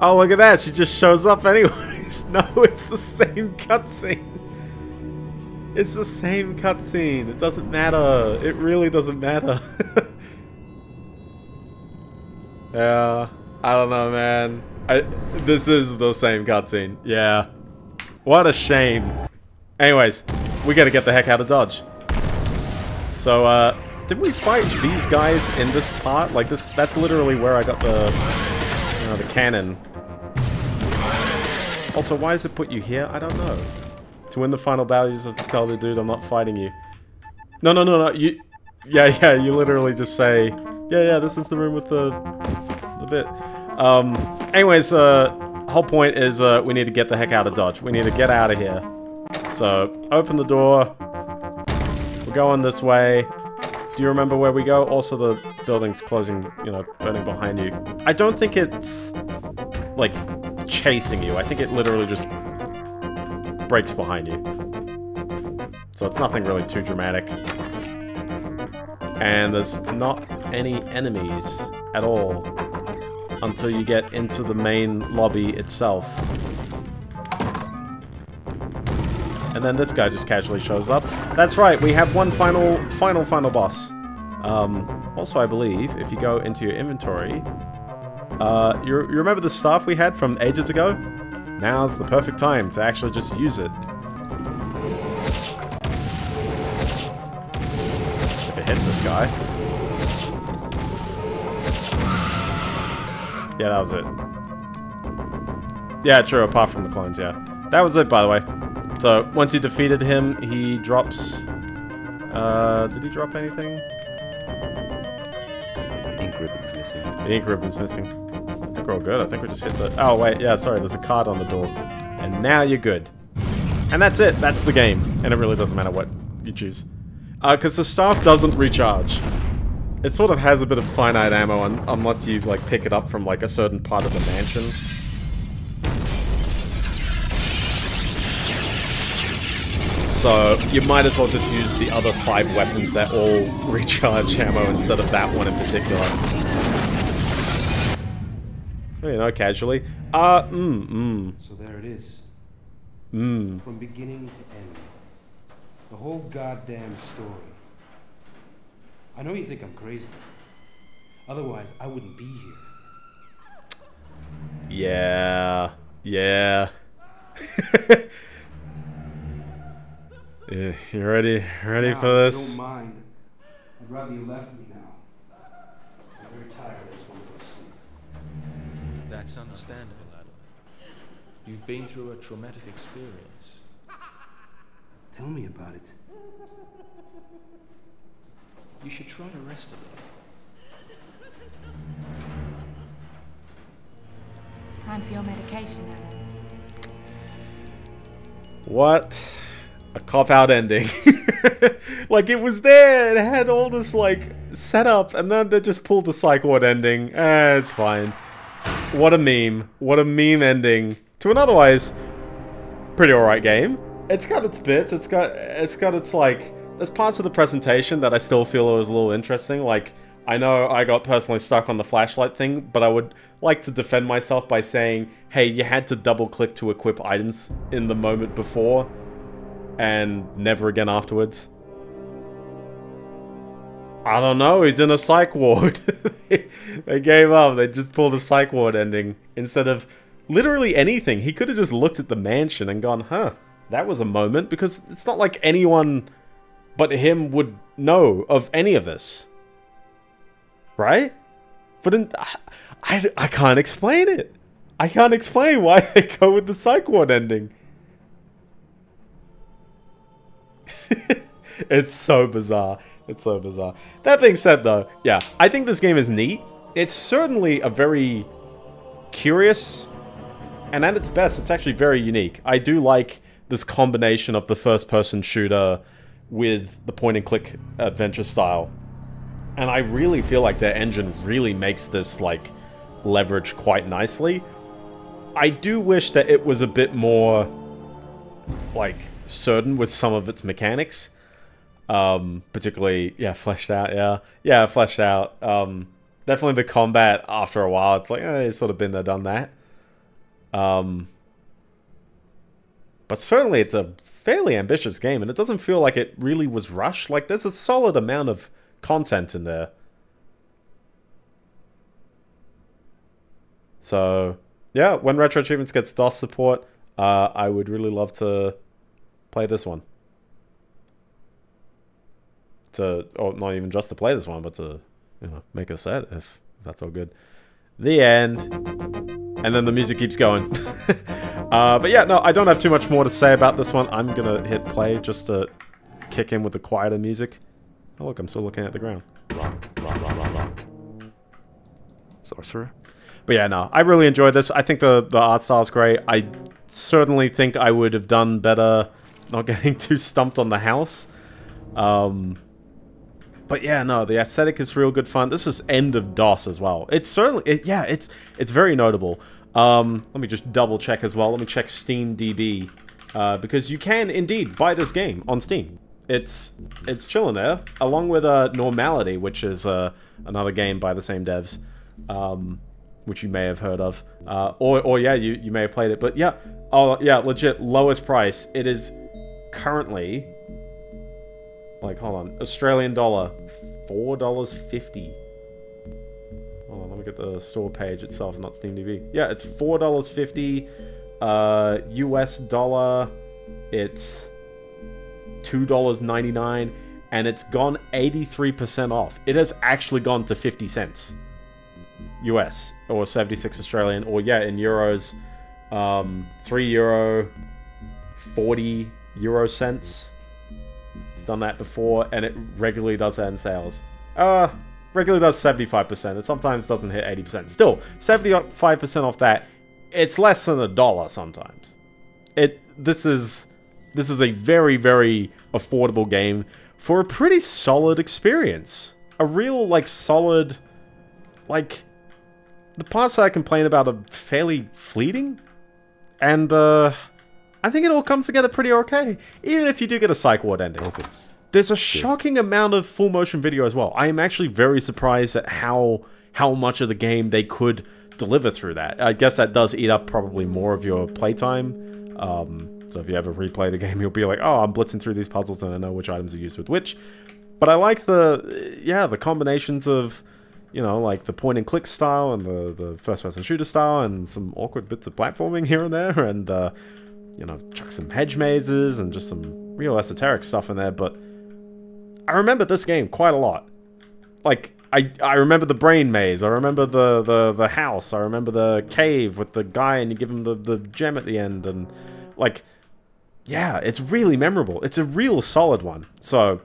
Oh, look at that! She just shows up anyways! No, it's the same cutscene! It's the same cutscene! It doesn't matter! It really doesn't matter! Yeah... I don't know, man. This is the same cutscene. Yeah. What a shame. Anyways, we gotta get the heck out of Dodge. So, did we fight these guys in this part? Like, that's literally where I got the cannon. Also, why does it put you here? I don't know. To win the final battle, you just have to tell the dude I'm not fighting you. No, you... Yeah, you literally just say... Yeah, this is the room with the bit. Anyways, whole point is we need to get the heck out of Dodge. We need to get out of here. So, open the door. We're going this way. Do you remember where we go? Also, the building's closing, you know, burning behind you. I don't think it's, like, chasing you. I think it literally just breaks behind you. So it's nothing really too dramatic. And there's not any enemies at all until you get into the main lobby itself. And then this guy just casually shows up. That's right, we have one final boss. Also, I believe, if you go into your inventory... you remember the staff we had from ages ago? Now's the perfect time to actually just use it. If it hits this guy... yeah, that was it. Yeah, true, apart from the clones, yeah. That was it, by the way. So, once you defeated him, he drops... did he drop anything? The ink ribbon's missing. The ink ribbon's missing. I think we're all good. I think we just hit the... oh, wait. Yeah, sorry. There's a card on the door. And now you're good. And that's it. That's the game. And it really doesn't matter what you choose. Because the staff doesn't recharge. It sort of has a bit of finite ammo unless you, like, pick it up from, like, a certain part of the mansion. So you might as well just use the other 5 weapons that all recharge ammo instead of that one in particular. You know, casually. So there it is. From beginning to end. The whole goddamn story. I know you think I'm crazy. Otherwise, I wouldn't be here. Yeah. Yeah. Yeah, you ready? Ready for this? I don't mind. I'd rather you left me now. I'm very tired of this one person. That's understandable, Adam. You've been through a traumatic experience. Tell me about it. You should try the rest of it. Time for your medication, Adam. What? A cop-out ending. Like, it was there, it had all this, like, setup, and then they just pulled the psych ward ending. It's fine. What a meme. What a meme ending to an otherwise pretty alright game. It's got its bits, it's got its, like, there's parts of the presentation that I still feel it was a little interesting. Like, I know I got personally stuck on the flashlight thing, but I would like to defend myself by saying, hey, you had to double-click to equip items in the moment before, and never again afterwards. I don't know, he's in a psych ward. They gave up, they just pulled the psych ward ending. Instead of literally anything, he could have just looked at the mansion and gone, huh, that was a moment. Because it's not like anyone but him would know of any of this. Right? But in, I can't explain it. I can't explain why they go with the psych ward ending. It's so bizarre. It's so bizarre. That being said, though, yeah, I think this game is neat. It's certainly a very curious, and at its best, it's actually very unique. I do like this combination of the first-person shooter with the point-and-click adventure style. And I really feel like their engine really makes this, like, leverage quite nicely. I do wish that it was a bit more, like, certain with some of its mechanics. Particularly, yeah, fleshed out, yeah. Yeah, fleshed out. Definitely the combat, after a while, it's like, eh, it's sort of been there, done that. But certainly it's a fairly ambitious game, and it doesn't feel like it really was rushed. Like, there's a solid amount of content in there. So, yeah, when Retro Achievements gets DOS support, I would really love to play this one. Or not even just to play this one, but to, you know, make a set, if that's all good. The end. And then the music keeps going. But yeah, no, I don't have too much more to say about this one. I'm gonna hit play just to kick in with the quieter music. Oh look, I'm still looking at the ground. Blah, blah, blah, blah, blah. Sorcerer. But yeah, no, I really enjoyed this. I think the art style's great. I certainly think I would have done better not getting too stumped on the house. But yeah, no, the aesthetic is real good fun. This is end of DOS as well. It's certainly, yeah, it's very notable. Let me just double check as well. Let me check SteamDB, because you can indeed buy this game on Steam. It's chilling there, along with Normality, which is another game by the same devs, which you may have heard of, or yeah, you may have played it. But yeah, oh yeah, legit lowest price. It is currently, like, hold on, Australian dollar, $4.50. Hold on, let me get the store page itself, not SteamDB. Yeah, it's $4.50 US dollar. It's $2.99, and it's gone 83% off. It has actually gone to 50 cents US, or 76 Australian, or yeah, in euros, €3, 40 euro cents. It's done that before, and it regularly does that in sales. Regularly does 75%. It sometimes doesn't hit 80%. Still, 75% off that, it's less than a dollar sometimes. This is a very, very affordable game for a pretty solid experience. A real, like, solid, like, the parts that I complain about are fairly fleeting. And, I think it all comes together pretty okay. Even if you do get a Psych Ward ending. Okay. There's a shocking amount of full motion video as well. I am actually very surprised at how much of the game they could deliver through that. I guess that does eat up probably more of your playtime. So if you ever replay the game, you'll be like, oh, I'm blitzing through these puzzles and I know which items are used with which. But I like the, yeah, the combinations of, you know, like the point and click style and the first person shooter style and some awkward bits of platforming here and there. And, you know, chuck some hedge mazes and just some real esoteric stuff in there. But I remember this game quite a lot. Like, I remember the brain maze, I remember the house, I remember the cave with the guy and you give him the gem at the end, and like, yeah, it's really memorable. It's a real solid one. So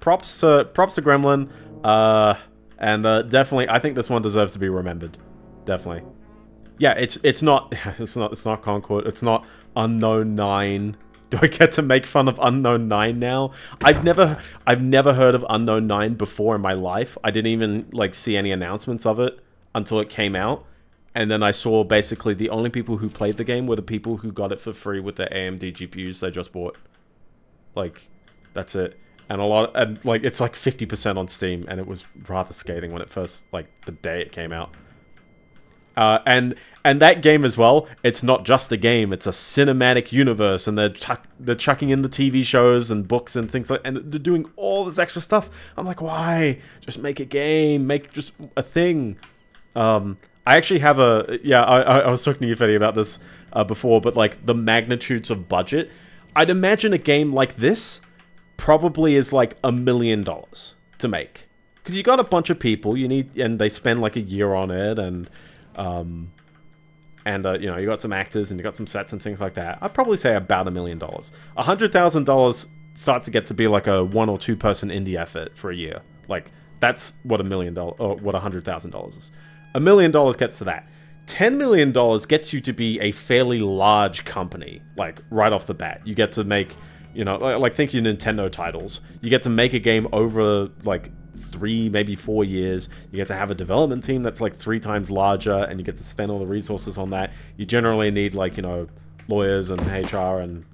props to Gremlin, and definitely I think this one deserves to be remembered. Definitely. Yeah, it's not Concord, it's not Unknown 9. Do I get to make fun of Unknown 9 now? I've never heard of Unknown 9 before in my life. I didn't even like see any announcements of it until it came out. And then I saw basically the only people who played the game were the people who got it for free with their AMD GPUs they just bought. Like, that's it. And like it's like 50% on Steam, and it was rather scathing when it first, like the day it came out. And that game as well, it's not just a game, it's a cinematic universe, and they're chucking in the TV shows and books and things like, and they're doing all this extra stuff. I'm like, why? Just make a game, make just a thing. I actually have a, yeah, I was talking to you, Fetty, about this before, but like the magnitudes of budget, I'd imagine a game like this probably is like $1 million to make. Because you got a bunch of people, you need, and they spend like a year on it, and you know, you got some actors and you got some sets and things like that. I'd probably say about $1 million. $100,000 starts to get to be like a one or two person indie effort for a year. Like that's what $1 million, or what $100,000 is. $1 million gets to that. $10 million gets you to be a fairly large company. Like right off the bat, you get to make, you know, like think your Nintendo titles. You get to make a game over like 3, maybe 4 years. You get to have a development team that's like 3 times larger, and you get to spend all the resources on that. You generally need like, you know, lawyers and HR and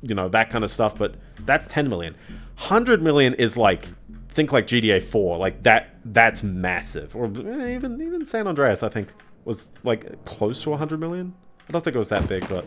you know, that kind of stuff. But that's 10 million. 100 million is like, think like GTA 4, like that's massive. Or even San Andreas, I think, was like close to 100 million. I don't think it was that big, but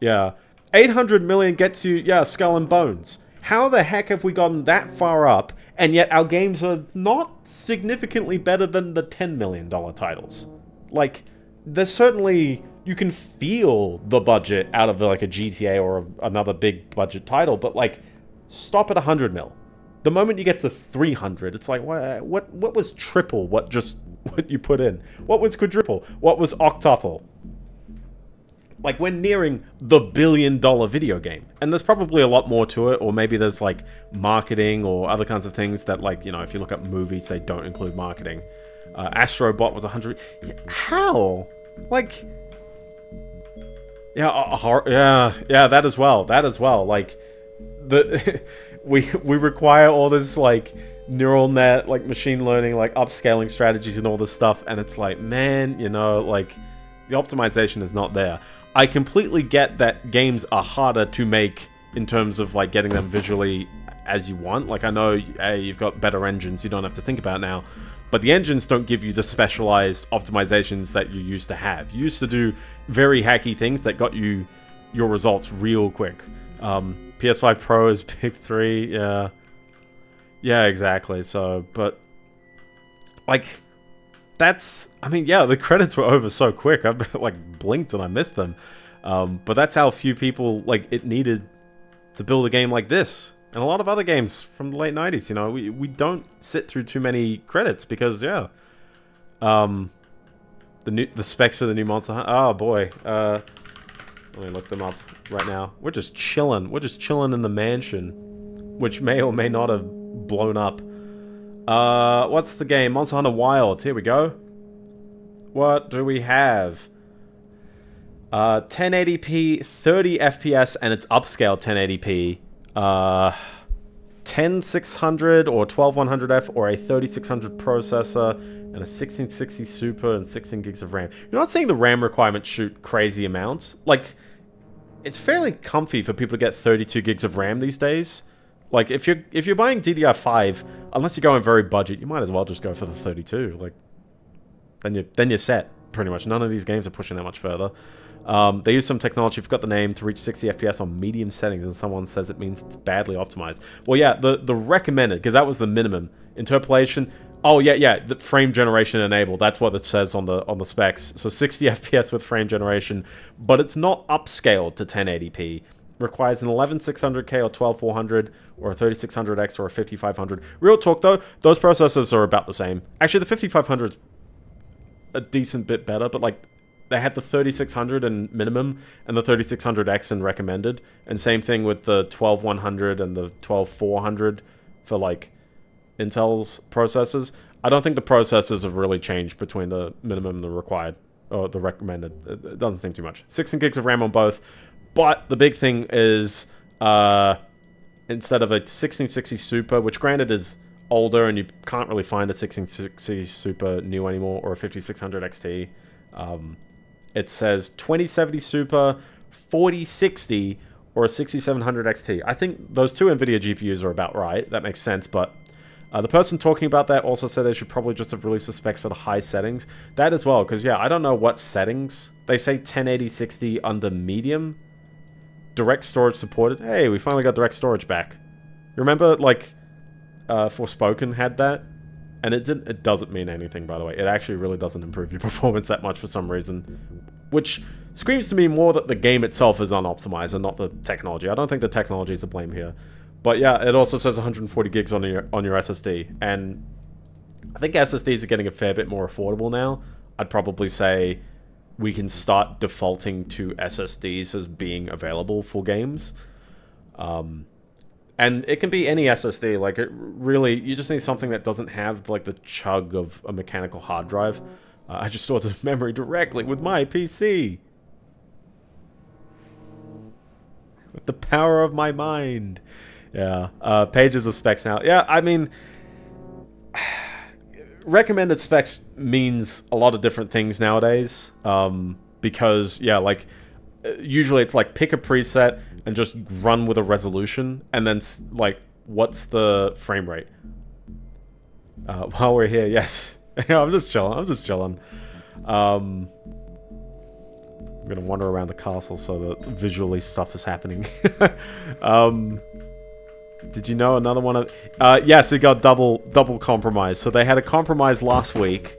yeah. 800 million gets you, yeah, Skull and Bones. How the heck have we gotten that far up, and yet our games are not significantly better than the $10 million titles? Like, there's certainly, you can feel the budget out of like a GTA or another big budget title, but like, stop at 100 mil. The moment you get to 300, it's like, what was triple what you put in? What was quadruple? What was octuple? Like, we're nearing the $1 billion video game. And there's probably a lot more to it, or maybe there's, like, marketing or other kinds of things that, like, you know, if you look up movies, they don't include marketing. Astro Bot was 100... Yeah, how? Like... Yeah, yeah, that as well. That as well. Like, the... we require all this, like, neural net, like, machine learning, like, upscaling strategies and all this stuff. And it's like, man, you know, like, the optimization is not there. I completely get that games are harder to make in terms of like getting them visually as you want. Like I know, hey, you've got better engines you don't have to think about now, but the engines don't give you the specialized optimizations that you used to have. You used to do very hacky things that got you your results real quick. PS5 Pro is big 3, yeah. Yeah, exactly, so, but like, that's, I mean, yeah, the credits were over so quick. I like blinked and I missed them. But that's how few people like it needed to build a game like this. And a lot of other games from the late 90s, you know, we don't sit through too many credits because, yeah. The specs for the new Monster Hunter. Oh boy. Let me look them up right now. We're just chilling. We're just chilling in the mansion, which may or may not have blown up. What's the game? Monster Hunter Wilds. Here we go. What do we have? 1080p, 30 FPS, and it's upscaled 1080p. 10600 or 12100F or a 3600 processor and a 1660 Super and 16 gigs of RAM. You're not seeing the RAM requirement shoot crazy amounts. Like, it's fairly comfy for people to get 32 gigs of RAM these days. Like, if you're buying DDR5, unless you're going very budget, you might as well just go for the 32. Like, then you're set, pretty much. None of these games are pushing that much further. They use some technology, forgot the name, to reach 60 FPS on medium settings, and someone says it means it's badly optimized. Well, yeah, the recommended, because that was the minimum. Interpolation, oh, yeah, the frame generation enabled. That's what it says on the specs. So 60 FPS with frame generation, but it's not upscaled to 1080p. Requires an 11600K or 12400 or a 3600X or a 5500. Real talk though, those processors are about the same. Actually, the 5500's a decent bit better, but like they had the 3600 in minimum and the 3600X in recommended, and same thing with the 12100 and the 12400 for like Intel's processors. I don't think the processors have really changed between the minimum and the required or the recommended. It doesn't seem too much. 16 gigs of RAM on both. But the big thing is, instead of a 1660 Super, which granted is older and you can't really find a 1660 Super new anymore, or a 5600 XT, it says 2070 Super, 4060, or a 6700 XT. I think those two NVIDIA GPUs are about right. That makes sense, but the person talking about that also said they should probably just have released the specs for the high settings. That as well, because yeah, I don't know what settings. They say 1080-60 under medium. Direct storage supported. Hey, we finally got direct storage back. Remember, like, Forspoken had that, and it doesn't mean anything, by the way. It actually really doesn't improve your performance that much for some reason, which screams to me more that the game itself is unoptimized and not the technology. I don't think the technology is to blame here, but yeah, it also says 140 gigs on your SSD, and I think SSDs are getting a fair bit more affordable now. I'd probably say we can start defaulting to SSDs as being available for games. And it can be any SSD, like, it really, you just need something that doesn't have, like, the chug of a mechanical hard drive. I just stored the memory directly with my PC. With the power of my mind. Yeah, pages of specs now. Yeah, I mean, recommended specs means a lot of different things nowadays, because yeah, like usually it's like pick a preset and just run with a resolution, and then like what's the frame rate while we're here. Yes. I'm just chilling. I'm gonna wander around the castle so that visually stuff is happening. Did you know another one of... yes, it got double compromised. So they had a compromise last week.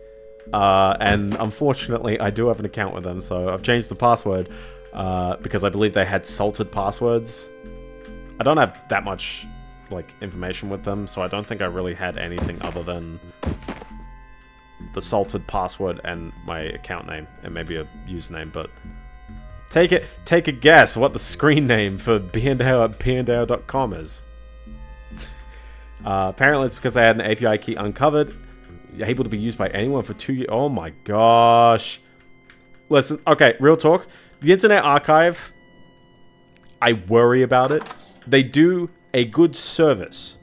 And unfortunately, I do have an account with them. So I've changed the password. Because I believe they had salted passwords. I don't have that much, like, information with them. So I don't think I really had anything other than the salted password and my account name. And maybe a username, but... Take a guess what the screen name for Biendeo at Biendeo.com is. Apparently it's because they had an API key uncovered, able to be used by anyone for 2 years. Oh my gosh. Listen, okay, real talk. The Internet Archive, I worry about it. They do a good service,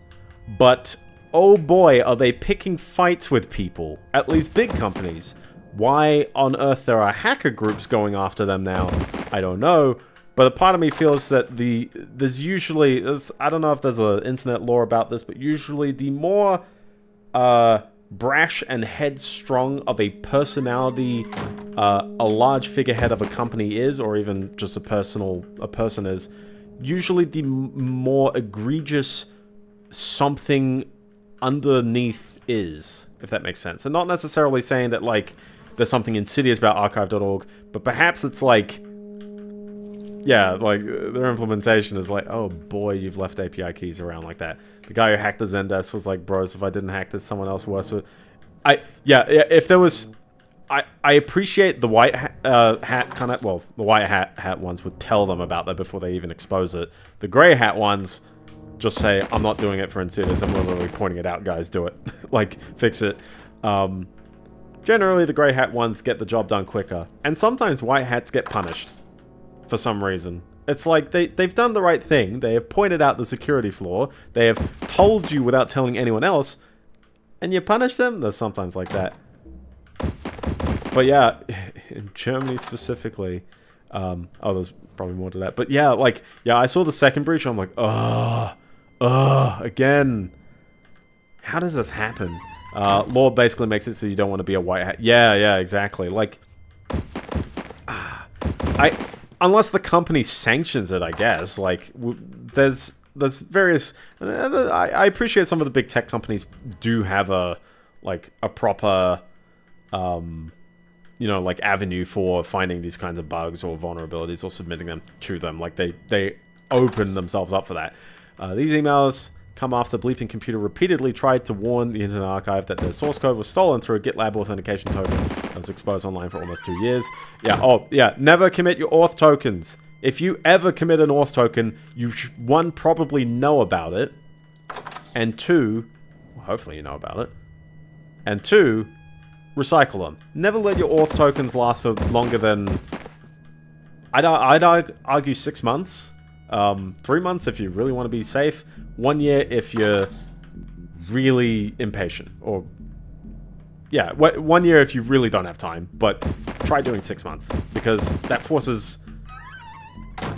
but oh boy, are they picking fights with people, at least big companies. Why on earth there are hacker groups going after them now, I don't know. But a part of me feels that there's usually, I don't know if there's an internet lore about this, but usually the more brash and headstrong of a personality, a large figurehead of a company is, or even just a person is, usually the more egregious something underneath is, if that makes sense. And not necessarily saying that like there's something insidious about archive.org, but perhaps it's like, yeah, like, their implementation is like, oh boy, you've left API keys around like that. The guy who hacked the Zendesk was like, bros, if I didn't hack this, someone else worse would. If there was... I appreciate the white hat kind of... Well, the white hat ones would tell them about that before they even expose it. The grey hat ones just say, I'm not doing it for insidious, I'm literally pointing it out, guys, do it. Like, fix it. Generally, the grey hat ones get the job done quicker. And sometimes white hats get punished. For some reason. It's like they've done the right thing. They have pointed out the security flaw. They have told you without telling anyone else. And you punish them? There's sometimes like that. But yeah, in Germany specifically... oh, there's probably more to that. But yeah, like, yeah, I saw the second breach, and I'm like, again. How does this happen? Law basically makes it so you don't want to be a white hat. Yeah, yeah, exactly. Like, unless the company sanctions it, I guess. Like, there's various. I appreciate some of the big tech companies do have a proper, you know, like, avenue for finding these kinds of bugs or vulnerabilities or submitting them to them. Like, they open themselves up for that. These emails come after Bleeping Computer repeatedly tried to warn the Internet Archive that their source code was stolen through a GitLab authentication token that was exposed online for almost 2 years. Yeah, oh, yeah, never commit your auth tokens. If you ever commit an auth token, you should, one, probably know about it, and two, well, hopefully you know about it, and two, recycle them. Never let your auth tokens last for longer than, I'd argue 6 months. 3 months if you really want to be safe, 1 year if you're really impatient, or yeah, 1 year if you really don't have time, but try doing 6 months, because that forces,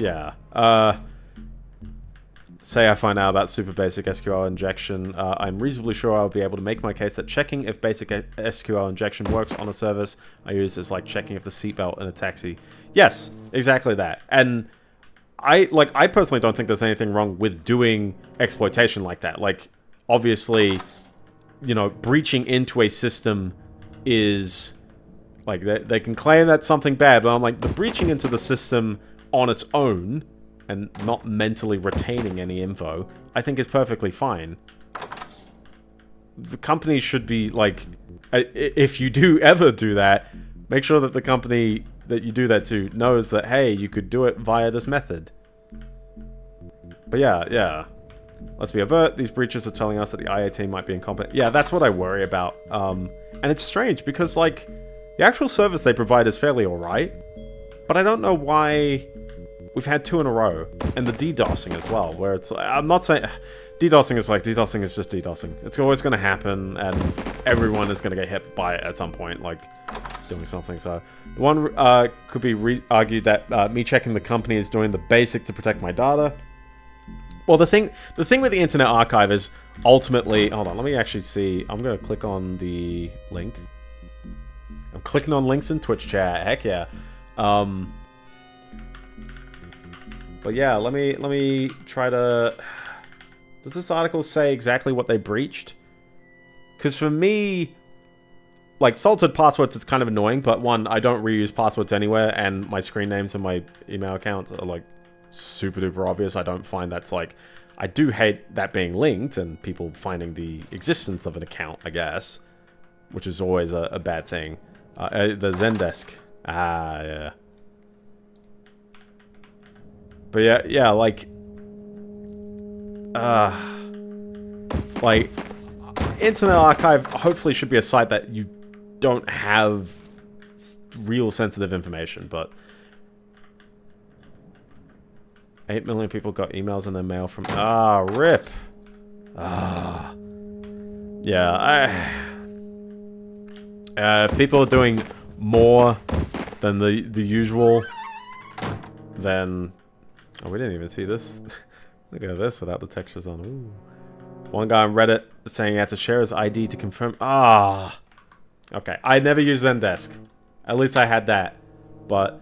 yeah, say I find out about super basic SQL injection, I'm reasonably sure I'll be able to make my case that checking if basic SQL injection works on a service I use is like checking if the seatbelt in a taxi. Yes, exactly that. And I personally don't think there's anything wrong with doing exploitation like that. Like, obviously, you know, breaching into a system is, like, they can claim that's something bad, but I'm like, the breaching into the system on its own, and not mentally retaining any info, I think is perfectly fine. The company should be, like, if you do ever do that, make sure that the company that you do that to knows that, hey, you could do it via this method. But yeah, yeah. Let's be overt. These breaches are telling us that the IA team might be incompetent. Yeah, that's what I worry about. And it's strange because, like, the actual service they provide is fairly alright. But I don't know why we've had 2 in a row. And the DDoSing as well, where it's like, I'm not saying... DDoSing is just DDoSing. It's always going to happen, and everyone is going to get hit by it at some point, like, doing something. So, the one could be argued that me checking the company is doing the basic to protect my data. Well, the thing with the Internet Archive is ultimately... Hold on, let me actually see. I'm going to click on the link. I'm clicking on links in Twitch chat. Heck yeah. But yeah, let me try to... Does this article say exactly what they breached? Because for me, like, salted passwords is kind of annoying, but one, I don't reuse passwords anywhere, and my screen names and my email accounts are, like, super duper obvious. I don't find that's, like... I do hate that being linked and people finding the existence of an account, I guess, which is always a bad thing. The Zendesk. Ah, yeah. But yeah, yeah, like... like, Internet Archive hopefully should be a site that you don't have real sensitive information, but 8 million people got emails in their mail from, RIP. Yeah, if people are doing more than the usual, then, oh, we didn't even see this. Look at this without the textures on. Ooh. One guy on Reddit saying he had to share his ID to confirm. Ah, okay. I never use Zendesk. At least I had that. But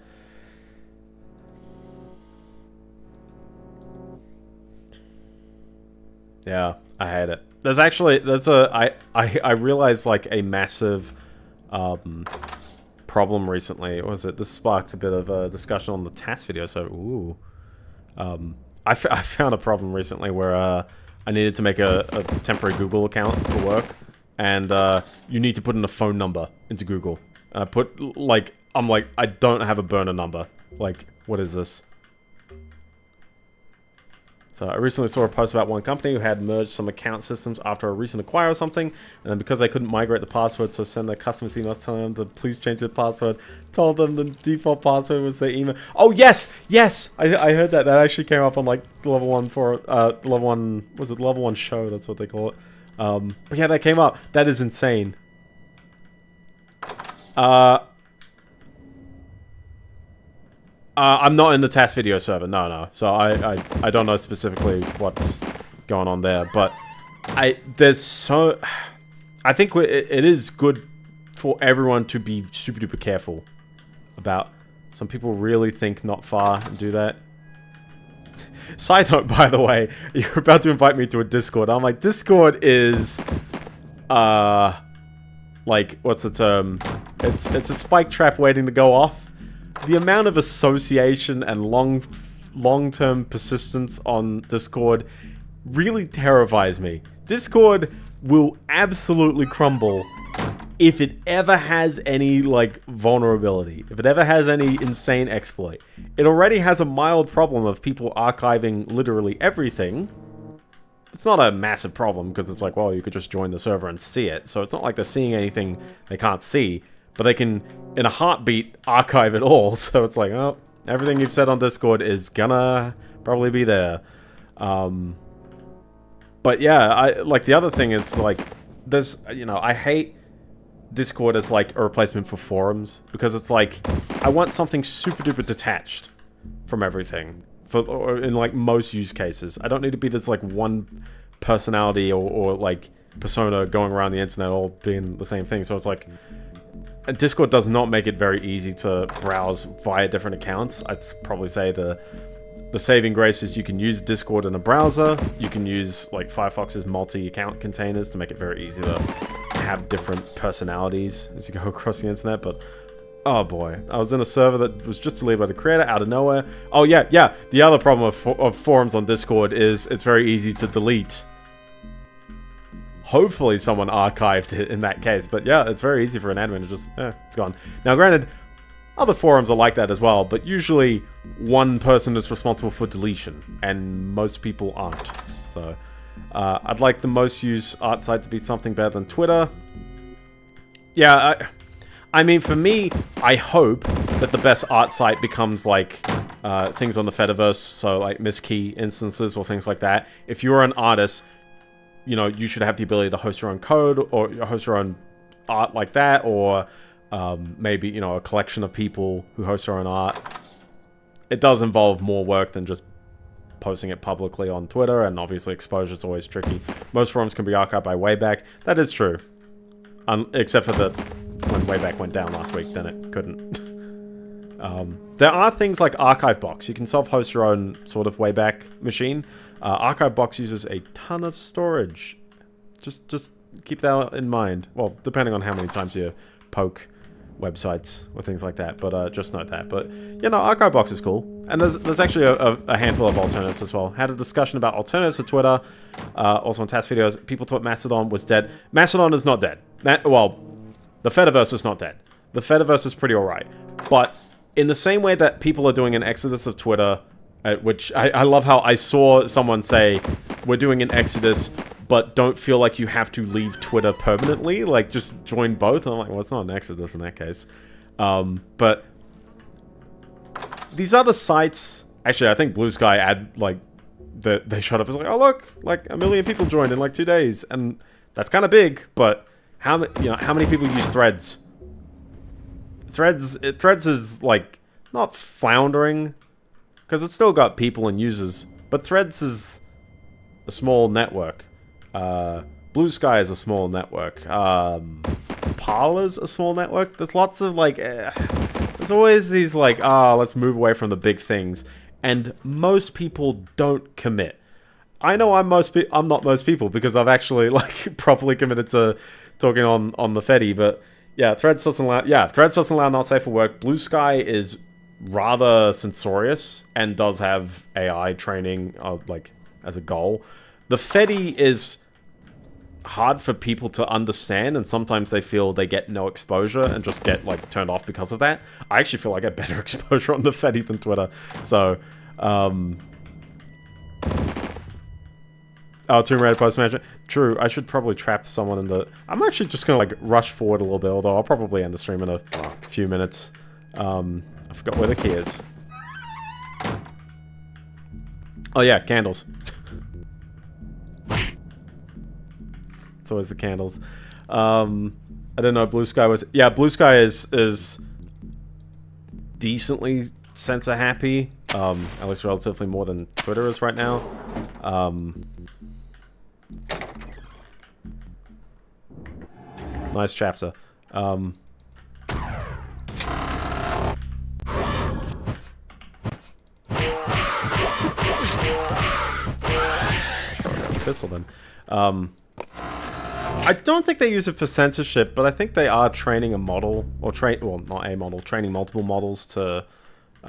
yeah, I hate it. There's actually I realized, like, a massive problem recently. What was it? This sparked a bit of a discussion on the TAS video. So ooh. I found a problem recently where I needed to make a temporary Google account for work, and you need to put in a phone number into Google. I put, like, I'm like, I don't have a burner number. Like, what is this? So I recently saw a post about one company who had merged some account systems after a recent acquire or something, and then because they couldn't migrate the password, so send their customers emails telling them to please change their password, told them the default password was their email. Oh yes, yes, I heard that. That actually came up on, like, level one for level one, was it level one show? That's what they call it. But yeah, that came up. That is insane. I'm not in the test video server, no. So I don't know specifically what's going on there, but I think it is good for everyone to be super duper careful about. Some people really think not far and do that. Side note, by the way, you're about to invite me to a Discord. I'm like, Discord is, like, what's the term? It's a spike trap waiting to go off. The amount of association and long-term persistence on Discord really terrifies me. Discord will absolutely crumble if it ever has any, like, vulnerability. If it ever has any insane exploit. It already has a mild problem of people archiving literally everything. It's not a massive problem, because it's like, well, you could just join the server and see it. So it's not like they're seeing anything they can't see. But they can, in a heartbeat, archive it all. So it's like, oh, everything you've said on Discord is gonna probably be there. But yeah, like, the other thing is, like, there's, you know, I hate Discord as, like, a replacement for forums, because it's like, I want something super duper detached from everything, or in, like, most use cases. I don't need to be this, like, one personality or like, persona going around the internet all being the same thing. So it's like, Discord does not make it very easy to browse via different accounts. I'd probably say the saving grace is you can use Discord in a browser. You can use, like, Firefox's multi-account containers to make it very easy to have different personalities as you go across the internet. But, oh boy, I was in a server that was just deleted by the creator out of nowhere. Oh yeah, the other problem of forums on Discord is it's very easy to delete. Hopefully someone archived it in that case, but yeah, it's very easy for an admin to just, it's gone. Now granted, other forums are like that as well, but usually one person is responsible for deletion, and most people aren't. So, I'd like the most used art site to be something better than Twitter. Yeah, I mean, for me, I hope that the best art site becomes, like, things on the Fediverse, so, like, Miskey instances or things like that. If you're an artist, you know, you should have the ability to host your own code, or host your own art like that, or maybe, you know, a collection of people who host their own art. It does involve more work than just posting it publicly on Twitter, and obviously exposure is always tricky. Most forums can be archived by Wayback. That is true. Except for when Wayback went down last week, then it couldn't. There are things like Archivebox. You can self-host your own sort of Wayback machine. Archivebox uses a ton of storage. Just keep that in mind. Well, depending on how many times you poke websites or things like that, but just note that. But you know, Archivebox is cool, and there's actually a handful of alternatives as well. Had a discussion about alternatives to Twitter, also on task videos. People thought Mastodon was dead. Mastodon is not dead. Well, the Fediverse is not dead. The Fediverse is pretty alright, but in the same way that people are doing an exodus of Twitter, which I love how I saw someone say, we're doing an exodus, but don't feel like you have to leave Twitter permanently, like, just join both. And I'm like, well, it's not an exodus in that case. But these other sites, actually, I think Bluesky they showed up as like, oh look, like 1 million people joined in like 2 days, and that's kind of big. But how many people use Threads? Threads is, like, not floundering, because it's still got people and users, but Threads is a small network. Bluesky is a small network. Parler's a small network. There's lots of, like, there's always these, like, let's move away from the big things, and most people don't commit. I know I'm not most people, because I've actually, like, properly committed to talking on the Fedi, but yeah, Threads doesn't allow not safe for work. Bluesky is rather censorious and does have AI training, like, as a goal. The Fedi is hard for people to understand, and sometimes they feel they get no exposure and just get, like, turned off because of that. I actually feel I get better exposure on the Fedi than Twitter, so, Oh, Tomb Raider post management. True, I should probably trap someone in the... I'm actually just gonna, like, rush forward a little bit, although I'll probably end the stream in a few minutes. I forgot where the key is. Oh yeah, candles. It's always the candles. I didn't know Bluesky was... Yeah, Bluesky is decently sensor happy, at least relatively more than Twitter is right now. Nice chapter. I should probably grab a pistol then. I don't think they use it for censorship, but I think they are training a model, or well, not a model, training multiple models to, you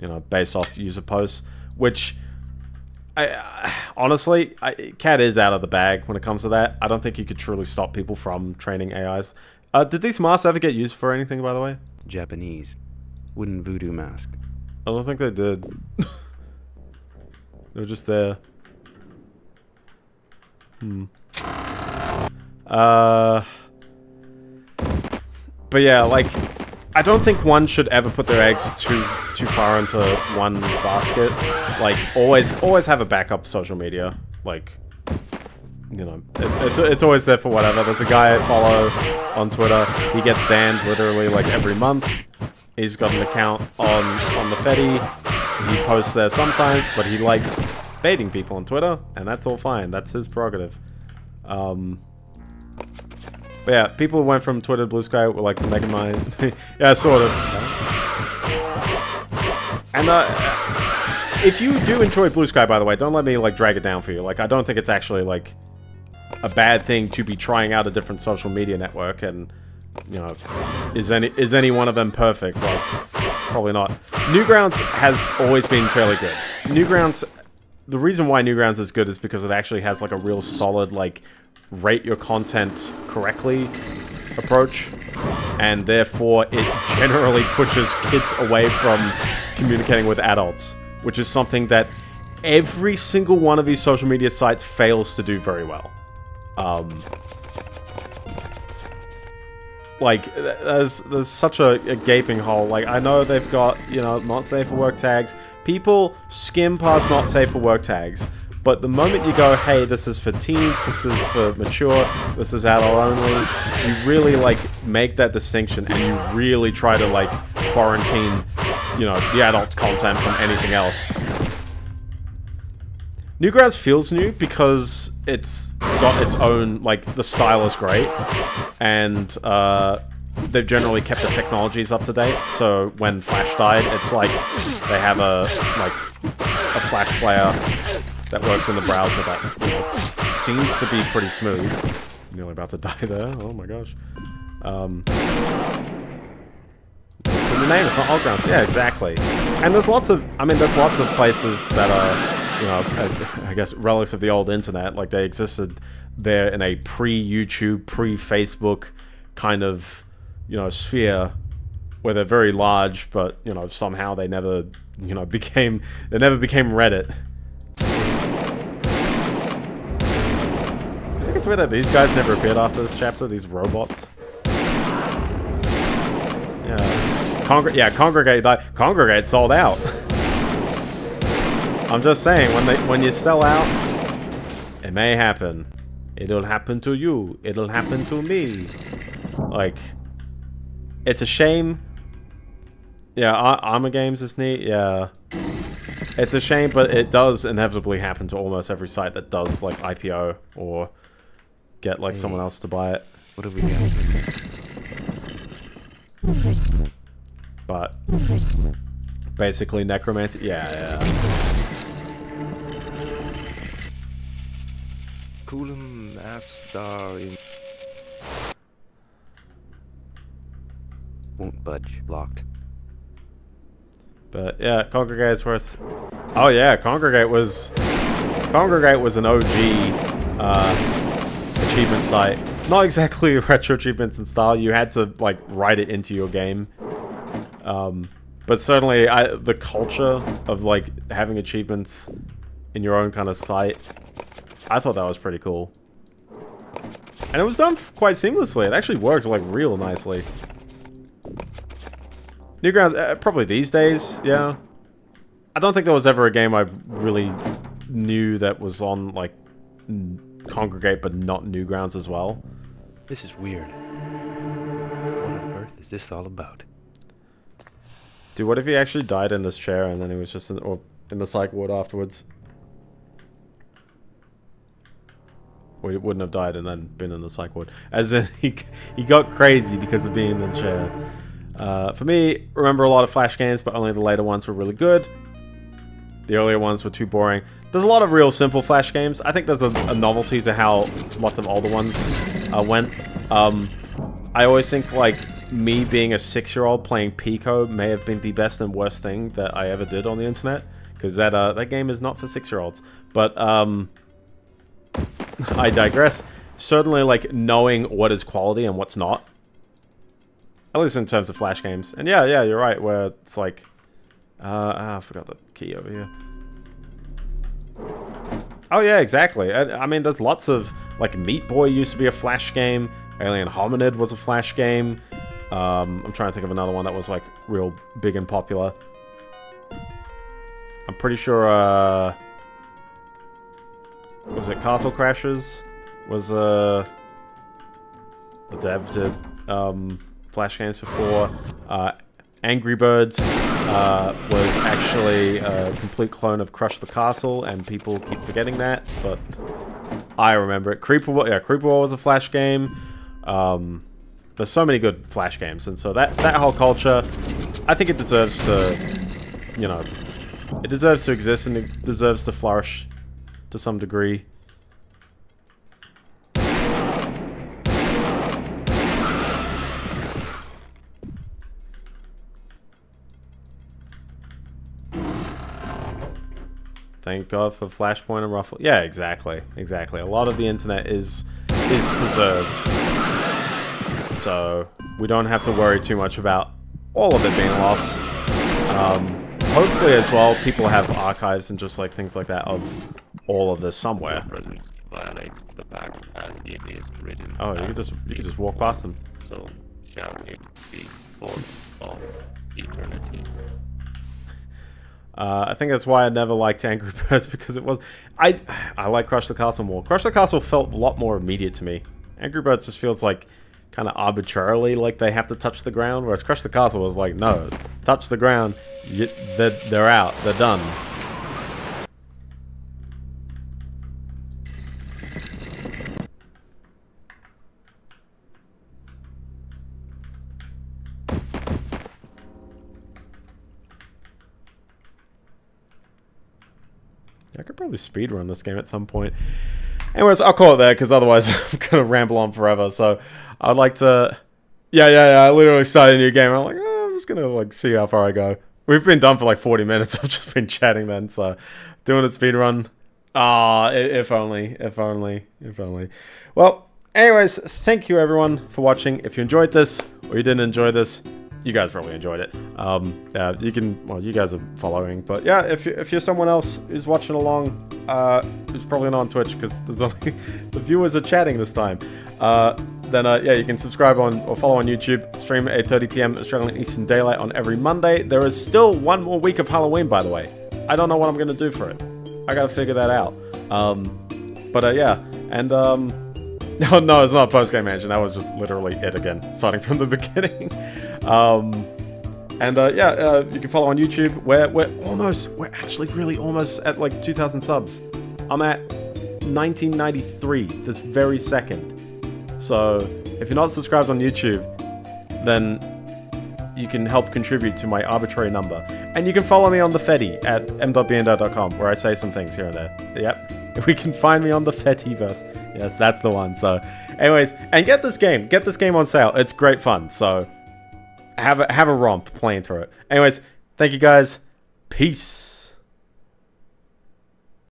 know, base off user posts, which, honestly, Cat is out of the bag when it comes to that. I don't think you could truly stop people from training AIs. Did these masks ever get used for anything, by the way? Japanese. Wooden voodoo mask. I don't think they did. They were just there. But yeah, like, I don't think one should ever put their eggs too far into one basket. Like, always have a backup social media. Like, you know, it's always there for whatever. There's a guy I follow on Twitter. He gets banned literally like every month. He's got an account on the Fedi. He posts there sometimes, but he likes baiting people on Twitter, and that's all fine. That's his prerogative. But yeah, people went from Twitter to Bluesky were like mega mind. Yeah, sort of. And if you do enjoy Bluesky, by the way, don't let me like drag it down for you. Like, I don't think it's actually like a bad thing to be trying out a different social media network. And you know, is any one of them perfect? Like, probably not. Newgrounds has always been fairly good. Newgrounds. The reason why Newgrounds is good is because it actually has like a real solid like rate your content correctly approach, and therefore it generally pushes kids away from communicating with adults, which is something that every single one of these social media sites fails to do very well. Like, there's such a gaping hole. Like, I know they've got, you know, not safe for work tags. People skim past not safe for work tags. But the moment you go, hey, this is for teens, this is for mature, this is adult only, you really, like, make that distinction, and you really try to, like, quarantine, you know, the adult content from anything else. Newgrounds feels new because it's got its own, like, the style is great, and they've generally kept the technologies up to date. So when Flash died, it's like they have a Flash player that works in the browser that, you know, seems to be pretty smooth. I'm nearly about to die there. Oh my gosh. It's in the name. It's not Allgrounds. Yeah, exactly. And there's lots of, I mean, there's lots of places that are, you know, I guess relics of the old internet. Like, they existed there in a pre-YouTube, pre-Facebook kind of, you know, sphere where they're very large, but, you know, somehow they never, you know, became, they never became Reddit. I think it's weird that these guys never appeared after this chapter, these robots. Yeah, Congregate died. Congregate sold out. I'm just saying, when you sell out, it may happen. It'll happen to you. It'll happen to me. Like, it's a shame. Yeah, Armor Games is neat. Yeah, it's a shame, but it does inevitably happen to almost every site that does like IPO or get like someone else to buy it. What have we got? But basically, necromancy. Yeah. Yeah. Coolum Astar in won't budge, blocked. But yeah, Congregate is worth. Oh yeah, Congregate was an OG achievement site. Not exactly retro achievements in style. You had to like write it into your game. But certainly, the culture of like having achievements in your own kind of site, I thought that was pretty cool. And it was done quite seamlessly. It actually worked, like, real nicely. Newgrounds, probably these days, yeah. I don't think there was ever a game I really knew that was on, like, Congregate, but not Newgrounds as well. This is weird. What on earth is this all about? Dude, what if he actually died in this chair and then he was just in, or in the psych ward afterwards? Or he wouldn't have died and then been in the psych ward. As in, he got crazy because of being in the chair. For me, remember a lot of Flash games, but only the later ones were really good. The earlier ones were too boring. There's a lot of real simple Flash games. I think there's a novelty to how lots of older ones went. I always think, like, me being a 6-year-old playing Pico may have been the best and worst thing that I ever did on the internet, because that that game is not for 6-year-olds. But I digress. Certainly, like, knowing what is quality and what's not, at least in terms of Flash games. And yeah, you're right. Where it's like, I forgot the key over here. Oh yeah, exactly. I mean, there's lots of, like, Meat Boy used to be a Flash game. Alien Hominid was a Flash game. I'm trying to think of another one that was, like, real big and popular. I'm pretty sure, was it Castle Crashers? Was, the dev did, Flash games before. Angry Birds, was actually a complete clone of Crush the Castle, and people keep forgetting that, but I remember it. Creeper War, yeah, Creeper War was a Flash game. There's so many good Flash games, and so that whole culture, I think it deserves to, you know, it deserves to exist, and it deserves to flourish to some degree. Thank God for Flashpoint and Ruffle. Yeah, exactly, exactly. A lot of the internet is preserved, so we don't have to worry too much about all of it being lost. Hopefully, as well, people have archives and just like things like that of all of this somewhere. Oh, you could just walk past them. So shall it be for all eternity. I think that's why I never liked Angry Birds, because it was... I like Crush the Castle more. Crush the Castle felt a lot more immediate to me. Angry Birds just feels like kind of arbitrarily like they have to touch the ground, whereas Crush the Castle was like, no, touch the ground, they're out, they're done. I could probably speedrun this game at some point. Anyways, I'll call it there, because otherwise I'm going to ramble on forever. So, I'd like to... Yeah, I literally started a new game. I'm like, I'm just going to like see how far I go. We've been done for like 40 minutes. I've just been chatting then, so... Doing a speedrun. Ah, if only. Well, anyways, thank you everyone for watching. If you enjoyed this, or you didn't enjoy this... You guys probably enjoyed it. You can, well, you guys are following, but yeah, if you're someone else who's watching along, who's probably not on Twitch because there's only the viewers are chatting this time, then yeah, you can subscribe on or follow on YouTube. Stream at 8:30 p.m. Australian Eastern Daylight on every Monday. There is still one more week of Halloween, by the way. I don't know what I'm gonna do for it. I gotta figure that out. But yeah, and oh, no, it's not Post Game Mansion. That was just literally it again, starting from the beginning. Yeah, you can follow on YouTube. We're actually really almost at like 2,000 subs. I'm at 1993 this very second. So if you're not subscribed on YouTube, then you can help contribute to my arbitrary number. And you can follow me on the Fedi at m.biendeo.com, where I say some things here and there. Yep, we can find me on the Fediverse. Yes, that's the one. So anyways, and get this game on sale. It's great fun. So have a romp playing through it. Anyways, thank you guys. Peace.